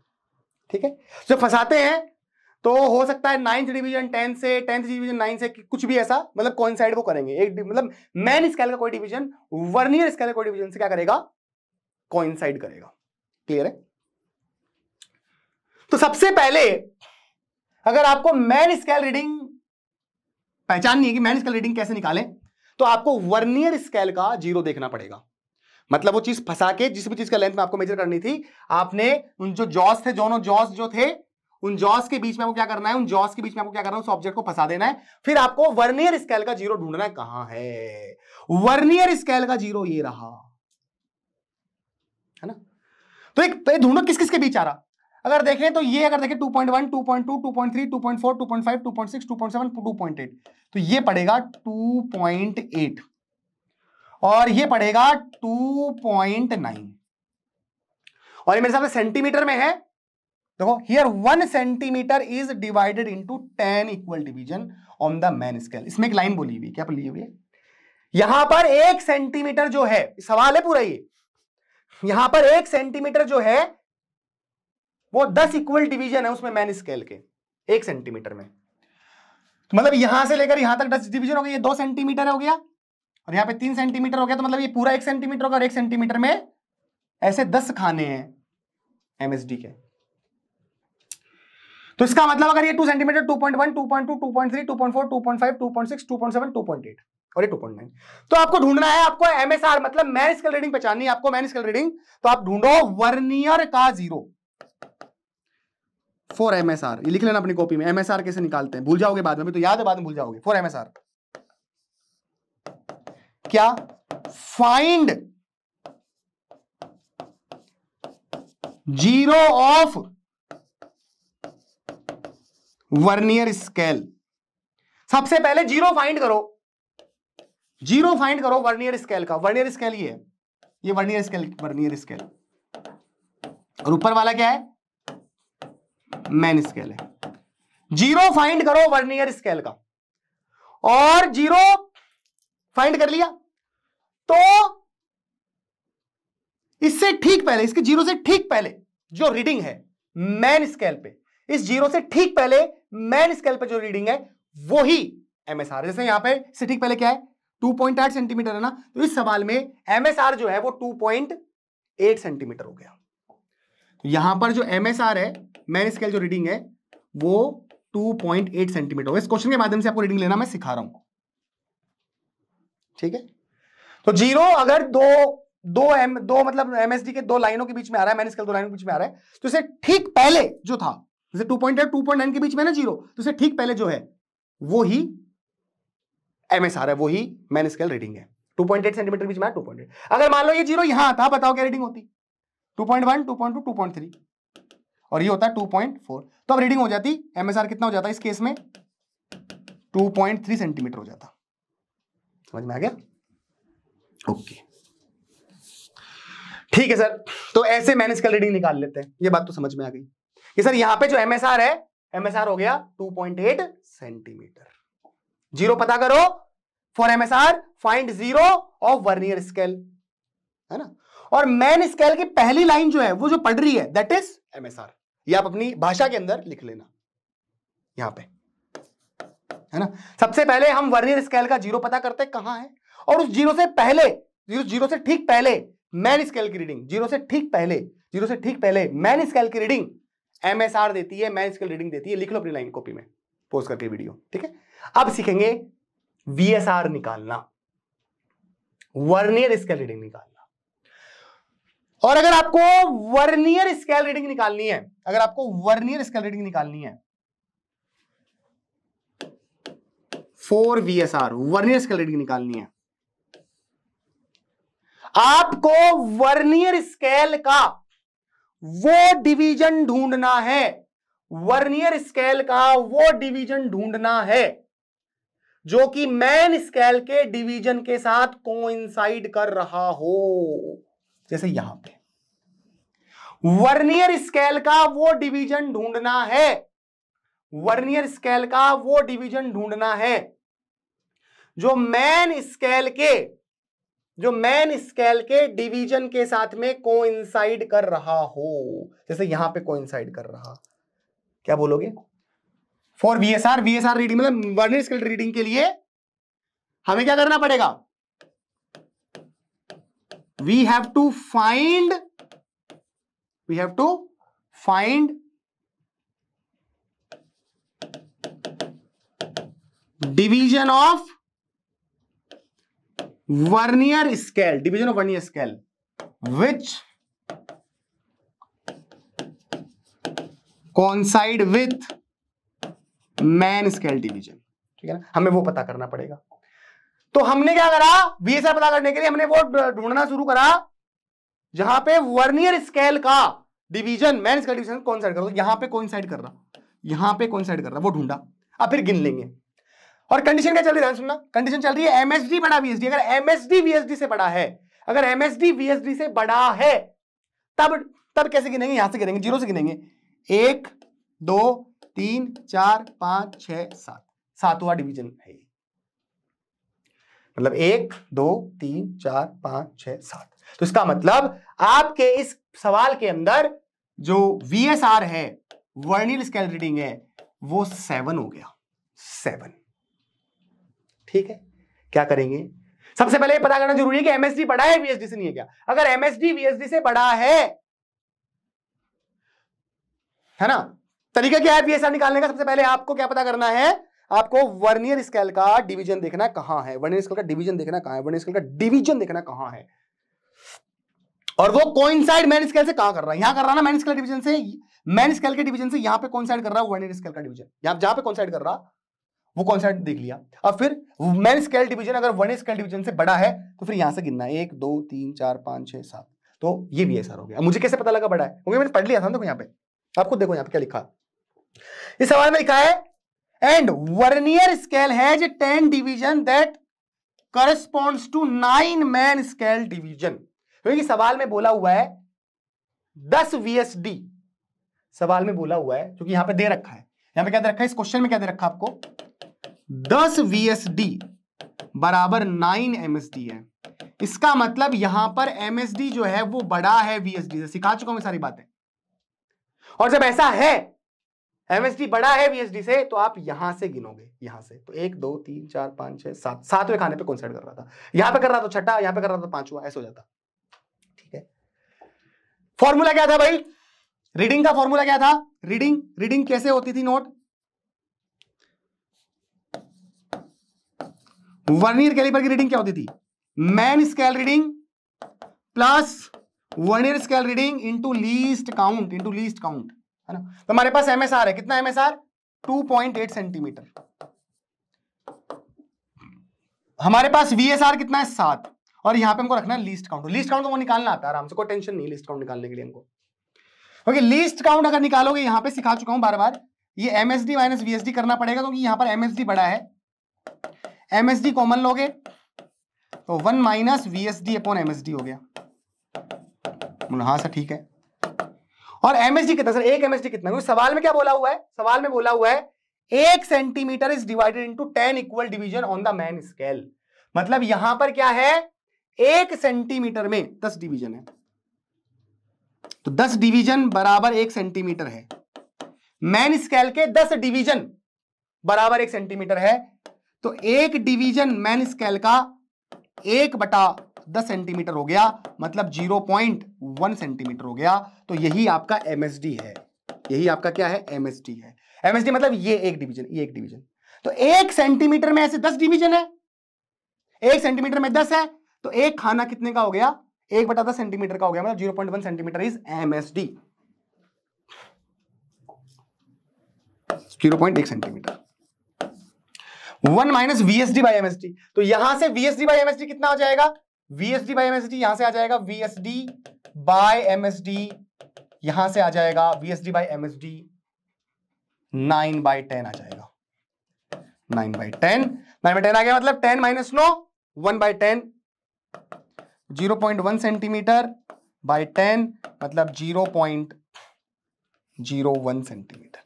ठीक है। जब फंसाते हैं तो हो सकता है 9th डिवीजन 10 से, 10th डिवीजन 9 से, कुछ भी ऐसा, मतलब कोइंसाइड वो करेंगे, एक मतलब मैन स्केल का कोई डिवीजन वर्नियर स्केल का कोई डिवीजन से क्या करेगा, कोइंसाइड करेगा, क्लियर है। तो सबसे पहले अगर आपको मैन स्केल रीडिंग पहचाननी है कि मैन स्केल रीडिंग कैसे निकालें, तो आपको वर्नियर स्केल का 0 देखना पड़ेगा, मतलब वो चीज फंसा के जिस भी चीज का लेंथ में आपको मेजर करनी थी, आपने उन जो जॉस थे, दोनों जॉस जो थे, उन जॉस के बीच में आपको क्या करना है, उन जॉस के बीच में आपको क्या करना है, उस ऑब्जेक्ट को फंसा देना है, फिर आपको वर्नियर स्केल का 0 ढूंढना है, कहां है वर्नियर स्केल का 0, ये रहा, है ना। तो एक ढूंढो किस किस के बीच आ रहा, अगर देखें तो ये, अगर देखें 2.1, 2.2, 2.3, 2.4, 2.5, 2.6, 2.7, 2.8, तो ये पड़ेगा 2.8 और ये पड़ेगा 2.9, और ये मेरे हिसाब से सेंटीमीटर में है, देखो here 1 centimetre is divided into 10 equal division on the main scale. इसमें एक लाइन बोली हुई, क्या बोली हुई है, यहां पर 1 सेंटीमीटर जो है, सवाल है पूरा ये, यहां पर 1 सेंटीमीटर जो है वो 10 इक्वल डिवीजन है उसमें मैन स्केल के, 1 सेंटीमीटर में, तो मतलब यहां से लेकर यहां तक 10 डिवीजन हो गया, ये 2 सेंटीमीटर हो गया और यहां पे 3 सेंटीमीटर हो गया, तो मतलब ये पूरा 1 सेंटीमीटर होगा और 1 सेंटीमीटर में ऐसे 10 खाने हैं एमएसडी के। तो इसका मतलब अगर ये 2 सेंटीमीटर 2.1, 2.2, 2.3, 2.4, 2.5, 2.6, 2.7, 2.8 और ये 2.9, तो आपको ढूंढना है, आपको एमएसआर मतलब मैन स्केल रीडिंग पहचाननी है, आपको मैन स्केल रीडिंग, तो आप ढूंढो वर्नियर का 0 फॉर एमएसआर। ये लिख लेना अपनी कॉपी में, एमएसआर कैसे निकालते हैं, भूल जाओगे बाद में, तो याद है बाद में भूल जाओगे। फॉर एमएसआर क्या, फाइंड 0 ऑफ वर्नियर स्केल, सबसे पहले 0 फाइंड करो, 0 फाइंड करो वर्नियर स्केल का। वर्नियर स्केल ये है, ये वर्नियर स्केल, वर्नियर स्केल, और ऊपर वाला क्या है, मैन स्केल है। 0 फाइंड करो वर्नियर स्केल का, और 0 फाइंड कर लिया, तो इससे ठीक पहले, इसके 0 से ठीक पहले जो रीडिंग है मैन स्केल पे, इस 0 से ठीक पहले मैन स्केल पे जो रीडिंग है वो ही एमएसआर। जैसे यहां पे इससे ठीक पहले क्या है, 2.8 सेंटीमीटर है ना, तो इस सवाल में एमएसआर जो है वो 2.8 सेंटीमीटर हो गया। यहां पर जो एमएसआर है, मैन स्केल जो रीडिंग है, वो 2.8 सेंटीमीटर हो। इस क्वेश्चन के माध्यम से आपको रीडिंग लेना मैं सिखा रहा हूं, ठीक है। तो 0 अगर दो मतलब एमएसडी के 2 लाइनों के बीच में आ रहा है, मैन स्केल 2 लाइनों के बीच में आ रहा है, तो इसे ठीक पहले जो था, जैसे 2.8 2.9 के बीच में ना 0, तो इसे ठीक पहले जो है वो ही MSR है, वही मेन स्केल रीडिंग है। 2.8 सेंटीमीटर बीच में 2.8। अगर मान लो ये जीरो यहाँ आता, बताओ क्या रीडिंग होती, 2.1, 2.2, 2.3 और ये होता 2.4। तो अब रीडिंग हो जाती, MSR कितना हो जाता इस केस में, 2.3 सेंटीमीटर हो जाता। समझ में आ गया? ओके ठीक है सर। तो ऐसे मेन स्केल रीडिंग निकाल लेते हैं, ये बात तो समझ में आ गई कि सर यहाँ पे जो MSR है, MSR हो गया 2.8 सेंटीमीटर। जीरो पता करो, for MSR find zero of वर्नियर स्केल, है ना। और मेन स्केल की पहली लाइन जो है वो जो पढ़ रही है दैट इज MSR। ये आप अपनी भाषा के अंदर लिख लेना यहां पे, है ना। सबसे पहले हम वर्नियर स्केल का जीरो पता करते हैं कहां है, और उस जीरो से पहले, जीरो से ठीक पहले मेन स्केल की रीडिंग, जीरो से ठीक पहले मेन स्केल की रीडिंग MSR देती है, मेन स्केल रीडिंग देती है। लिख लो अपनी लाइन कॉपी में पोस्ट करके वीडियो, ठीक है। अब सीखेंगे VSR निकालना, वर्नियर स्केल रीडिंग निकालना। और अगर आपको वर्नियर स्केल रीडिंग निकालनी है, for VSR वर्नियर स्केल reading निकालनी है, आपको वर्नियर स्केल का वो डिवीजन ढूंढना है, जो कि मेन स्केल के डिवीजन के साथ कोइंसाइड कर रहा हो। जैसे यहां पे वर्नियर स्केल का वो डिवीजन ढूंढना है, जो मेन स्केल के डिवीजन के साथ में कोइंसाइड कर रहा हो। जैसे यहां पे कोइंसाइड कर रहा, क्या बोलोगे? फॉर VSR रीडिंग मतलब वर्नियर स्केल रीडिंग के लिए हमें क्या करना पड़ेगा? We have to find division of वर्नियर स्केल, which coincide with मेन स्केल division, ठीक है ना। हमें वो पता करना पड़ेगा। तो हमने क्या करा, VSR पता करने के लिए हमने वो ढूंढना शुरू करा जहां पे वर्नियर स्केल का division मेन स्केल division coincide कर, यहां पे कोइंसाइड कर रहा, वो ढूंढा। अब फिर गिन लेंगे। और कंडीशन क्या चल रही है, सुनना, कंडीशन चल रही है MSD बड़ा VSD। अगर MSD VSD से बड़ा है, तब कैसे गिनेंगे? यहां से गिनेंगे, जीरो से गिनेंगे। 1, 2, 3, 4, 5, 6, 7, सातवां डिवीजन है। मतलब 1, 2, 3, 4, 5, 6, 7। तो इसका मतलब आपके इस सवाल के अंदर जो VSR है, वर्नियर स्केल रीडिंग है, वो 7 हो गया, 7, ठीक है। क्या करेंगे? सबसे पहले पता करना जरूरी है कि MSD बड़ा है VSD से, नहीं है क्या? अगर MSD VSD से बड़ा है ना, तरीका क्या है VSR निकालने का? सबसे पहले आपको क्या पता करना है? आपको वर्नियर स्केल का डिवीजन देखना कहां है, और वो कोइंसाइड मेन स्केल से कहां कर रहा है। यहां कर रहा ना, मेन स्केल डिवीजन से, यहां पे कोइंसाइड कर रहा है वर्नियर स्केल का डिवीजन। जहां पे कोइंसाइड कर रहा वो कोइंसाइड देख लिया। अब फिर मेन स्केल डिवीजन अगर वर्नियर स्केल डिवीजन से बड़ा है तो फिर यहां से गिनना है, 1, 2, 3, 4, 5, 6, 7। तो ये VSR हो गया। मुझे कैसे पता लगा बड़ा है? क्योंकि मैंने पढ़ लिया था। देखो यहाँ पे, आपको देखो यहाँ पे क्या लिखा इस सवाल में, लिखा है and वर्नियर स्केल has 10 division that corresponds to 9 मेन स्केल division. क्योंकि सवाल में बोला हुआ है 10 VSD, सवाल में बोला हुआ है, क्योंकि यहां पे दे रखा है, यहां पे क्या दे रखा है, इस क्वेश्चन में क्या दे रखा है आपको, 10 VSD बराबर 9 MSD है। इसका मतलब यहां पर MSD जो है वो बड़ा है VSD से। सिखा चुका हूं सारी बातें। और जब ऐसा है, MSD बड़ा है VSD से, तो आप यहां से गिनोगे, यहां से। तो 1, 2, 3, 4, 5, 6, 7, सातवें खाने पे कोइंसाइड कर रहा था, यहां पे कर रहा था छठा, यहां पे कर रहा था पांचवा, ऐसा हो जाता, ठीक है। फॉर्मूला क्या था भाई रीडिंग का? फॉर्मूला क्या था? रीडिंग कैसे होती थी नोट? वर्नियर कैलिपर की रीडिंग क्या होती थी? मेन स्केल reading plus वर्नियर स्केल reading into लीस्ट काउंट, है ना। तो हमारे पास MSR है, कितना MSR? 2.8 सेंटीमीटर। हमारे पास वीएसआर कितना है 7 और यहां पे हमको रखना है लीस्ट काउंट। लीस्ट काउंट तो वो निकालना आता है आराम से, कोई टेंशन नहीं लीस्ट काउंट निकालने के लिए हमको। ओके लीस्ट काउंट अगर निकालोगे, यहाँ पे सिखा चुका हूं बार बार, ये एमएसडी माइनस वीएसडी करना पड़ेगा क्योंकि यहाँ पर एमएसडी बड़ा है। एमएसडी कॉमन लोगे तो 1 माइनस वीएसडी अपॉन एमएसडी हो गया। हाँ सर ठीक है। और एमएसडी कितना सर, एक एमएसडी कितना? सवाल में क्या बोला हुआ है, सवाल में बोला हुआ है 1 centimetre is divided into 10 equal division on the main scale. मतलब यहां पर क्या है, 1 सेंटीमीटर में 10 डिवीजन है तो 10 डिवीजन बराबर 1 सेंटीमीटर है। मैन स्केल के 10 डिवीजन बराबर 1 सेंटीमीटर है, तो 1 डिवीजन मैन स्केल का 1/10 सेंटीमीटर हो गया, मतलब 0.1 सेंटीमीटर हो गया। तो यही आपका एमएसडी है, यही आपका क्या है एमएसडी है। एमएसडी मतलब ये 1 डिवीजन, ये 1 डिवीजन। तो 1 सेंटीमीटर में ऐसे 10 डिवीजन है, 1 सेंटीमीटर में 10 है तो 1 खाना कितने का हो गया, 1/10 सेंटीमीटर का हो गया, मतलब 0.1 centimetre is MSD, 0.1 centimetre. 1 minus VSD by MSD, तो यहां से वीएसडी बाई एमएसडी कितना हो जाएगा, वीएसडी बाई एमएसडी यहां से आ जाएगा वीएसडी बाय एमएसडी, यहां से आ जाएगा वीएसडी बाय एमएसडी 9/10 आ जाएगा। 9/10 आ गया, मतलब 10 - 9 1/10, 0.1 सेंटीमीटर बाय 10 मतलब 0.01 सेंटीमीटर।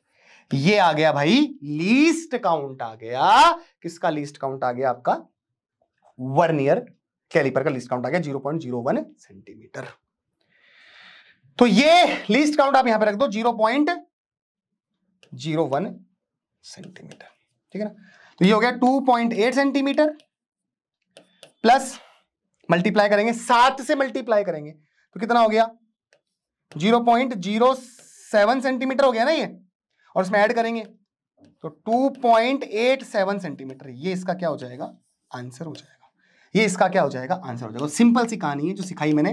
ये आ गया भाई लीस्ट काउंट आ गया। किसका लीस्ट काउंट आ गया आपका, वर्नियर कैलिपर का लीस्ट काउंट आ गया 0.01 सेंटीमीटर। तो ये लीस्ट काउंट आप यहां पे रख दो 0.01 सेंटीमीटर, ठीक है ना। तो ये हो गया 2.8 सेंटीमीटर प्लस मल्टीप्लाई करेंगे 7 से, मल्टीप्लाई करेंगे तो कितना हो गया 0.07 सेंटीमीटर हो गया ना ये, और इसमें ऐड करेंगे तो 2.87 सेंटीमीटर। ये इसका क्या हो जाएगा आंसर हो जाएगा, ये इसका क्या हो जाएगा आंसर हो जाएगा। सिंपल सी कहानी है जो सिखाई मैंने।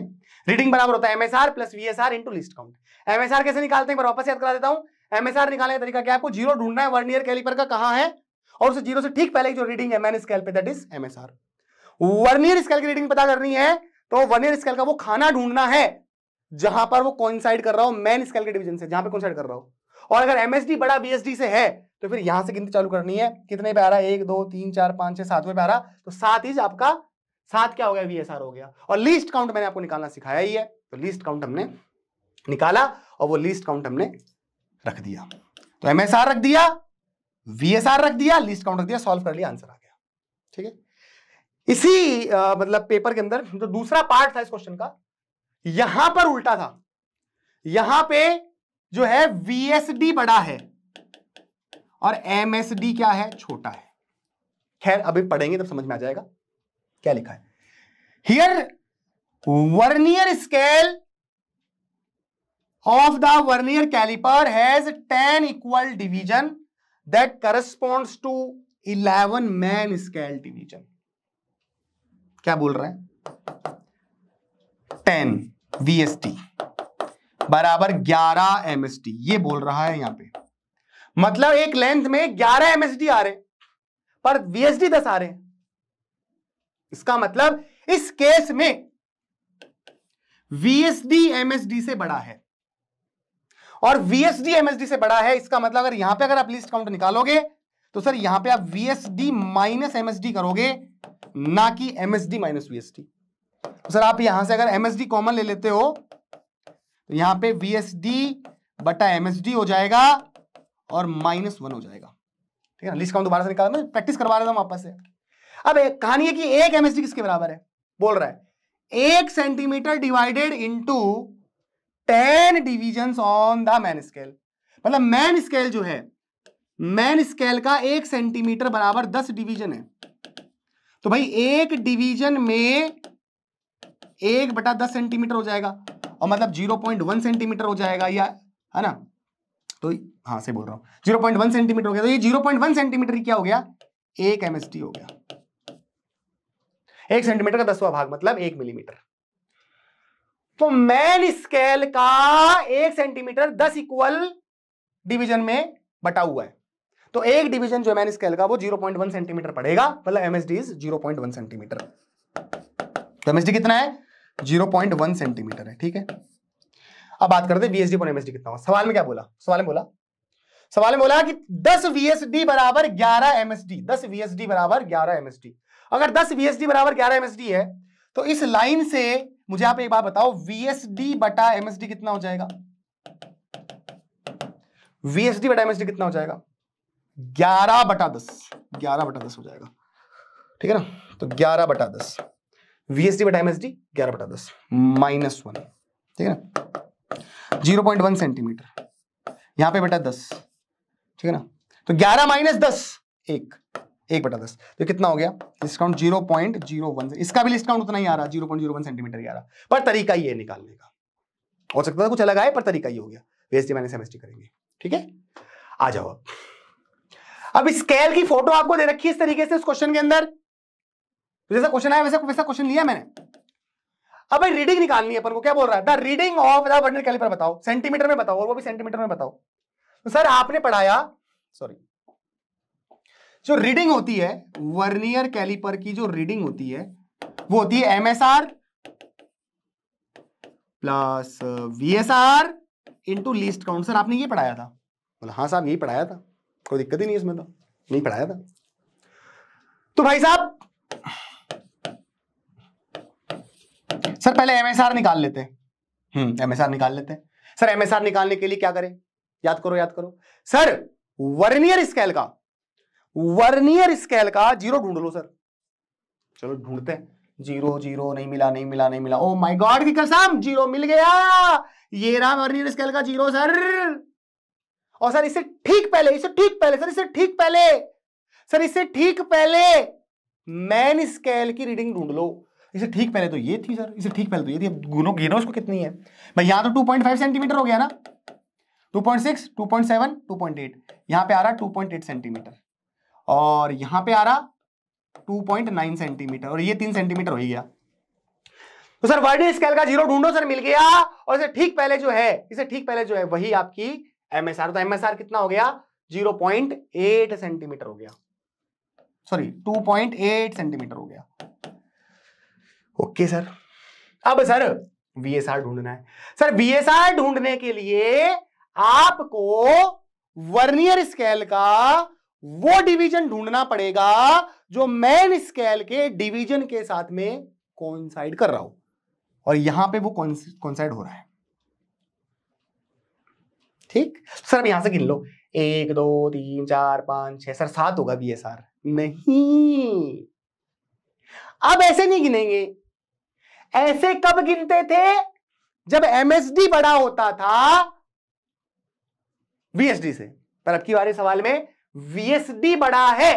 रीडिंग बराबर होता है MSR plus VSR into least count. MSR कैसे निकालते हैं पर वापस याद करा देता हूं। एमएसआर निकालने का तरीका क्या है, आपको जीरो ढूंढना है वर्नियर कैलिपर का कहां है, और उसे जीरो से ठीक पहले जो रीडिंग है मैन स्केल पे that is MSR. वर्नियर स्केल की रीडिंग पता करनी है तो वर्नियर स्केल का वो खाना ढूंढना है जहां पर वो कोइंसाइड कर रहा हो मैन स्केल के डिवीजन से, जहां पे कोइंसाइड कर रहा हो। और अगर एमएसडी बड़ा बीएसडी से है तो फिर यहां से गिनती चालू करनी है, कितने पे आ रहा है 1 2 3 4 5 6 7 पे आ रहा, तो 7 इज आपका 7 क्या हो गया वीएसआर हो गया। और लीस्ट काउंट मैंने आपको निकालना सिखाया ही है, तो लीस्ट काउंट हमने निकाला और वो लीस्ट काउंट हमने रख दिया। तो एमएसआर रख दिया, वीएसआर रख दिया, लीस्ट काउंट रख दिया, सॉल्व कर लिया, आंसर आ गया। ठीक है, इसी मतलब पेपर के अंदर जो दूसरा पार्ट था इस क्वेश्चन का, यहां पर उल्टा था। यहां पे जो है वीएसडी बड़ा है और एमएसडी क्या है छोटा है। खैर अभी पढ़ेंगे तब समझ में आ जाएगा क्या लिखा है। Here वर्नियर स्केल of the Vernier caliper has 10 equal division that corresponds to 11 man scale division. क्या बोल रहा है 10 VSD बराबर 11 MSD, ये बोल रहा है यहां पे। मतलब एक लेंथ में 11 MSD आ रहे पर VSD 10 आ रहे हैं। इसका मतलब इस केस में VSD MSD से बड़ा है और VSD MSD से बड़ा है। इसका मतलब अगर यहां पे अगर आप लीस्ट काउंट निकालोगे तो सर यहां पे आप VSD माइनस MSD करोगे ना कि MSD माइनस VSD। तो सर आप यहां से अगर MSD कॉमन ले लेते हो तो यहां पे VSD बटा MSD हो जाएगा और -1 हो जाएगा, ठीक है ना। लीस्ट काउंट दोबारा से निकालना, मैं प्रैक्टिस करवा रहा हूं वापस से। अब एक कहानी है कि 1 MSD किसके बराबर है, बोल रहा है 1 centimetre divided into 10 division on the main scale. मतलब मैन स्केल जो है, मैन स्केल का 1 सेंटीमीटर बराबर 10 डिवीजन है, तो भाई 1 डिवीजन में 1/10 सेंटीमीटर हो जाएगा और मतलब 0.1 सेंटीमीटर हो जाएगा या है ना। तो हाँ से बोल रहा हूं 0.1 सेंटीमीटर हो गया, तो ये 0.1 सेंटीमीटर क्या हो गया 1 MSD हो गया। 1 सेंटीमीटर का 10वां भाग मतलब 1 मिलीमीटर। तो मैन स्केल का 1 सेंटीमीटर 10 इक्वल डिवीजन में बटा हुआ है तो एक डिवीजन जो एमएन स्केल का वो 0.1 सेंटीमीटर पड़ेगा, मतलब एमएसडी इज 0.1 सेंटीमीटर। तो एमएसडी कितना है? 0.1 सेंटीमीटर है। ठीक है, अब बात करते हैं वीएसडी पर एमएसडी कितना होगा। सवाल में क्या बोला? सवाल में बोला कि 10 वीएसडी बराबर 11 एमएसडी। 10 वीएसडी बराबर 11 एमएसडी। अगर 10 वीएसडी बराबर 11 एमएसडी है तो इस लाइन से मुझे आप एक बात बताओ, वीएसडी बटा एमएसडी कितना हो जाएगा? वीएसडी बटा एमएसडी कितना हो जाएगा? 11/10। 11/10 हो जाएगा। ठीक है ना, तो 11/10 वीएसडी बटा एमएसडी 11/10 -1। ठीक है ना, 0.1 सेंटीमीटर, यहां पे बटा 10। ठीक है ना, तो 11 - 10 1/10। तो कितना हो गया डिस्काउंट? 0.01। इसका भी डिस्काउंट उतना ही आ रहा, 0.01 सेंटीमीटर ही आ रहा। पर तरीका ये निकालने का हो सकता था कुछ अलग आए, पर तरीका ये हो गया, वीएसडी माइनस एमएसडी करेंगे। ठीक है, आ जाओ अब स्केल की फोटो आपको दे रखी है इस तरीके से। उस क्वेश्चन के अंदर जैसा क्वेश्चन आया वैसा क्वेश्चन लिया मैंने। अब भाई रीडिंग निकालनी है अपन को। क्या बोल रहा है? The reading of the vernier caliper बताओ, सेंटीमीटर में बताओ, और वो भी सेंटीमीटर में बताओ। तो सर आपने पढ़ाया, सॉरी, जो रीडिंग होती है वर्नियर कैलिपर की, जो रीडिंग होती है वो होती है MSR plus VSR into लीस्ट काउंट। Sir आपने ये पढ़ाया था? बोला हाँ साहब यही पढ़ाया था, कोई दिक्कत ही नहीं इसमें, तो नहीं पढ़ाया था। तो भाई साहब सर पहले एमएसआर निकाल लेते हैं। एमएसआर निकाल लेते हैं। सर एमएसआर निकालने के लिए क्या करें? याद करो सर, वर्नियर स्केल का जीरो ढूंढ लो। सर चलो ढूंढते हैं। जीरो नहीं मिला। ओ माय गॉड की कसम, जीरो मिल गया। ये रहा वर्नियर स्केल का जीरो सर। और सर इससे ठीक पहले मैन स्केल की रीडिंग ढूंढ लो। इससे ठीक पहले तो ये थी। अब गिनो इसको कितनी है भाई। यहाँ तो 2.5 सेंटीमीटर हो गया ना, 2.6, 2.7, 2.8, यहाँ पे आ रहा 2.8 सेंटीमीटर, और यहाँ पे आ रहा 2.9 सेंटीमीटर, और ये 3 सेंटीमीटर हो ही गया। तो सर वर्नियर स्केल का जीरो ढूंढो, सर मिल गया। और इससे ठीक पहले जो है वही आपकी एमएसआर। तो एमएसआर कितना हो गया? 0.8 सेंटीमीटर हो गया, सॉरी 2.8 सेंटीमीटर हो गया। ओके सर, अब सर वीएसआर ढूंढना है। सर वीएसआर ढूंढने के लिए आपको वर्नियर स्केल का वो डिवीजन ढूंढना पड़ेगा जो मेन स्केल के डिवीजन के साथ में कोइंसाइड कर रहा हो, और यहां पे वो कोइंसाइड हो रहा है। ठीक सर, अब यहां से गिन लो, 1 2 3 4 5 6, सर 7 होगा वीएसआर। नहीं, अब ऐसे नहीं गिनेंगे। ऐसे कब गिनते थे? जब एमएसडी बड़ा होता था वीएसडी से। पर अब की बार सवाल में वीएसडी बड़ा है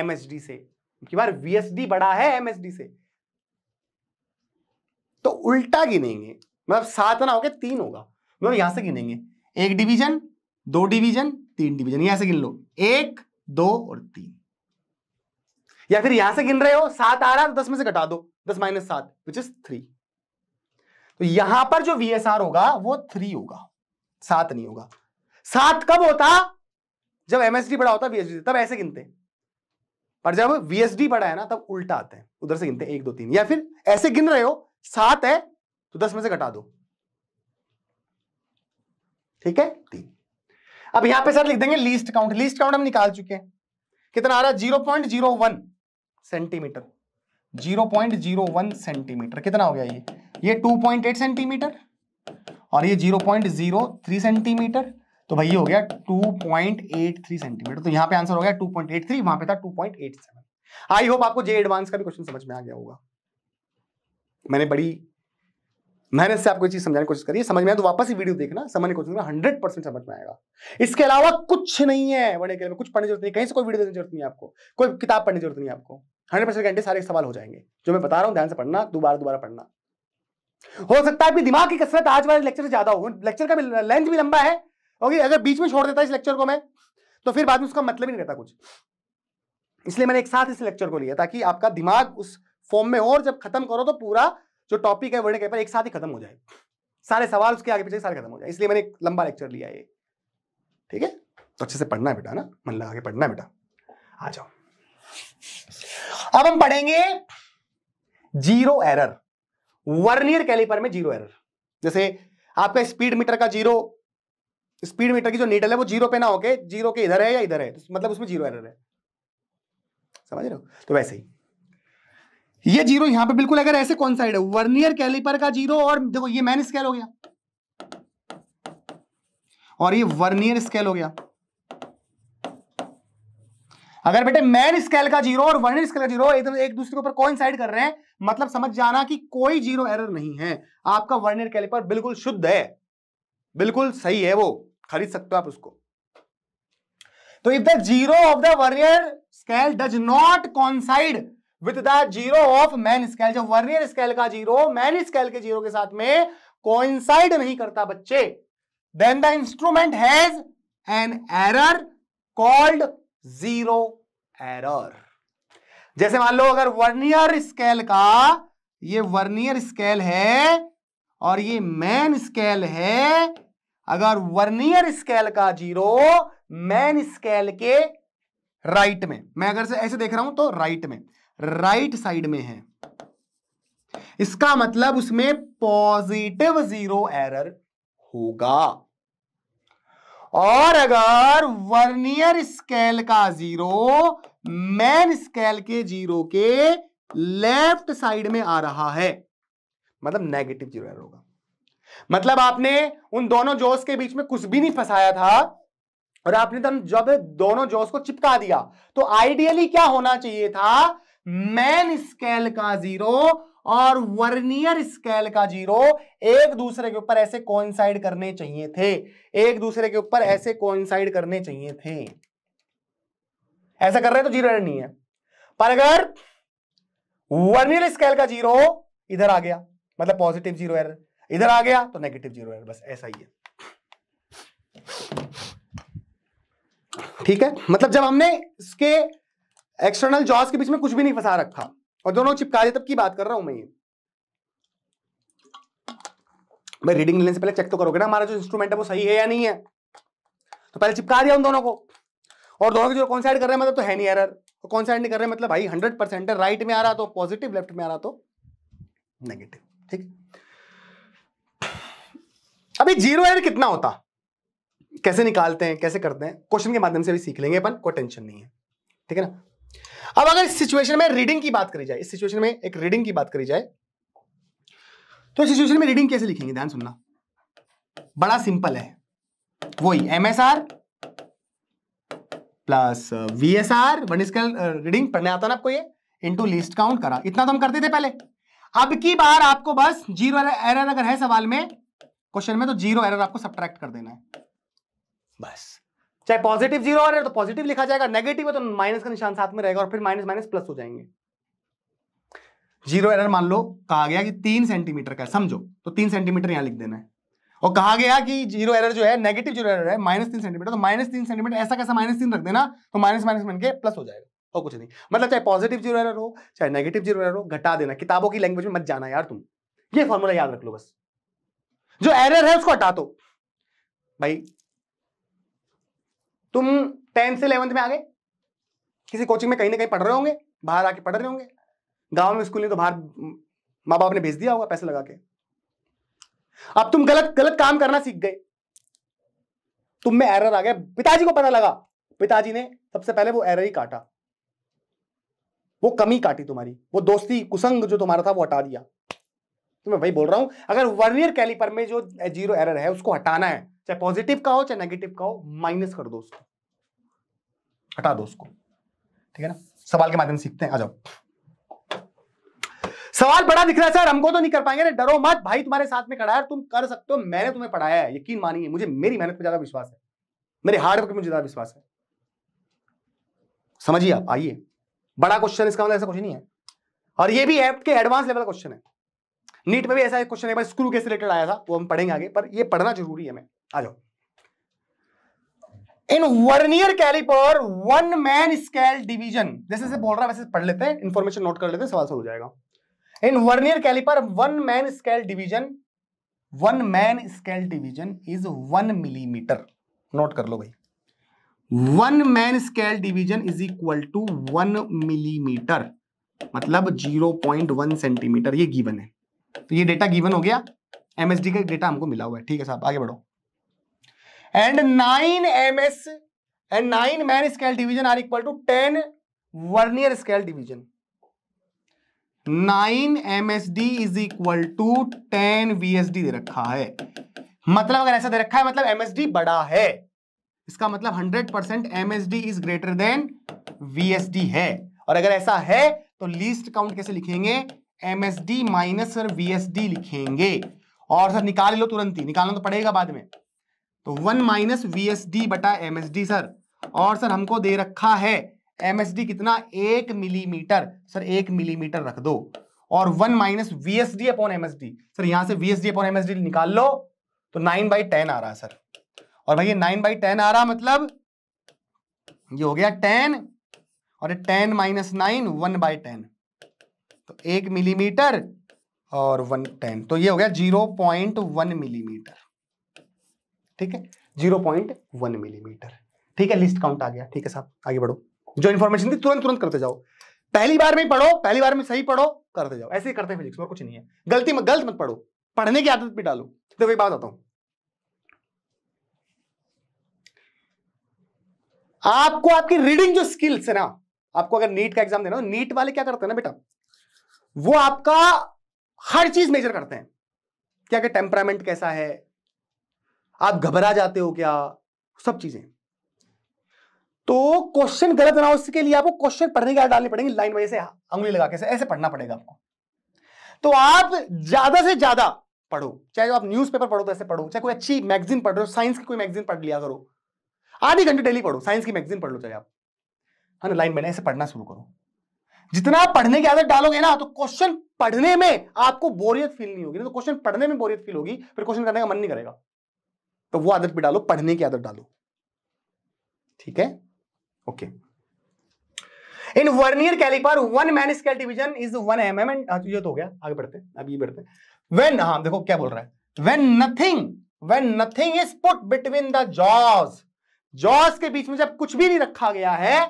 एमएसडी से। अब की बार वीएसडी बड़ा है एमएसडी से, तो उल्टा गिनेंगे। मतलब 7 ना होके 3 होगा। मतलब यहां से गिनेंगे, 1 डिवीजन 2 डिवीजन 3 डिवीजन। यहां से गिन लो 1 2 और 3। या फिर यहां से गिन रहे हो, 7 आ रहा है तो 10 में से घटा दो, 10 - 7 which is 3। तो यहां पर जो वीएसआर होगा वो 3 होगा, 7 नहीं होगा। 7 कब होता? जब एमएसडी बड़ा होता वीएसडी, तब ऐसे गिनते। पर जब वीएसडी बड़ा है ना, तब उल्टा आते हैं, उधर से गिनते 1 2 3। या फिर ऐसे गिन रहे हो, 7 है तो 10 में से घटा दो, ठीक है 3। अब यहां पे सर लिख देंगे लीस्ट काउंट। लीस्ट काउंट हम निकाल चुके हैं, कितना आ रहा है? 0.01 सेंटीमीटर। 0.01 सेंटीमीटर कितना हो गया? ये 2.8 सेंटीमीटर और ये 0.03 सेंटीमीटर। तो भाई ये हो गया 2.83 सेंटीमीटर। तो यहाँ पे आंसर हो गया 2.83, वहां पे था 2.87। आई होप आपको जे एडवांस का भी क्वेश्चन समझ में आ गया होगा। मैंने बड़ी मेहनत से आपको चीज समझाने की कोशिश करी है। समझ में आए तो वापस ही वीडियो देखना, समझने की कोशिश करना, 100% समझ में आएगा। इसके अलावा कुछ नहीं है, बड़े के कुछ पढ़ने की जरूरत नहीं, कहीं से कोई वीडियो देखने की जरूरत नहीं है आपको, कोई किताब पढ़ने की जरूरत नहीं है आपको। 100% घंटे सारे सवाल हो जाएंगे जो मैं बता रहा हूँ। ध्यान से पढ़ना, दोबारा पढ़ना। हो सकता है आपकी दिमाग की कसरत आज वाले लेक्चर से ज्यादा हो। लेक्चर का लेंथ भी लंबा है, ओके। अगर बीच में छोड़ देता इस लेक्चर को मैं, तो फिर बाद में उसका मतलब ही नहीं रहता कुछ। इसलिए मैंने एक साथ इस लेक्चर को लिया ताकि आपका दिमाग उस फॉर्म में हो, और जब खत्म करो तो पूरा जो टॉपिक है वर्नियर कैलिपर एक साथ ही खत्म हो जाए, सारे सवाल उसके आगे पीछे सारे खत्म हो जाए। इसलिए मैंने एक लंबा लेक्चर लिया है, ठीक है। तो अच्छे से पढ़ना है बेटा, ना मन लगा के पढ़ना है बेटा। आ जाओ, अब हम पढ़ेंगे जीरो एरर। वर्नियर कैलिपर में जीरो एरर, जैसे आपका स्पीड मीटर का जीरो, स्पीड मीटर की जो नीडल है वो जीरो पे ना होके जीरो के इधर है या इधर है, तो मतलब उसमें जीरो एरर है, समझ रहे हो। तो वैसे ही ये जीरो यहां पे बिल्कुल अगर ऐसे कौन साइड है, वर्नियर कैलिपर का जीरो, और देखो ये मैन स्केल हो गया और ये वर्नियर स्केल हो गया। अगर बेटे मैन स्केल का जीरो और वर्नियर स्केल का जीरो एकदम एक दूसरे के ऊपर कोइंसाइड कर रहे हैं, मतलब समझ जाना कि कोई जीरो एरर नहीं है, आपका वर्नियर कैलिपर बिल्कुल शुद्ध है, बिल्कुल सही है, वो खरीद सकते हो आप उसको। तो if the zero of the वर्नियर स्केल does not coincide with the zero of main scale, जब वर्नियर स्केल का जीरो मैन स्केल के जीरो के साथ में कोइंसाइड नहीं करता बच्चे, then the instrument has an error called जीरो एरर। जैसे मान लो अगर वर्नियर स्केल का, ये वर्नियर स्केल है और ये मैन स्केल है, अगर वर्नियर स्केल का जीरो मैन स्केल के राइट में, मैं अगर से ऐसे देख रहा हूं तो राइट में, राइट साइड में है, इसका मतलब उसमें पॉजिटिव जीरो एरर होगा। और अगर वर्नियर स्केल का जीरो मैन स्केल के जीरो के लेफ्ट साइड में आ रहा है, मतलब नेगेटिव जीरो एरर होगा। मतलब आपने उन दोनों जोस के बीच में कुछ भी नहीं फंसाया था और आपने जब दोनों जोस को चिपका दिया, तो आइडियली क्या होना चाहिए था, मैन स्केल का जीरो और वर्नियर स्केल का जीरो एक दूसरे के ऊपर ऐसे कोइंसाइड करने चाहिए थे, एक दूसरे के ऊपर ऐसे कोइंसाइड करने चाहिए थे। ऐसा कर रहे तो जीरो एरर नहीं है। पर अगर वर्नियर स्केल का जीरो इधर आ गया, मतलब पॉजिटिव जीरो एरर, इधर आ गया तो नेगेटिव जीरो एरर, बस ऐसा ही है, ठीक है। मतलब जब हमने इसके एक्सटर्नल जॉस के बीच में कुछ भी नहीं फंसा रखा और दोनों चिपका दिए, तब की बात कर रहा हूं मैं। ये मैं रीडिंग लेने से पहले चेक तो करोगे ना हमारा जो इंस्ट्रूमेंट है वो सही है या नहीं है, तो पहले चिपका दिया उन दोनों को, और दोनों के जो कोइंसाइड कर रहे हैं मतलब तो है नहीं एरर, और कोइंसाइड नहीं कर रहे मतलब भाई 100% है, राइट में आ रहा तो पॉजिटिव, लेफ्ट में आ रहा तो नेगेटिव, ठीक। अभी जीरो एरर कितना होता, कैसे निकालते हैं, कैसे करते हैं, क्वेश्चन के माध्यम से भी सीख लेंगे अपन, कोई टेंशन नहीं है, ठीक है ना। अब अगर इस सिचुएशन में रीडिंग की बात करी जाए, इस सिचुएशन में एक रीडिंग की बात करी जाए, तो सिचुएशन में रीडिंग कैसे लिखेंगे, ध्यान सुनना, बड़ा सिंपल है, वही MSR plus VSR, वर्नियर स्केल reading पढ़ने आता ना आपको, ये इनटू लीस्ट काउंट करा, इतना तो हम करते थे पहले। अब की बार आपको बस जीरो एरर अगर है सवाल में, क्वेश्चन में, तो जीरो एरर आपको सब्ट्रैक्ट कर देना है बस। चाहे पॉजिटिव जीरो एरर तो पॉजिटिव लिखा जाएगा, नेगेटिव है तो माइनस का निशान साथ में रहेगा और फिर माइनस माइनस प्लस हो जाएंगे। जीरो एरर मान लो कहा गया कि 3 सेंटीमीटर का, समझो तो 3 सेंटीमीटर यहां लिख देना है, और कहा गया कि जीरो एरर जो है नेगेटिव जीरो एरर है -3 सेंटीमीटर, तो -3 सेंटीमीटर ऐसा कैसा -3 रख देना, तो माइनस माइनस बन के प्लस हो जाएगा और कुछ नहीं। मतलब चाहे पॉजिटिव जीरो एरर हो चाहे नेगेटिव जीरो एरर हो, घटा देना, किताबों की लैंग्वेज में मत जाना यार तुम, ये फॉर्मूला याद रख लो बस, जो एरर है उसको हटा दो। भाई तुम 10th से 11th में आ गए, किसी कोचिंग में कहीं ना कहीं पढ़ रहे होंगे, बाहर आके पढ़ रहे होंगे, गांव में स्कूल नहीं तो बाहर माँ बाप ने भेज दिया होगा पैसे लगा के। अब तुम गलत काम करना सीख गए, तुम में एरर आ गया, पिताजी को पता लगा, पिताजी ने सबसे पहले वो एरर ही काटा, वो कमी काटी तुम्हारी, वो दोस्ती कुसंग जो तुम्हारा था वो हटा दिया। तो मैं वही बोल रहा हूं, अगर वर्नियर कैलिपर में जो जीरो एरर है उसको हटाना है, चाहे पॉजिटिव का हो चाहे नेगेटिव का हो, माइनस कर दो उसको, हटा दो उसको, ठीक है ना। सवाल के माध्यम से सीखते हैं, आ जाओ। सवाल बड़ा दिख रहा है सर, हमको तो नहीं कर पाएंगे, डरो मत भाई, तुम्हारे साथ में खड़ा है, तुम कर सकते हो, मैंने तुम्हें पढ़ाया है, यकीन मानिए मुझे, मेरी मेहनत पर ज्यादा विश्वास है, मेरे हार्डवर्क पर मुझे ज्यादा विश्वास है, समझिए आप। आइए, बड़ा क्वेश्चन, इसका मतलब ऐसा क्वेश्चन नहीं है, और ये भी एप्ट के एडवांस लेवल का क्वेश्चन है, नीट में भी ऐसा एक क्वेश्चन एक बार स्क्रू के रिलेटेड आया था, वो हम पढ़ेंगे आगे, पर ये पढ़ना जरूरी है। मैं आ जाओ, in vernier caliper 1 main scale division, जैसे से बोल रहा वैसे पढ़ लेते हैं, इंफॉर्मेशन नोट कर लेते हैं, सवाल सॉल्व हो जाएगा। In vernier caliper 1 main scale division, 1 main scale division is 1 millimetre, note कर लो भाई, one main scale division is equal to 1 millimetre, मतलब 0.1 सेंटीमीटर। ये गिवन है, तो ये डेटा गिवन हो गया, एमएसडी का डेटा हमको मिला हुआ है। ठीक है साहब, आगे बढ़ो। And 9 main scale division are equal to 10 वर्नियर स्केल division. 9 MSD is equal to 10 VSD दे रखा है, मतलब अगर ऐसा दे रखा है मतलब एमएसडी बड़ा है, इसका मतलब 100% MSD is greater than VSD है। और अगर ऐसा है तो लीस्ट काउंट कैसे लिखेंगे? एमएसडी माइनस सर वीएसडी लिखेंगे। और सर निकाल लो तुरंत ही, निकालना तो पड़ेगा बाद में। तो 1 माइनस वीएसडी बटा एमएसडी सर, और सर हमको दे रखा है एमएसडी कितना 1 मिलीमीटर, सर 1 मिलीमीटर रख दो। और 1 minus VSD upon MSD, sir यहां से वीएसडी अपॉन एमएसडी निकाल लो, तो 9/10 आ रहा है सर। और भाई ये 9/10 आ रहा, मतलब ये हो गया 10, और 10 - 9 1/10, तो 1 मिलीमीटर और 1/10, तो ये हो गया 0.1 मिलीमीटर। ठीक है, 0.1 मिलीमीटर। ठीक है, लिस्ट काउंट आ गया। ठीक है साहब, आगे बढ़ो। जो इन्फॉर्मेशन थी तुरंत करते जाओ, पहली बार में पढ़ो, पहली बार में सही पढ़ो, करते जाओ। ऐसे ही करते हैं फिजिक्स में, कुछ नहीं है। गलत मत पढ़ो, पढ़ने की आदत भी डालो। तो वही बात आता हूं, आपको आपकी रीडिंग जो स्किल्स है ना, आपको अगर नीट का एग्जाम देना हो, नीट वाले क्या करते हैं ना बेटा, वो आपका हर चीज मेजर करते हैं। क्या कि टेम्परामेंट कैसा है, आप घबरा जाते हो क्या, सब चीजें। तो क्वेश्चन गलत ना हो इसके लिए आपको क्वेश्चन पढ़ने की आदत डालनी पड़ेगी, लाइन वाइज से अंगुली लगा के ऐसे पढ़ना पड़ेगा आपको। तो आप ज्यादा से ज्यादा पढ़ो, चाहे आप न्यूज़पेपर पढ़ो तो ऐसे पढ़ो, चाहे कोई अच्छी मैगजीन पढ़ रहे हो, साइंस की कोई मैगजीन पढ़ लिया करो, आधे घंटे डेली पढ़ो, साइंस की मैगजीन पढ़ लो चाहे आप, है ना, लाइन बने ऐसे पढ़ना शुरू करो। जितना आप पढ़ने की आदत डालोगे ना, तो क्वेश्चन पढ़ने में आपको बोरियत फील नहीं होगी, नहीं तो क्वेश्चन पढ़ने में बोरियत फील होगी, फिर क्वेश्चन करने का मन नहीं करेगा। तो वो आदत भी डालो, पढ़ने की आदत डालो। ठीक है, okay. In vernier caliper 1 main scale division is 1 mm। ये तो हो गया, आगे बढ़ते हैं। अब ये बढ़ते हैं, व्हेन, हाँ देखो क्या बोल रहा है, when nothing is put between the jaws. Jaws के बीच में जब कुछ भी नहीं रखा गया है,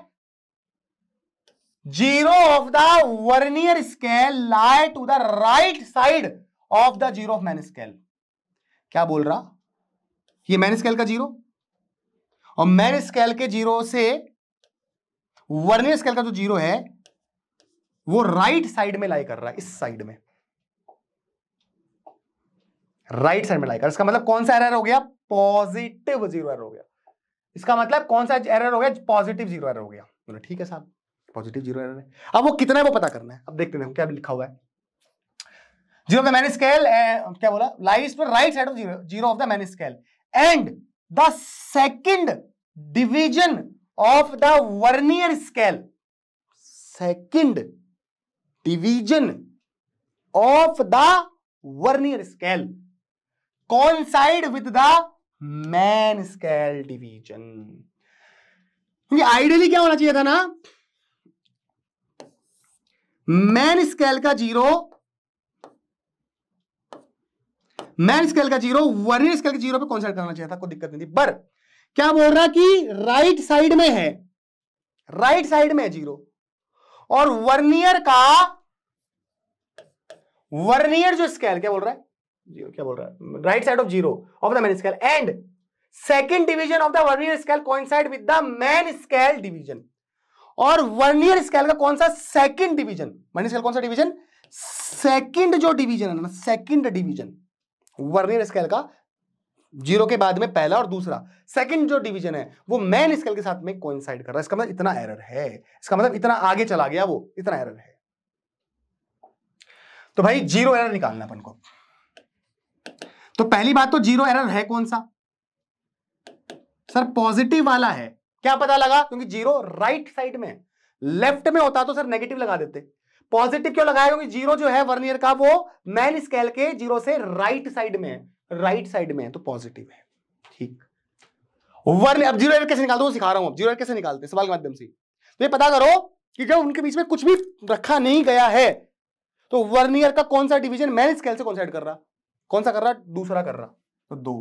0 of the वर्नियर स्केल lie to the right side of the 0 of main scale. क्या बोल रहा, ये मैन स्केल का 0 और मैन स्केल के 0 से वर्नियर स्केल का जो 0 है वो राइट साइड में लाई कर रहा है, इस साइड में, राइट साइड में लाई कर। इसका मतलब कौन सा एरर हो गया? पॉजिटिव 0 एरर हो गया। इसका मतलब कौन सा एरर हो गया? पॉजिटिव 0 एरर हो गया। ठीक है साहब, पॉजिटिव 0 एरर है। अब वो कितना है वो पता करना है। अब देखते हैं क्या लिखा हुआ है, 0 ऑफ द मैन स्केल, क्या बोला, lies to right side of 0 of the main scale and The second division of the vernier scale. Second division of the vernier scale coincide with the main scale division. क्योंकि ideally क्या होना चाहिए था ना, main scale का 0, man scale का 0 वर्नियर स्केल के 0 पे कॉन्सर्ट करना चाहिए था, कोई दिक्कत नहीं थी। पर क्या बोल रहा कि राइट साइड में है, राइट साइड में 0, और वर्नियर का, वर्नियर जो स्केल, क्या बोल रहा है 0, क्या बोल रहा है, right side of 0 of the main scale and second division of the वर्नियर स्केल coincide with the main scale division. और वर्नियर स्केल का कौन सा? Second division. मैन स्केल कौन सा डिवीजन? सेकंड जो डिवीजन है ना, सेकंड डिवीजन। वर्नियर स्केल का 0 के बाद में पहला और दूसरा, सेकंड जो डिवीजन है वो मैन स्केल के साथ में कोइंसाइड कर रहा है। इसका मतलब इतना एरर है, इसका मतलब इतना आगे चला गया वो, इतना एरर है। तो भाई 0 एरर निकालना अपन को। तो पहली बात तो 0 एरर है कौन सा? सर पॉजिटिव वाला है। क्या पता लगा? क्योंकि 0 राइट साइड में, लेफ्ट में होता तो सर नेगेटिव लगा देते। पॉजिटिव क्यों लगाया? क्योंकि 0 जो है वर्नियर का वो मैन स्केल के 0 से राइट साइड में है, राइट साइड में है तो पॉजिटिव है। ठीक, वर्नियर। अब 0 एरर कैसे निकालते हैं वो सिखा रहा हूं। अब 0 एरर कैसे निकालते हैं सवाल के माध्यम से। तो ये पता करो कि जब उनके बीच में कुछ भी रखा नहीं गया है तो वर्नियर का कौन सा डिवीजन मैन स्केल से कोइंसाइड कर रहा, कौन सा कर रहा? दूसरा कर रहा, तो 2,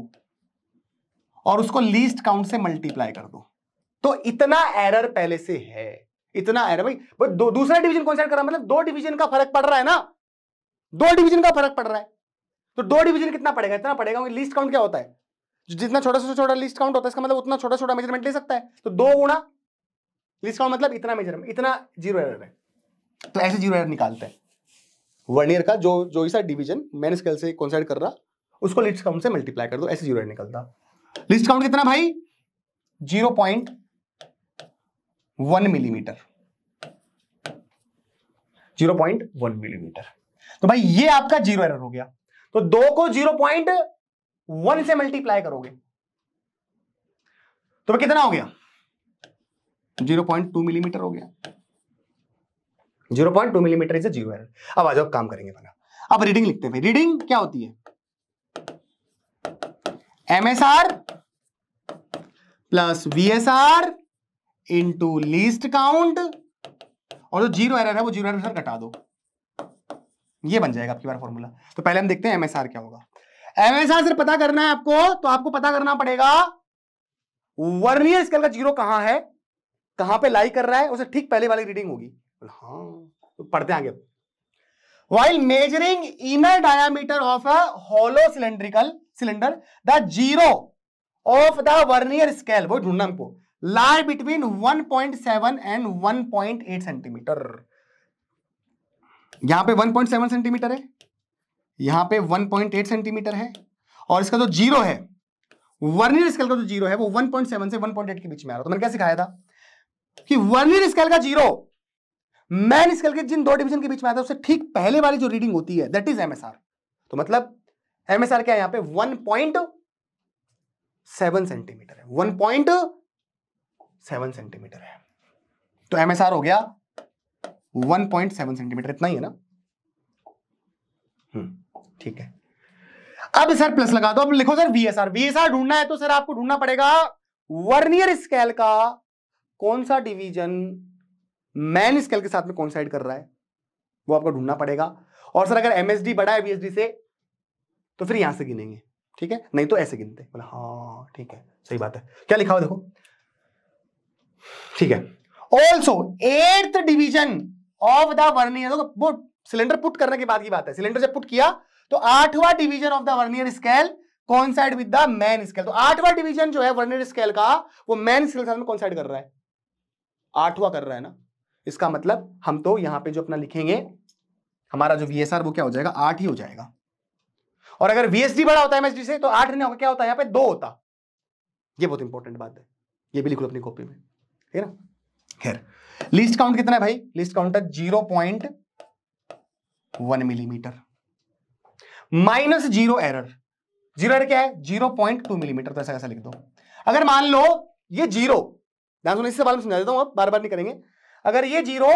और उसको लीस्ट काउंट से मल्टीप्लाई कर दो। तो इतना एरर पहले से है, इतना एरर भाई। दूसरा डिवीजन कौन सा ऐड कर रहा है, मतलब दो डिवीजन का फर्क पड़ रहा है ना, दो डिवीजन का फर्क पड़ रहा है, तो दो डिवीजन कितना पड़ेगा, इतना पड़ेगा। लीस्ट काउंट क्या होता है, जितना छोटा से छोटा लीस्ट काउंट होता है, इसका मतलब उतना छोटा छोटा मेजरमेंट ले सकता है, तो दो गुणा लीस्ट काउंट मतलब इतना मेजरमेंट, इतना जीरो एरर है। तो ऐसे जीरो एरर निकालता है वर्नियर का, जो सा डिवीजन मेन स्केल से कंसीडर कर रहा, उसको लीस्ट काउंट से मल्टीप्लाई कर दो, ऐसे जीरो एरर निकलता। लीस्ट काउंट कितना भाई, 0.1 मिलीमीटर, 0.1 मिलीमीटर। तो भाई ये आपका जीरो एरर हो गया। तो दो को 0.1 से मल्टीप्लाई करोगे तो कितना हो गया, 0.2 मिलीमीटर हो गया। 0.2 millimetre is a जीरो एरर। अब आ जाओ काम करेंगे पहला, अब रीडिंग लिखते हैं। रीडिंग क्या होती है, MSR plus VSR into लीस्ट काउंट, और जो जीरो एरर है वो जीरो एरर सर घटा दो, ये बन जाएगा आपकी बार फॉर्मूला। तो पहले हम देखते हैं MSR क्या होगा। MSR सर पता करना है आपको, तो आपको पता करना पड़ेगा वर्नियर स्केल का जीरो कहां है, कहां पे लाई कर रहा है, उसे ठीक पहले वाली रीडिंग होगी। हाँ, तो पढ़ते हैं आगे। While measuring inner diameter of a hollow cylinder, the zero of the vernier scale, वो ढूंढना हमको, lie between 1.7 and 1.8 सेंटीमीटर। यहां पे 1.7 सेंटीमीटर है, यहां पे 1.8 सेंटीमीटर है, और इसका जो जीरो है, वर्नियर स्केल का जो जीरो है, वो 1.7 से 1.8 के बीच में आ रहा है। तो मैंने क्या सिखाया था कि वर्नियर स्केल का जीरो मेन स्केल के जिन दो डिवीजन के बीच में आता है, उससे ठीक पहले वाली जो रीडिंग होती है, दैट इज MSR। तो मतलब MSR क्या है यहां पे, 1.7 सेंटीमीटर है, 1.7 सेंटीमीटर है। तो MSR हो गया 1.7 सेंटीमीटर, इतना ही है ना। ठीक है, अब सर प्लस लगा दो। अब लिखो सर VSR। VSR ढूंढना है तो सर आपको ढूंढना पड़ेगा वर्नियर स्केल का कौन सा डिवीजन मेन स्केल के साथ में कोइंसाइड कर रहा है, वो आपको ढूंढना पड़ेगा। और सर अगर MSD बड़ा है VSD से तो फिर यहां से गिनेंगे, ठीक है, नहीं तो ऐसे गिनते। बोला हाँ ठीक है, सही बात है, क्या लिखा हुआ देखो, ठीक है। Also 8th division of the vernier, वो सिलेंडर पुट करने के बाद की बात है, सिलेंडर जब पुट किया तो 8वां division of the वर्नियर स्केल coincide with the मेन स्केल। तो 8वां डिवीजन जो है वर्नियर स्केल का, वो मेन स्केल के साथ में कोइंसाइड कर रहा है, 8वां कर रहा है ना। इसका मतलब हम तो यहां पे जो अपना लिखेंगे, हमारा जो VSR वो क्या हो जाएगा, 8 ही हो जाएगा। और अगर VSD बड़ा होता है MSD से तो 8 नहीं होगा, क्या होता है यहां पे 2 होता। ये बहुत इंपॉर्टेंट बात है, ये भी लिख लो अपनी कॉपी में, ठीक है ना। खैर, लीस्ट काउंट कितना है भाई, लीस्ट काउंट है 0.1 millimetre minus जीरो एरर। जीरो एरर क्या है, 0.2 मिलीमीटर। तो ऐसा ऐसा लिख दो। अगर मान लो ये जीरो, ध्यान सुनो, इससे बारे में समझा देता हूं, आप बार बार नहीं करेंगे। अगर ये जीरो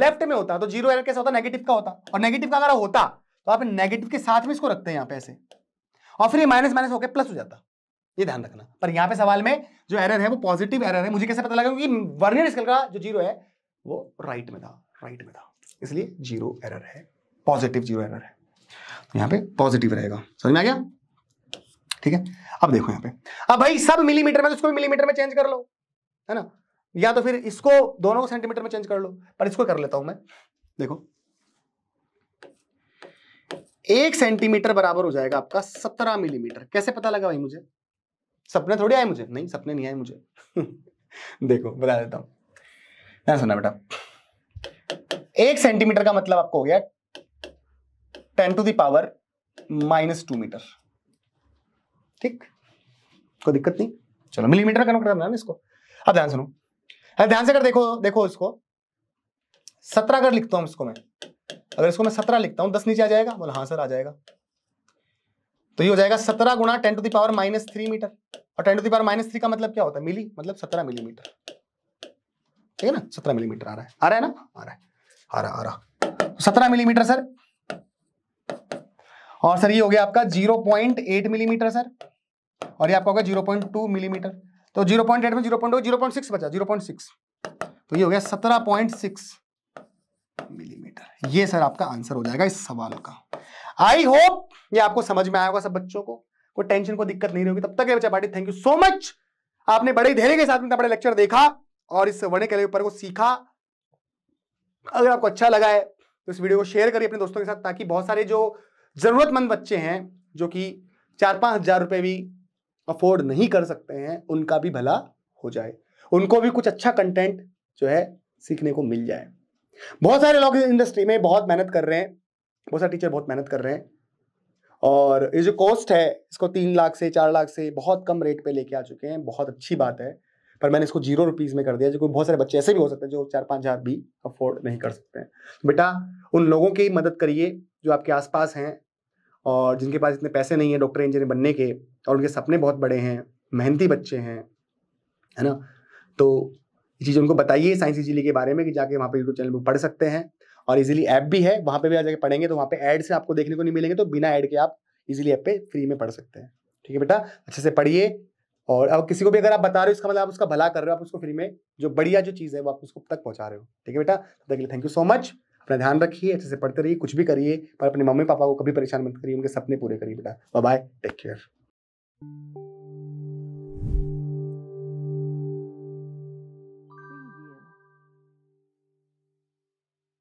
लेफ्ट में होता तो जीरो एरर कैसा होता, नेगेटिव का होता। और नेगेटिव का अगर होता तो आप नेगेटिव के साथ में इसको रखते हैं यहाँ पे ऐसे, और फिर ये माइनस माइनस होकर प्लस हो जाता, ये ध्यान रखना। पर यहाँ पे सवाल में जो एरर है वो पॉजिटिव एरर है। मुझे कैसे पता लगा, क्योंकि वर्नियर स्केल का जो जीरो है वो राइट में था, राइट में था, इसलिए जीरो एरर है, पॉजिटिव जीरो एरर है। तो यहाँ पे पॉजिटिव रहेगा, समझ में आ गया, ठीक है। अब देखो यहाँ पे, अब भाई सब मिलीमीटर में, उसको मिलीमीटर में चेंज कर लो, है ना, या तो फिर इसको दोनों को सेंटीमीटर में चेंज कर लो, पर इसको कर लेता हूं मैं। देखो 1 सेंटीमीटर बराबर हो जाएगा आपका 17 मिलीमीटर। कैसे पता लगा भाई मुझे, सपने थोड़ी आए मुझे, नहीं सपने नहीं आए मुझे देखो बता देता हूं, ध्यान सुनना बेटा। 1 सेंटीमीटर का मतलब आपको हो गया 10⁻⁻² मीटर, ठीक, कोई दिक्कत नहीं। चलो मिलीमीटर कन्वर्ट करना है इसको। अब ध्यान सुनो, ध्यान से कर, देखो देखो इसको 17 अगर लिखता हूं, इसको मैं अगर इसको मैं 17 लिखता हूं, 10 नीचे आ जाएगा, बोला हाँ सर आ जाएगा। तो ये हो जाएगा 17 × 10⁻⁻³ मीटर, और 10⁻³ का मतलब क्या होता है, मिली, मतलब 17 मिलीमीटर, ठीक है ना। 17 मिलीमीटर आ रहा है, आ रहा है ना, आ रहा 17 मिलीमीटर सर। और सर ये हो गया आपका 0.8 मिलीमीटर सर, और ये आपका होगा 0.2 मिलीमीटर। तो 0.8 में 0.2, 0.6 बचा, 0.6, तो ये हो गया 17.6 मिलीमीटर। ये सर आपका आंसर हो जाएगा इस सवाल का। आई होप ये आपको समझ में आया होगा सब बच्चों को, कोई टेंशन को दिक्कत नहीं होगी। तब तक ये बच्चा party, thank you so much. आपने बड़े धैर्य के साथ में बड़ा लेक्चर देखा और इस वर्नियर कैलिपर को सीखा। अगर आपको अच्छा लगा है तो इस वीडियो को शेयर करिए अपने दोस्तों के साथ, ताकि बहुत सारे जो जरूरतमंद बच्चे हैं जो कि 4-5 हज़ार रुपये भी अफोर्ड नहीं कर सकते हैं, उनका भी भला हो जाए, उनको भी कुछ अच्छा कंटेंट जो है सीखने को मिल जाए। बहुत सारे लोग इस इंडस्ट्री में बहुत मेहनत कर रहे हैं, बहुत सारे टीचर बहुत मेहनत कर रहे हैं और ये जो कॉस्ट है इसको 3 लाख से 4 लाख से बहुत कम रेट पे लेके आ चुके हैं। बहुत अच्छी बात है, पर मैंने इसको 0 रुपीज़ में कर दिया, जो कि बहुत सारे बच्चे ऐसे भी हो सकते हैं जो 4-5 हज़ार भी अफोर्ड नहीं कर सकते हैं। बेटा उन लोगों की मदद करिए जो आपके आसपास हैं और जिनके पास इतने पैसे नहीं है डॉक्टर इंजीनियर बनने के, और उनके सपने बहुत बड़े हैं, मेहनती बच्चे हैं, है ना। तो ये चीज़ उनको बताइए साइंस इजीली के बारे में कि जाके वहाँ पे यूट्यूब चैनल पर पढ़ सकते हैं, और इजीली ऐप भी है, वहाँ पे भी आ जाके पढ़ेंगे तो वहाँ पे ऐड से आपको देखने को नहीं मिलेंगे, तो बिना ऐड के आप इजीली ऐप पे फ्री में पढ़ सकते हैं। ठीक है बेटा, अच्छे से पढ़िए, और अब किसी को भी अगर आप बता रहे हो इसका मतलब आप उसका भला कर रहे हो, आप उसको फ्री में जो बढ़िया जो चीज़ है वो आप उसको तक पहुँचा रहे हो। ठीक है बेटा, तब तक के लिए थैंक यू सो मच। अपना ध्यान रखिए, अच्छे से पढ़ते रहिए, कुछ भी करिए, पर अपने मम्मी पापा को कभी परेशान मत करिए, उनके सपने पूरे करिए बेटा। Bye bye, take care.